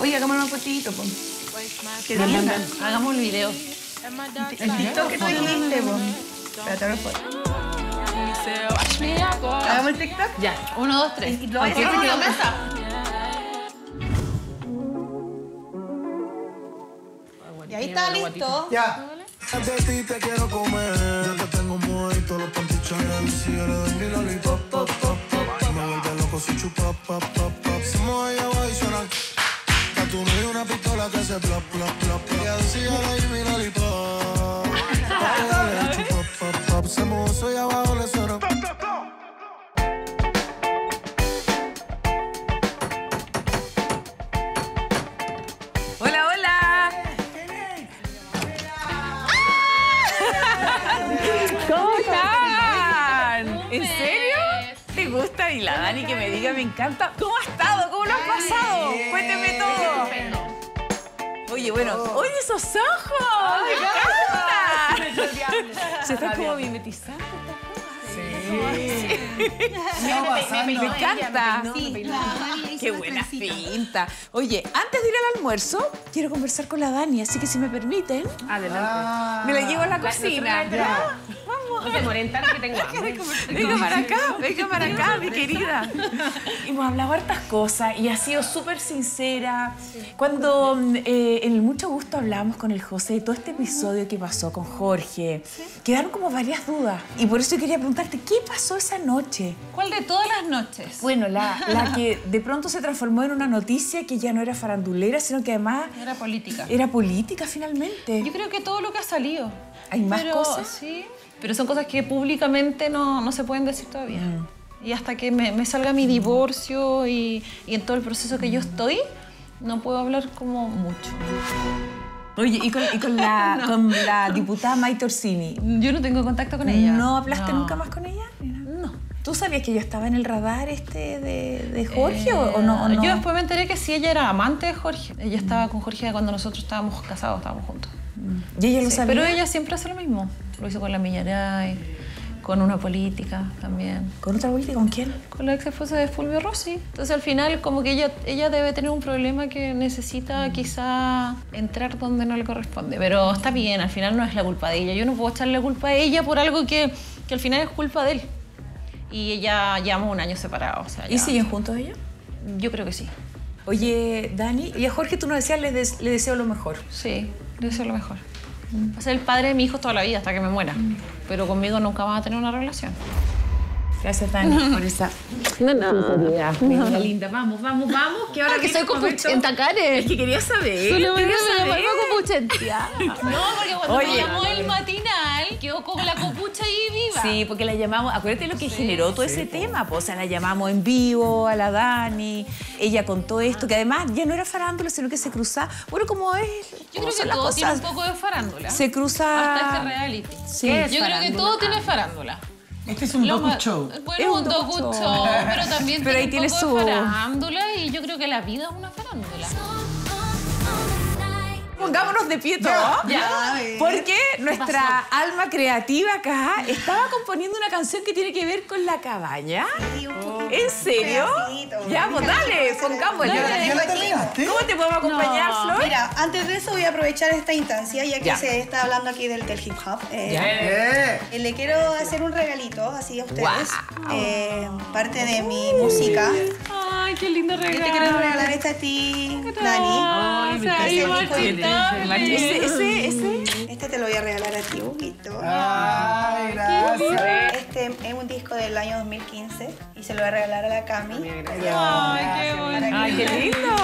Oye, hagamos un fotito, po. ¿Qué dices? Hagamos el video. El TikTok que tú dijiste, po. Espérate, ahora foto. ¿Hagamos el TikTok? Ya. Uno, dos, tres. ¿Lo vas a hacer en la mesa? Y ahí está, listo. Ya. De ti te quiero comer, te tengo muerto los pantichones. Si yo le doy mi lolito, pop, pop, pop. Me vuelve loco si chupa, pop, pop, pop. Si mueve ella va y suena. Tú no hay una pistola que se plop, plop, plop. Y si yo le doy mi lolito, pop, pop, pop. Se mozo y abajo le suena. ¿En serio? ¿Te gusta? Y la Dani que me diga, me encanta. ¿Cómo has estado? ¿Cómo lo has pasado? Cuénteme todo. Oye, bueno, oye, esos ojos. ¡Me encanta! Se está como mimetizando. Sí. Me encanta. Qué buena pinta. Oye, antes de ir al almuerzo, quiero conversar con la Dani, así que si me permiten. Adelante. Me la llevo a la cocina. No se morentan que tengo hambre. Venga para acá, venga para acá, mi querida. Hemos hablado hartas cosas y ha sido súper sincera. Cuando eh, en Mucho Gusto hablamos con el José de todo este episodio que pasó con Jorge, quedaron como varias dudas. Y por eso quería preguntarte, ¿qué pasó esa noche? ¿Cuál de todas las noches? Bueno, la, la que de pronto se transformó en una noticia que ya no era farandulera, sino que además... Era política. Era política, finalmente. Yo creo que todo lo que ha salido. ¿Hay más Pero, cosas? Sí. Pero son cosas que públicamente no, no se pueden decir todavía. Mm. Y hasta que me, me salga mi divorcio y, y en todo el proceso que yo estoy, no puedo hablar como mucho. Oye, ¿y con, y con, la, no. con la diputada Maite Orsini? Yo no tengo contacto con ella. ¿No hablaste no. nunca más con ella? No. ¿Tú sabías que ella estaba en el radar este de, de Jorge eh, o, no, o no? Yo después me enteré que sí, ella era amante de Jorge. Ella estaba con Jorge cuando nosotros estábamos casados, estábamos juntos. ¿Y ella lo sí, sabía? Pero ella siempre hace lo mismo. Lo hizo con la Millaray, con una política también. ¿Con otra política? ¿Con quién? Con la ex esposa de Fulvio Rossi. Entonces, al final, como que ella, ella debe tener un problema que necesita quizá entrar donde no le corresponde. Pero está bien, al final no es la culpa de ella. Yo no puedo echarle la culpa a ella por algo que, que al final es culpa de él. Y ella llevamos un año separados. O sea, ya... ¿Y siguen juntos ella? Yo creo que sí. Oye, Dani, y a Jorge tú no decías, le, des le deseo lo mejor. Sí, le deseo lo mejor. Va a ser el padre de mi hijo toda la vida, hasta que me muera. Pero conmigo nunca vas a tener una relación. Gracias, Dani, por esa... No, no, no. Linda, vamos, vamos, vamos. Que ahora ah, que soy compuchenta, Karen. Es que quería saber. Solo me compuchenta. No, porque cuando Oye, me llamó no, el matinal, quedó como la copucha ahí viva. Sí, porque la llamamos... Acuérdate lo que sí, generó todo sí, ese sí. tema. O sea, la llamamos en vivo a la Dani. Ella contó esto, que además ya no era farándula, sino que se cruzaba. Bueno, como es... Yo creo que todo cosas, tiene un poco de farándula. Se cruza... Hasta este reality. Sí, es yo creo que todo tiene farándula. Este es un docu show. Bueno, es un docu show, show, pero también pero tiene, ahí un poco tiene su de farándula y yo creo que la vida es una farándula. Pongámonos de pie todos, porque nuestra alma creativa acá estaba componiendo una canción que tiene que ver con La Cabaña. ¿En serio? Ya, pues dale, pongámosle. ¿Cómo te podemos acompañar, Flor? Mira, antes de eso voy a aprovechar esta instancia, ya que se está hablando aquí del hip hop. Le quiero hacer un regalito, así a ustedes, parte de mi música. Ay, qué lindo regalo. Yo te quiero regalar esta a ti, Dani. Ay, Ese, ese, ese. Este te lo voy a regalar a ti, Huguito. Ay, gracias. Este es un disco del año dos mil quince y se lo voy a regalar a la Cami. Ay, ay, qué bonito. Ay, qué lindo.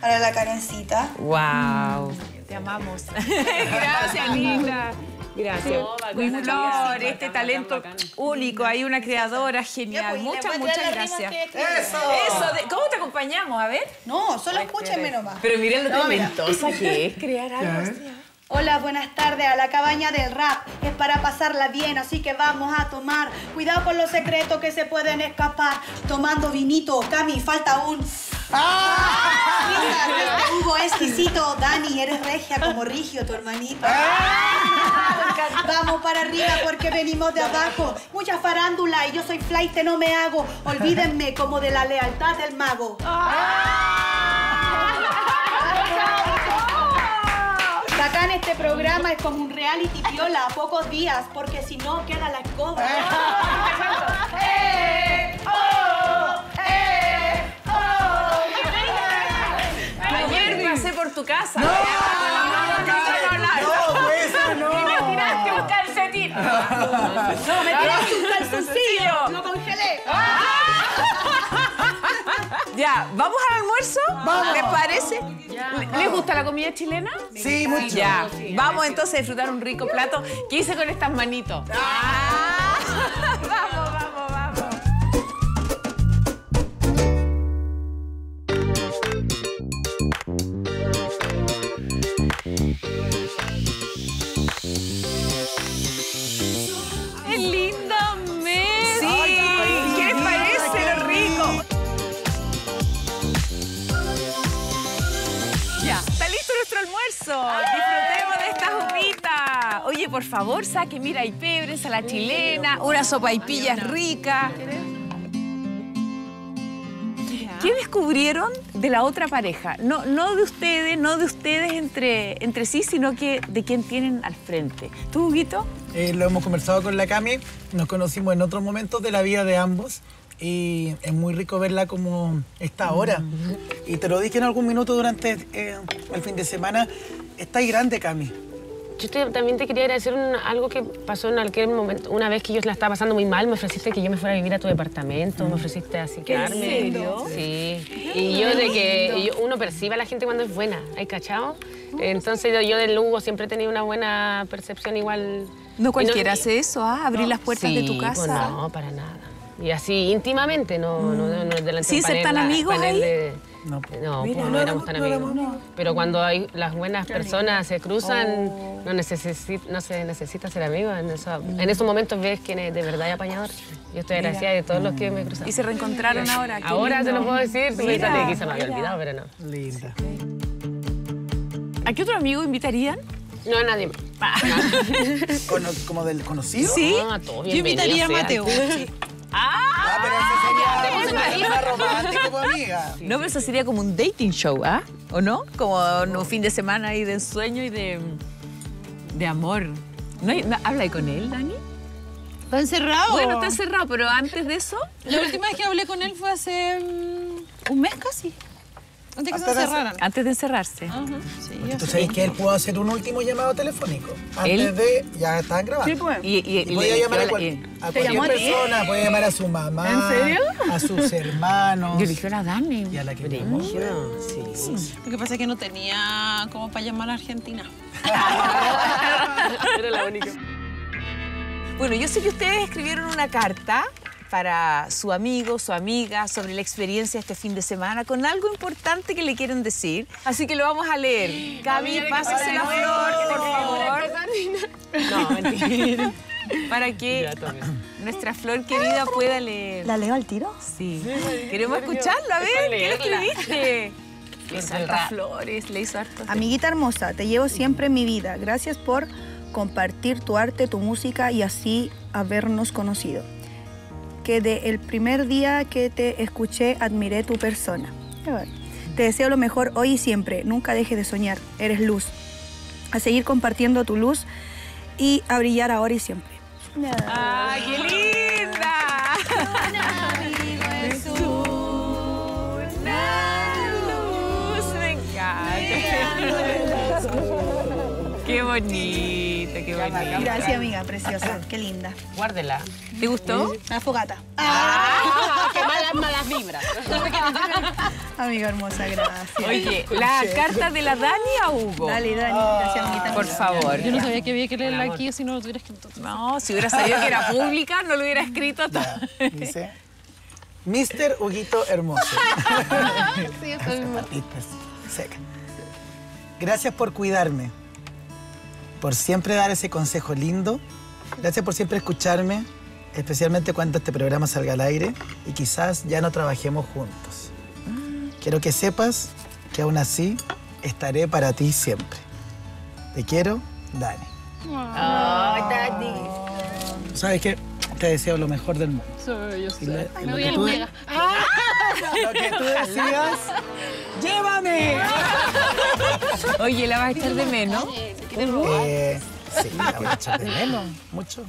Para la Karencita. Wow. Te amamos. Gracias, linda. Gracias. No, bacana, Flor, sí, este bacana, talento bacana, único, hay una creadora genial. Ya, pues, muchas, muchas gracias. ¡Eso! Eso de, ¿cómo te acompañamos? A ver. No, solo escúchenme nomás. Pero miren lo no, talentosa que es crear algo. ¿Eh? Hola, buenas tardes a La Cabaña del Rap. Es para pasarla bien, así que vamos a tomar. Cuidado con los secretos que se pueden escapar. Tomando vinito, Cami, falta un... ¡Ah! Mira, Hugo, exquisito. Dani, eres regia como Rigio, tu hermanito. ¡Ah! Vamos para arriba porque venimos de abajo. Mucha farándula y yo soy flaite, no me hago. Olvídenme como de la lealtad del mago. Bacán, este programa es como un reality viola a pocos días porque si no queda la escoba. ¡Eh! ¡Oh! ¡Eh! ¡Oh! Ayer pasé por tu casa. ¡No! ¡No, pues no! ¡Y me tiraste un calcetín! ¡No, me tiraste un calzoncillo! ¡Lo congelé! Ya, ¿vamos al almuerzo? Vamos. ¿Les parece? Ya. ¿Les gusta la comida chilena? Sí, mucho. Ya, vamos entonces a disfrutar un rico plato. ¿Qué hice con estas manitos? ¡Ah! Vamos, vamos, vamos. ¡Qué linda mesa! Sí, ¿qué les parece lo rico? Almuerzo, ¡ay! Disfrutemos de estas humitas. Oye, por favor, saque, mira, hay pebres a la chilena, una sopa y pillas rica. ¿Qué descubrieron de la otra pareja? No, no de ustedes, no de ustedes entre, entre sí, sino que de quién tienen al frente. ¿Tú, Huguito? Eh, lo hemos conversado con la Cami, nos conocimos en otros momentos de la vida de ambos. Y es muy rico verla como está ahora. Mm-hmm. Y te lo dije en algún minuto durante eh, el fin de semana. Está ahí grande, Cami. Yo te, también te quería agradecer un, algo que pasó en aquel momento. Una vez que yo la estaba pasando muy mal, me ofreciste que yo me fuera a vivir a tu departamento, mm. me ofreciste así quedarme. ¿En serio? Sí. Y yo de que y yo, uno percibe a la gente cuando es buena, ¿hay cachao? Entonces yo del Hugo siempre he tenido una buena percepción igual. No cualquiera no, hace eso, ¿ah? Abrir no, las puertas sí, de tu casa. Pues no, para nada. Y así íntimamente, no, mm. no, no, no delante ¿sí ser tan amigos ahí? De, no, no, mira, pues, no éramos tan amigos. No, no, no. Pero cuando hay, las buenas personas se cruzan, oh. no, necesi no se necesita ser amigos. En, eso, mm. en esos momentos ves quién es de verdad apañador. Yo estoy agradecida de todos los que me cruzaron. Y se reencontraron ahora. Ahora se lo puedo decir. Mira, quizá me había olvidado, pero no. Linda. ¿A qué otro amigo invitarían? No, a nadie más. ¿Como del conocido? Sí. Ah, todo yo invitaría a Mateo. Ah, pero eso sería una romántica con amiga. No, pero eso sería como un dating show, ¿ah? ¿Eh? ¿O no? Como un fin de semana ahí de ensueño y de, de amor. ¿No hay, no, ¿habla con él, Dani? Está encerrado. Bueno, está encerrado, pero antes de eso... La última vez que hablé con él fue hace um, un mes casi. Antes que se encerraran. Antes de encerrarse. Uh-huh. Sí, entonces sí. Es que él pudo hacer un último llamado telefónico. Antes ¿Él? de... Ya estaban grabando. Sí, pues. Y, y, y podía llamar a, cual, a cualquier persona. Podía llamar a su mamá. ¿En serio? A sus hermanos. Dirigió a la Dani. Y a la que dirigió. Mm. Sí. Sí. Lo que pasa es que no tenía como para llamar a Argentina. Era la única. Bueno, yo sé que ustedes escribieron una carta para su amigo, su amiga, sobre la experiencia este fin de semana, con algo importante que le quieren decir. Así que lo vamos a leer. Sí, Gaby, pásese la flor, por favor. No, mentira. Para que nuestra flor querida pueda leer. ¿La leo al tiro? Sí. sí Queremos escucharlo, a ver, ¿qué le escribiste? Le hizo hartas flores, le hizo hartas... Amiguita hermosa, te llevo siempre en mi vida. Gracias por compartir tu arte, tu música y así habernos conocido. Que de el primer día que te escuché admiré tu persona. Te deseo lo mejor hoy y siempre. Nunca dejes de soñar. Eres luz. A seguir compartiendo tu luz y a brillar ahora y siempre. No. ¡Ay, qué linda! Una luz, me encanta. ¡Qué bonito! Qué bonito. Gracias, amiga, preciosa. Qué linda. Guárdela. ¿Te gustó? La fogata. ¡Ah! ¡Qué malas, malas vibras! Amiga hermosa, gracias. Oye, ¿la carta de la Dani a Hugo? Dale, Dani. Gracias, amiguita. Por favor. Yo no sabía que había que leerla aquí, si no lo tuviera escrito. No, si hubiera sabido que era pública, no lo hubiera escrito. Dice, mister Huguito hermoso. Sí, eso mismo. Seca. Gracias por cuidarme. Por siempre dar ese consejo lindo. Gracias por siempre escucharme, especialmente cuando este programa salga al aire y quizás ya no trabajemos juntos. Quiero que sepas que aún así estaré para ti siempre. Te quiero, Dani. Ay, oh, Dani. ¿Sabes qué? Te deseo lo mejor del mundo. Sí, yo sé. La, Ay, me voy al Mega. ¡Ah! Lo que tú decías, ¡llévame! Oye, ¿la vas a echar de menos? Eh, sí, la voy a echar de menos, mucho.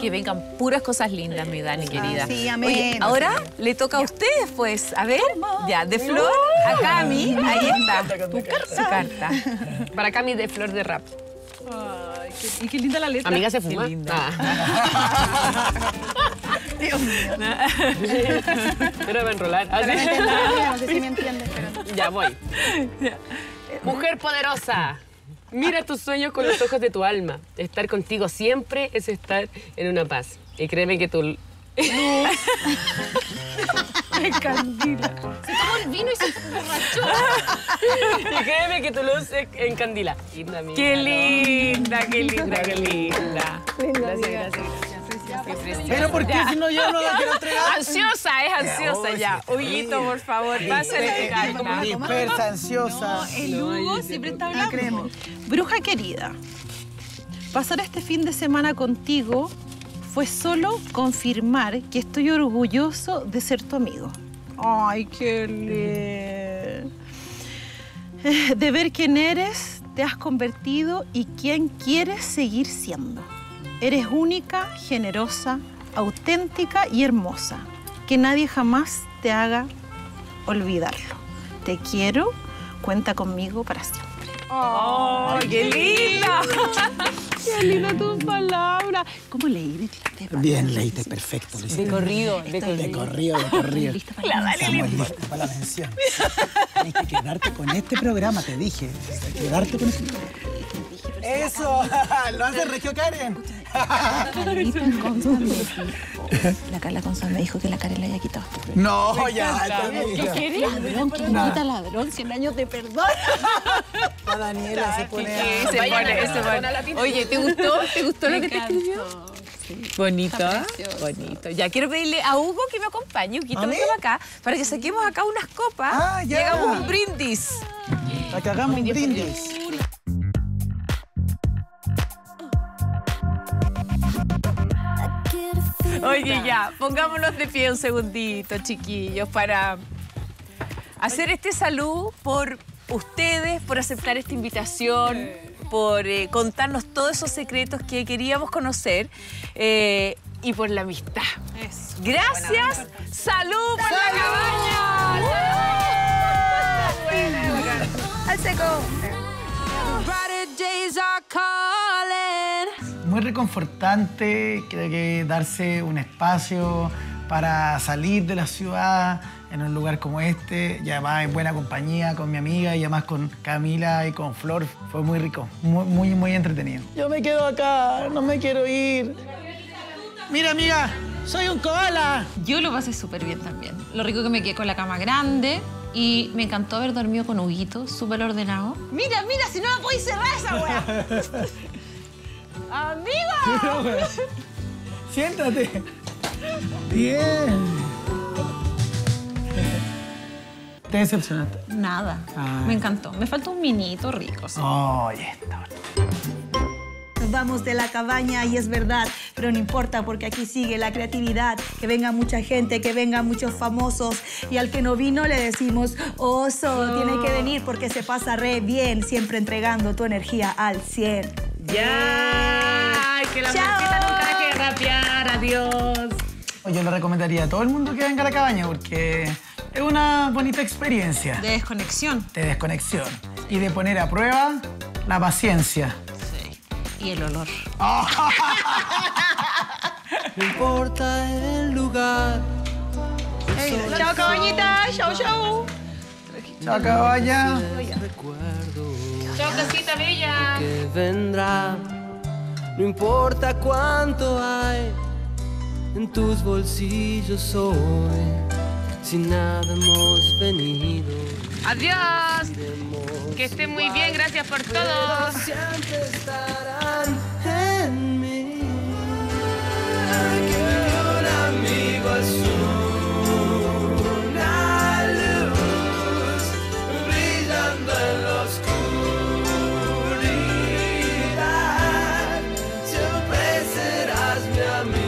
Que vengan puras cosas lindas, mi Dani querida. Sí, amén. Oye, ahora le toca a ustedes, pues. A ver, ya, de Flor a Cami. Ahí está, tu carta. Para Cami de Flor de Rap. Ay, qué, y qué linda la letra. Amiga, se fuma. Qué linda. Ah. Dios mío. Pero va a enrolar. Pero me entiendo, no sé si me entiendes, pero... Ya voy. Ya. Mujer poderosa, mira tus sueños con los ojos de tu alma. Estar contigo siempre es estar en una paz. Y créeme que tú... Me candila. Se tomó el vino y se borrachó. Y créeme que tu luz es en candila. Linda, amiga, qué linda, no. qué linda, qué linda. Gracias, gracias, gracias. Pero ¿por qué si no yo no la quiero entregar? Ansiosa, es ansiosa ya. Huguito, por favor, pásale tu carta. Dispersa, ansiosa. No, el Hugo siempre está hablando. Bruja querida, pasar este fin de semana contigo fue solo confirmar que estoy orgulloso de ser tu amigo. Ay, qué lindo. De ver quién eres, te has convertido y quién quieres seguir siendo. Eres única, generosa, auténtica y hermosa. Que nadie jamás te haga olvidarlo. Te quiero, cuenta conmigo para siempre. ¡Ay, oh, qué linda! ¡Qué linda tus palabras! ¿Cómo leí? Bien, leíste perfecto. Sí. De corrido, de corrido. De corrido, de corrido. Lista para la, la, la, la, para la mención. Tienes que quedarte con este programa, te dije. Quedarte con este programa. ¡Eso! ¡Lo hace Regio Karen! La Carla González me dijo que la Karen la haya quitado. No, ya. ¿Qué querés? Ladrón, que invita ladrón, cien años de perdón. A Daniela se pone... Se pone, oye, ¿te gustó? ¿Te gustó lo que te escribió? Bonito, bonito. Ya quiero pedirle a Hugo que me acompañe, Huguito, acá, para que saquemos acá unas copas y hagamos un brindis. Para que hagamos un brindis. Oye, ya, pongámonos de pie un segundito, chiquillos, para hacer este saludo por ustedes, por aceptar esta invitación, por eh, contarnos todos esos secretos que queríamos conocer eh, y por la amistad. Eso. Gracias. Salud por la cabaña. quedarse con... Muy reconfortante, creo que darse un espacio para salir de la ciudad en un lugar como este, y además en buena compañía con mi amiga y además con Camila y con Flor. Fue muy rico, muy, muy, muy entretenido. Yo me quedo acá, no me quiero ir. Mira, amiga, soy un koala. Yo lo pasé súper bien también. Lo rico que me quedé con la cama grande y me encantó haber dormido con Huguito, súper ordenado. Mira, mira, si no la podéis cerrar esa weá. ¡Amigo! Siéntate. Bien. ¿Te decepcionaste? Nada. Ay. Me encantó. Me falta un minito rico. ¿Sí? Oh, yeah. Nos vamos de la cabaña y es verdad, pero no importa porque aquí sigue la creatividad. Que venga mucha gente, que vengan muchos famosos. Y al que no vino le decimos, oso, oh. tiene que venir porque se pasa re bien, siempre entregando tu energía al cien. ¡Ya! Yeah. Yeah. ¡Que la marquita nunca deje de rapear! ¡Adiós! Yo le recomendaría a todo el mundo que venga a la cabaña porque... es una bonita experiencia. De desconexión. De desconexión. Y de poner a prueba la paciencia. Sí. Y el olor. Oh. No importa el lugar. Hey, chao, cabañita. Chao, chao. Chao, cabaña. Chao, casita bella. Que vendrá. No importa cuánto hay en tus bolsillos hoy. Sin nada hemos venido. Adiós. Que estén muy bien, gracias por todo. Siempre estarán en mí. Que un amigo azul, una luz brillando en la oscuridad. Siempre serás mi amigo.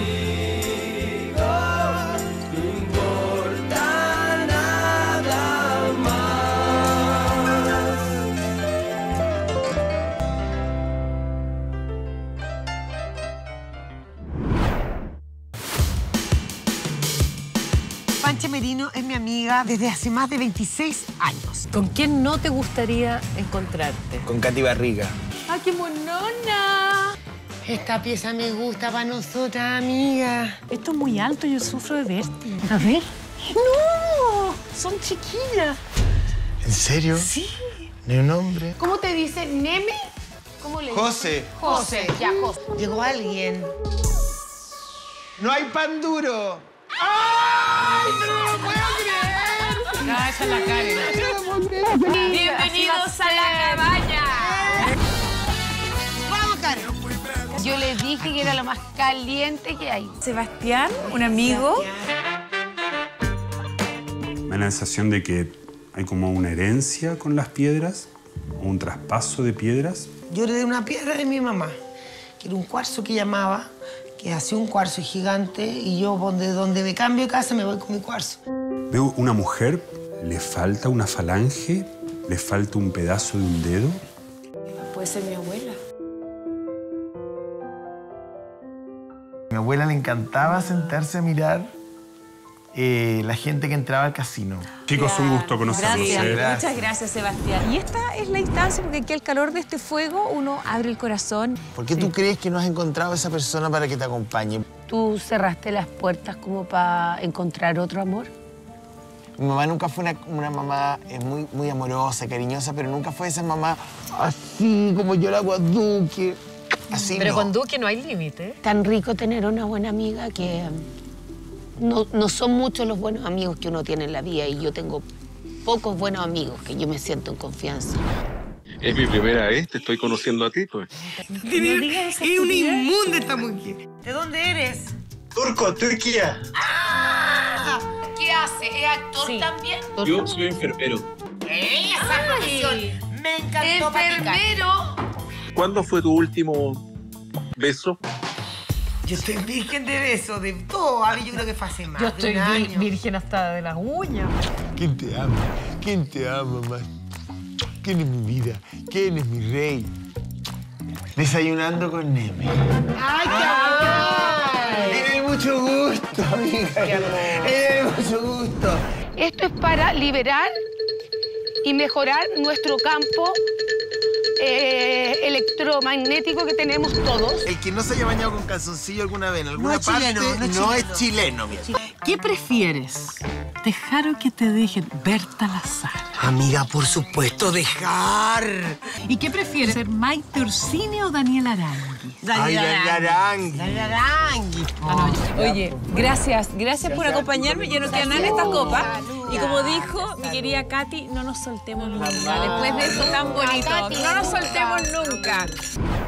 Es mi amiga desde hace más de veintiséis años. ¿Con quién no te gustaría encontrarte? Con Katy Barriga. ¡Ay, qué monona! Esta pieza me gusta para nosotras, amiga. Esto es muy alto, yo sufro de vértigo. A ver. ¡No! Son chiquillas. ¿En serio? Sí. ¿Ni un hombre? ¿Cómo te dice? ¿Neme? ¿Cómo le José. Dice? José. José, ya, José. Llegó alguien. ¡No hay pan duro! ¡Ay, no lo puedo creer! No, esa es la Karen. Sí, bienvenidos a la cabaña. Vamos, Karen. Yo les dije que era lo más caliente que hay. Sebastián, un amigo. Me da la sensación de que hay como una herencia con las piedras, un traspaso de piedras. Yo heredé una piedra de mi mamá, que era un cuarzo que llamaba... que hacía un cuarzo gigante y yo donde, donde me cambio de casa me voy con mi cuarzo. Veo una mujer, le falta una falange, le falta un pedazo de un dedo. Puede ser mi abuela. A mi abuela le encantaba sentarse a mirar eh, la gente que entraba al casino. Chicos, claro. Un gusto conocerlos. Gracias. Gracias. Muchas gracias, Sebastián. Y esta es la instancia, porque aquí al calor de este fuego uno abre el corazón. ¿Por qué sí. tú crees que no has encontrado a esa persona para que te acompañe? ¿Tú cerraste las puertas como para encontrar otro amor? Mi mamá nunca fue una, una mamá muy, muy amorosa, cariñosa, pero nunca fue esa mamá así como yo la hago a Duque. Así pero no. Con Duque no hay límite. Tan rico tener una buena amiga que... No, no son muchos los buenos amigos que uno tiene en la vida y yo tengo pocos buenos amigos que yo me siento en confianza. Es mi primera vez, te estoy conociendo a ti, pues. No digas, es una inmunda esta mujer. ¿De dónde eres? Turco, Turquía. ¡Ah! ¿Qué hace? ¿Es actor sí. también? Yo soy enfermero. ¡Esa profesión! Me encantó platicar. ¡Enfermero! ¿Cuándo fue tu último beso? Yo estoy virgen de besos, de todo. A mí yo creo que fue hace más Yo estoy de un año. Virgen hasta de las uñas. ¿Quién te ama? ¿Quién te ama, mamá? ¿Quién es mi vida? ¿Quién es mi rey? Desayunando con Neme. ¡Ay, qué amor! En el mucho gusto, amiga. En el mucho gusto. Esto es para liberar y mejorar nuestro campo eh, electromagnético que tenemos todos. El que no se haya bañado con calzoncillo alguna vez en alguna no parte chileno, no, no es chileno. No es chileno. ¿Qué prefieres? ¿Dejar o que te dejen? Berta Lazar. Amiga, por supuesto, dejar. ¿Y qué prefieres? ¿Ser Maite Orsini o Daniela Aránguiz? Daniela Aránguiz. Daniela Aránguiz. Ah, no, oye, gracias. Gracias por acompañarme. Ya no queda nada en esta copa. Y como dijo mi querida Katy, no nos soltemos nunca. Después de eso tan bonito, no nos soltemos nunca.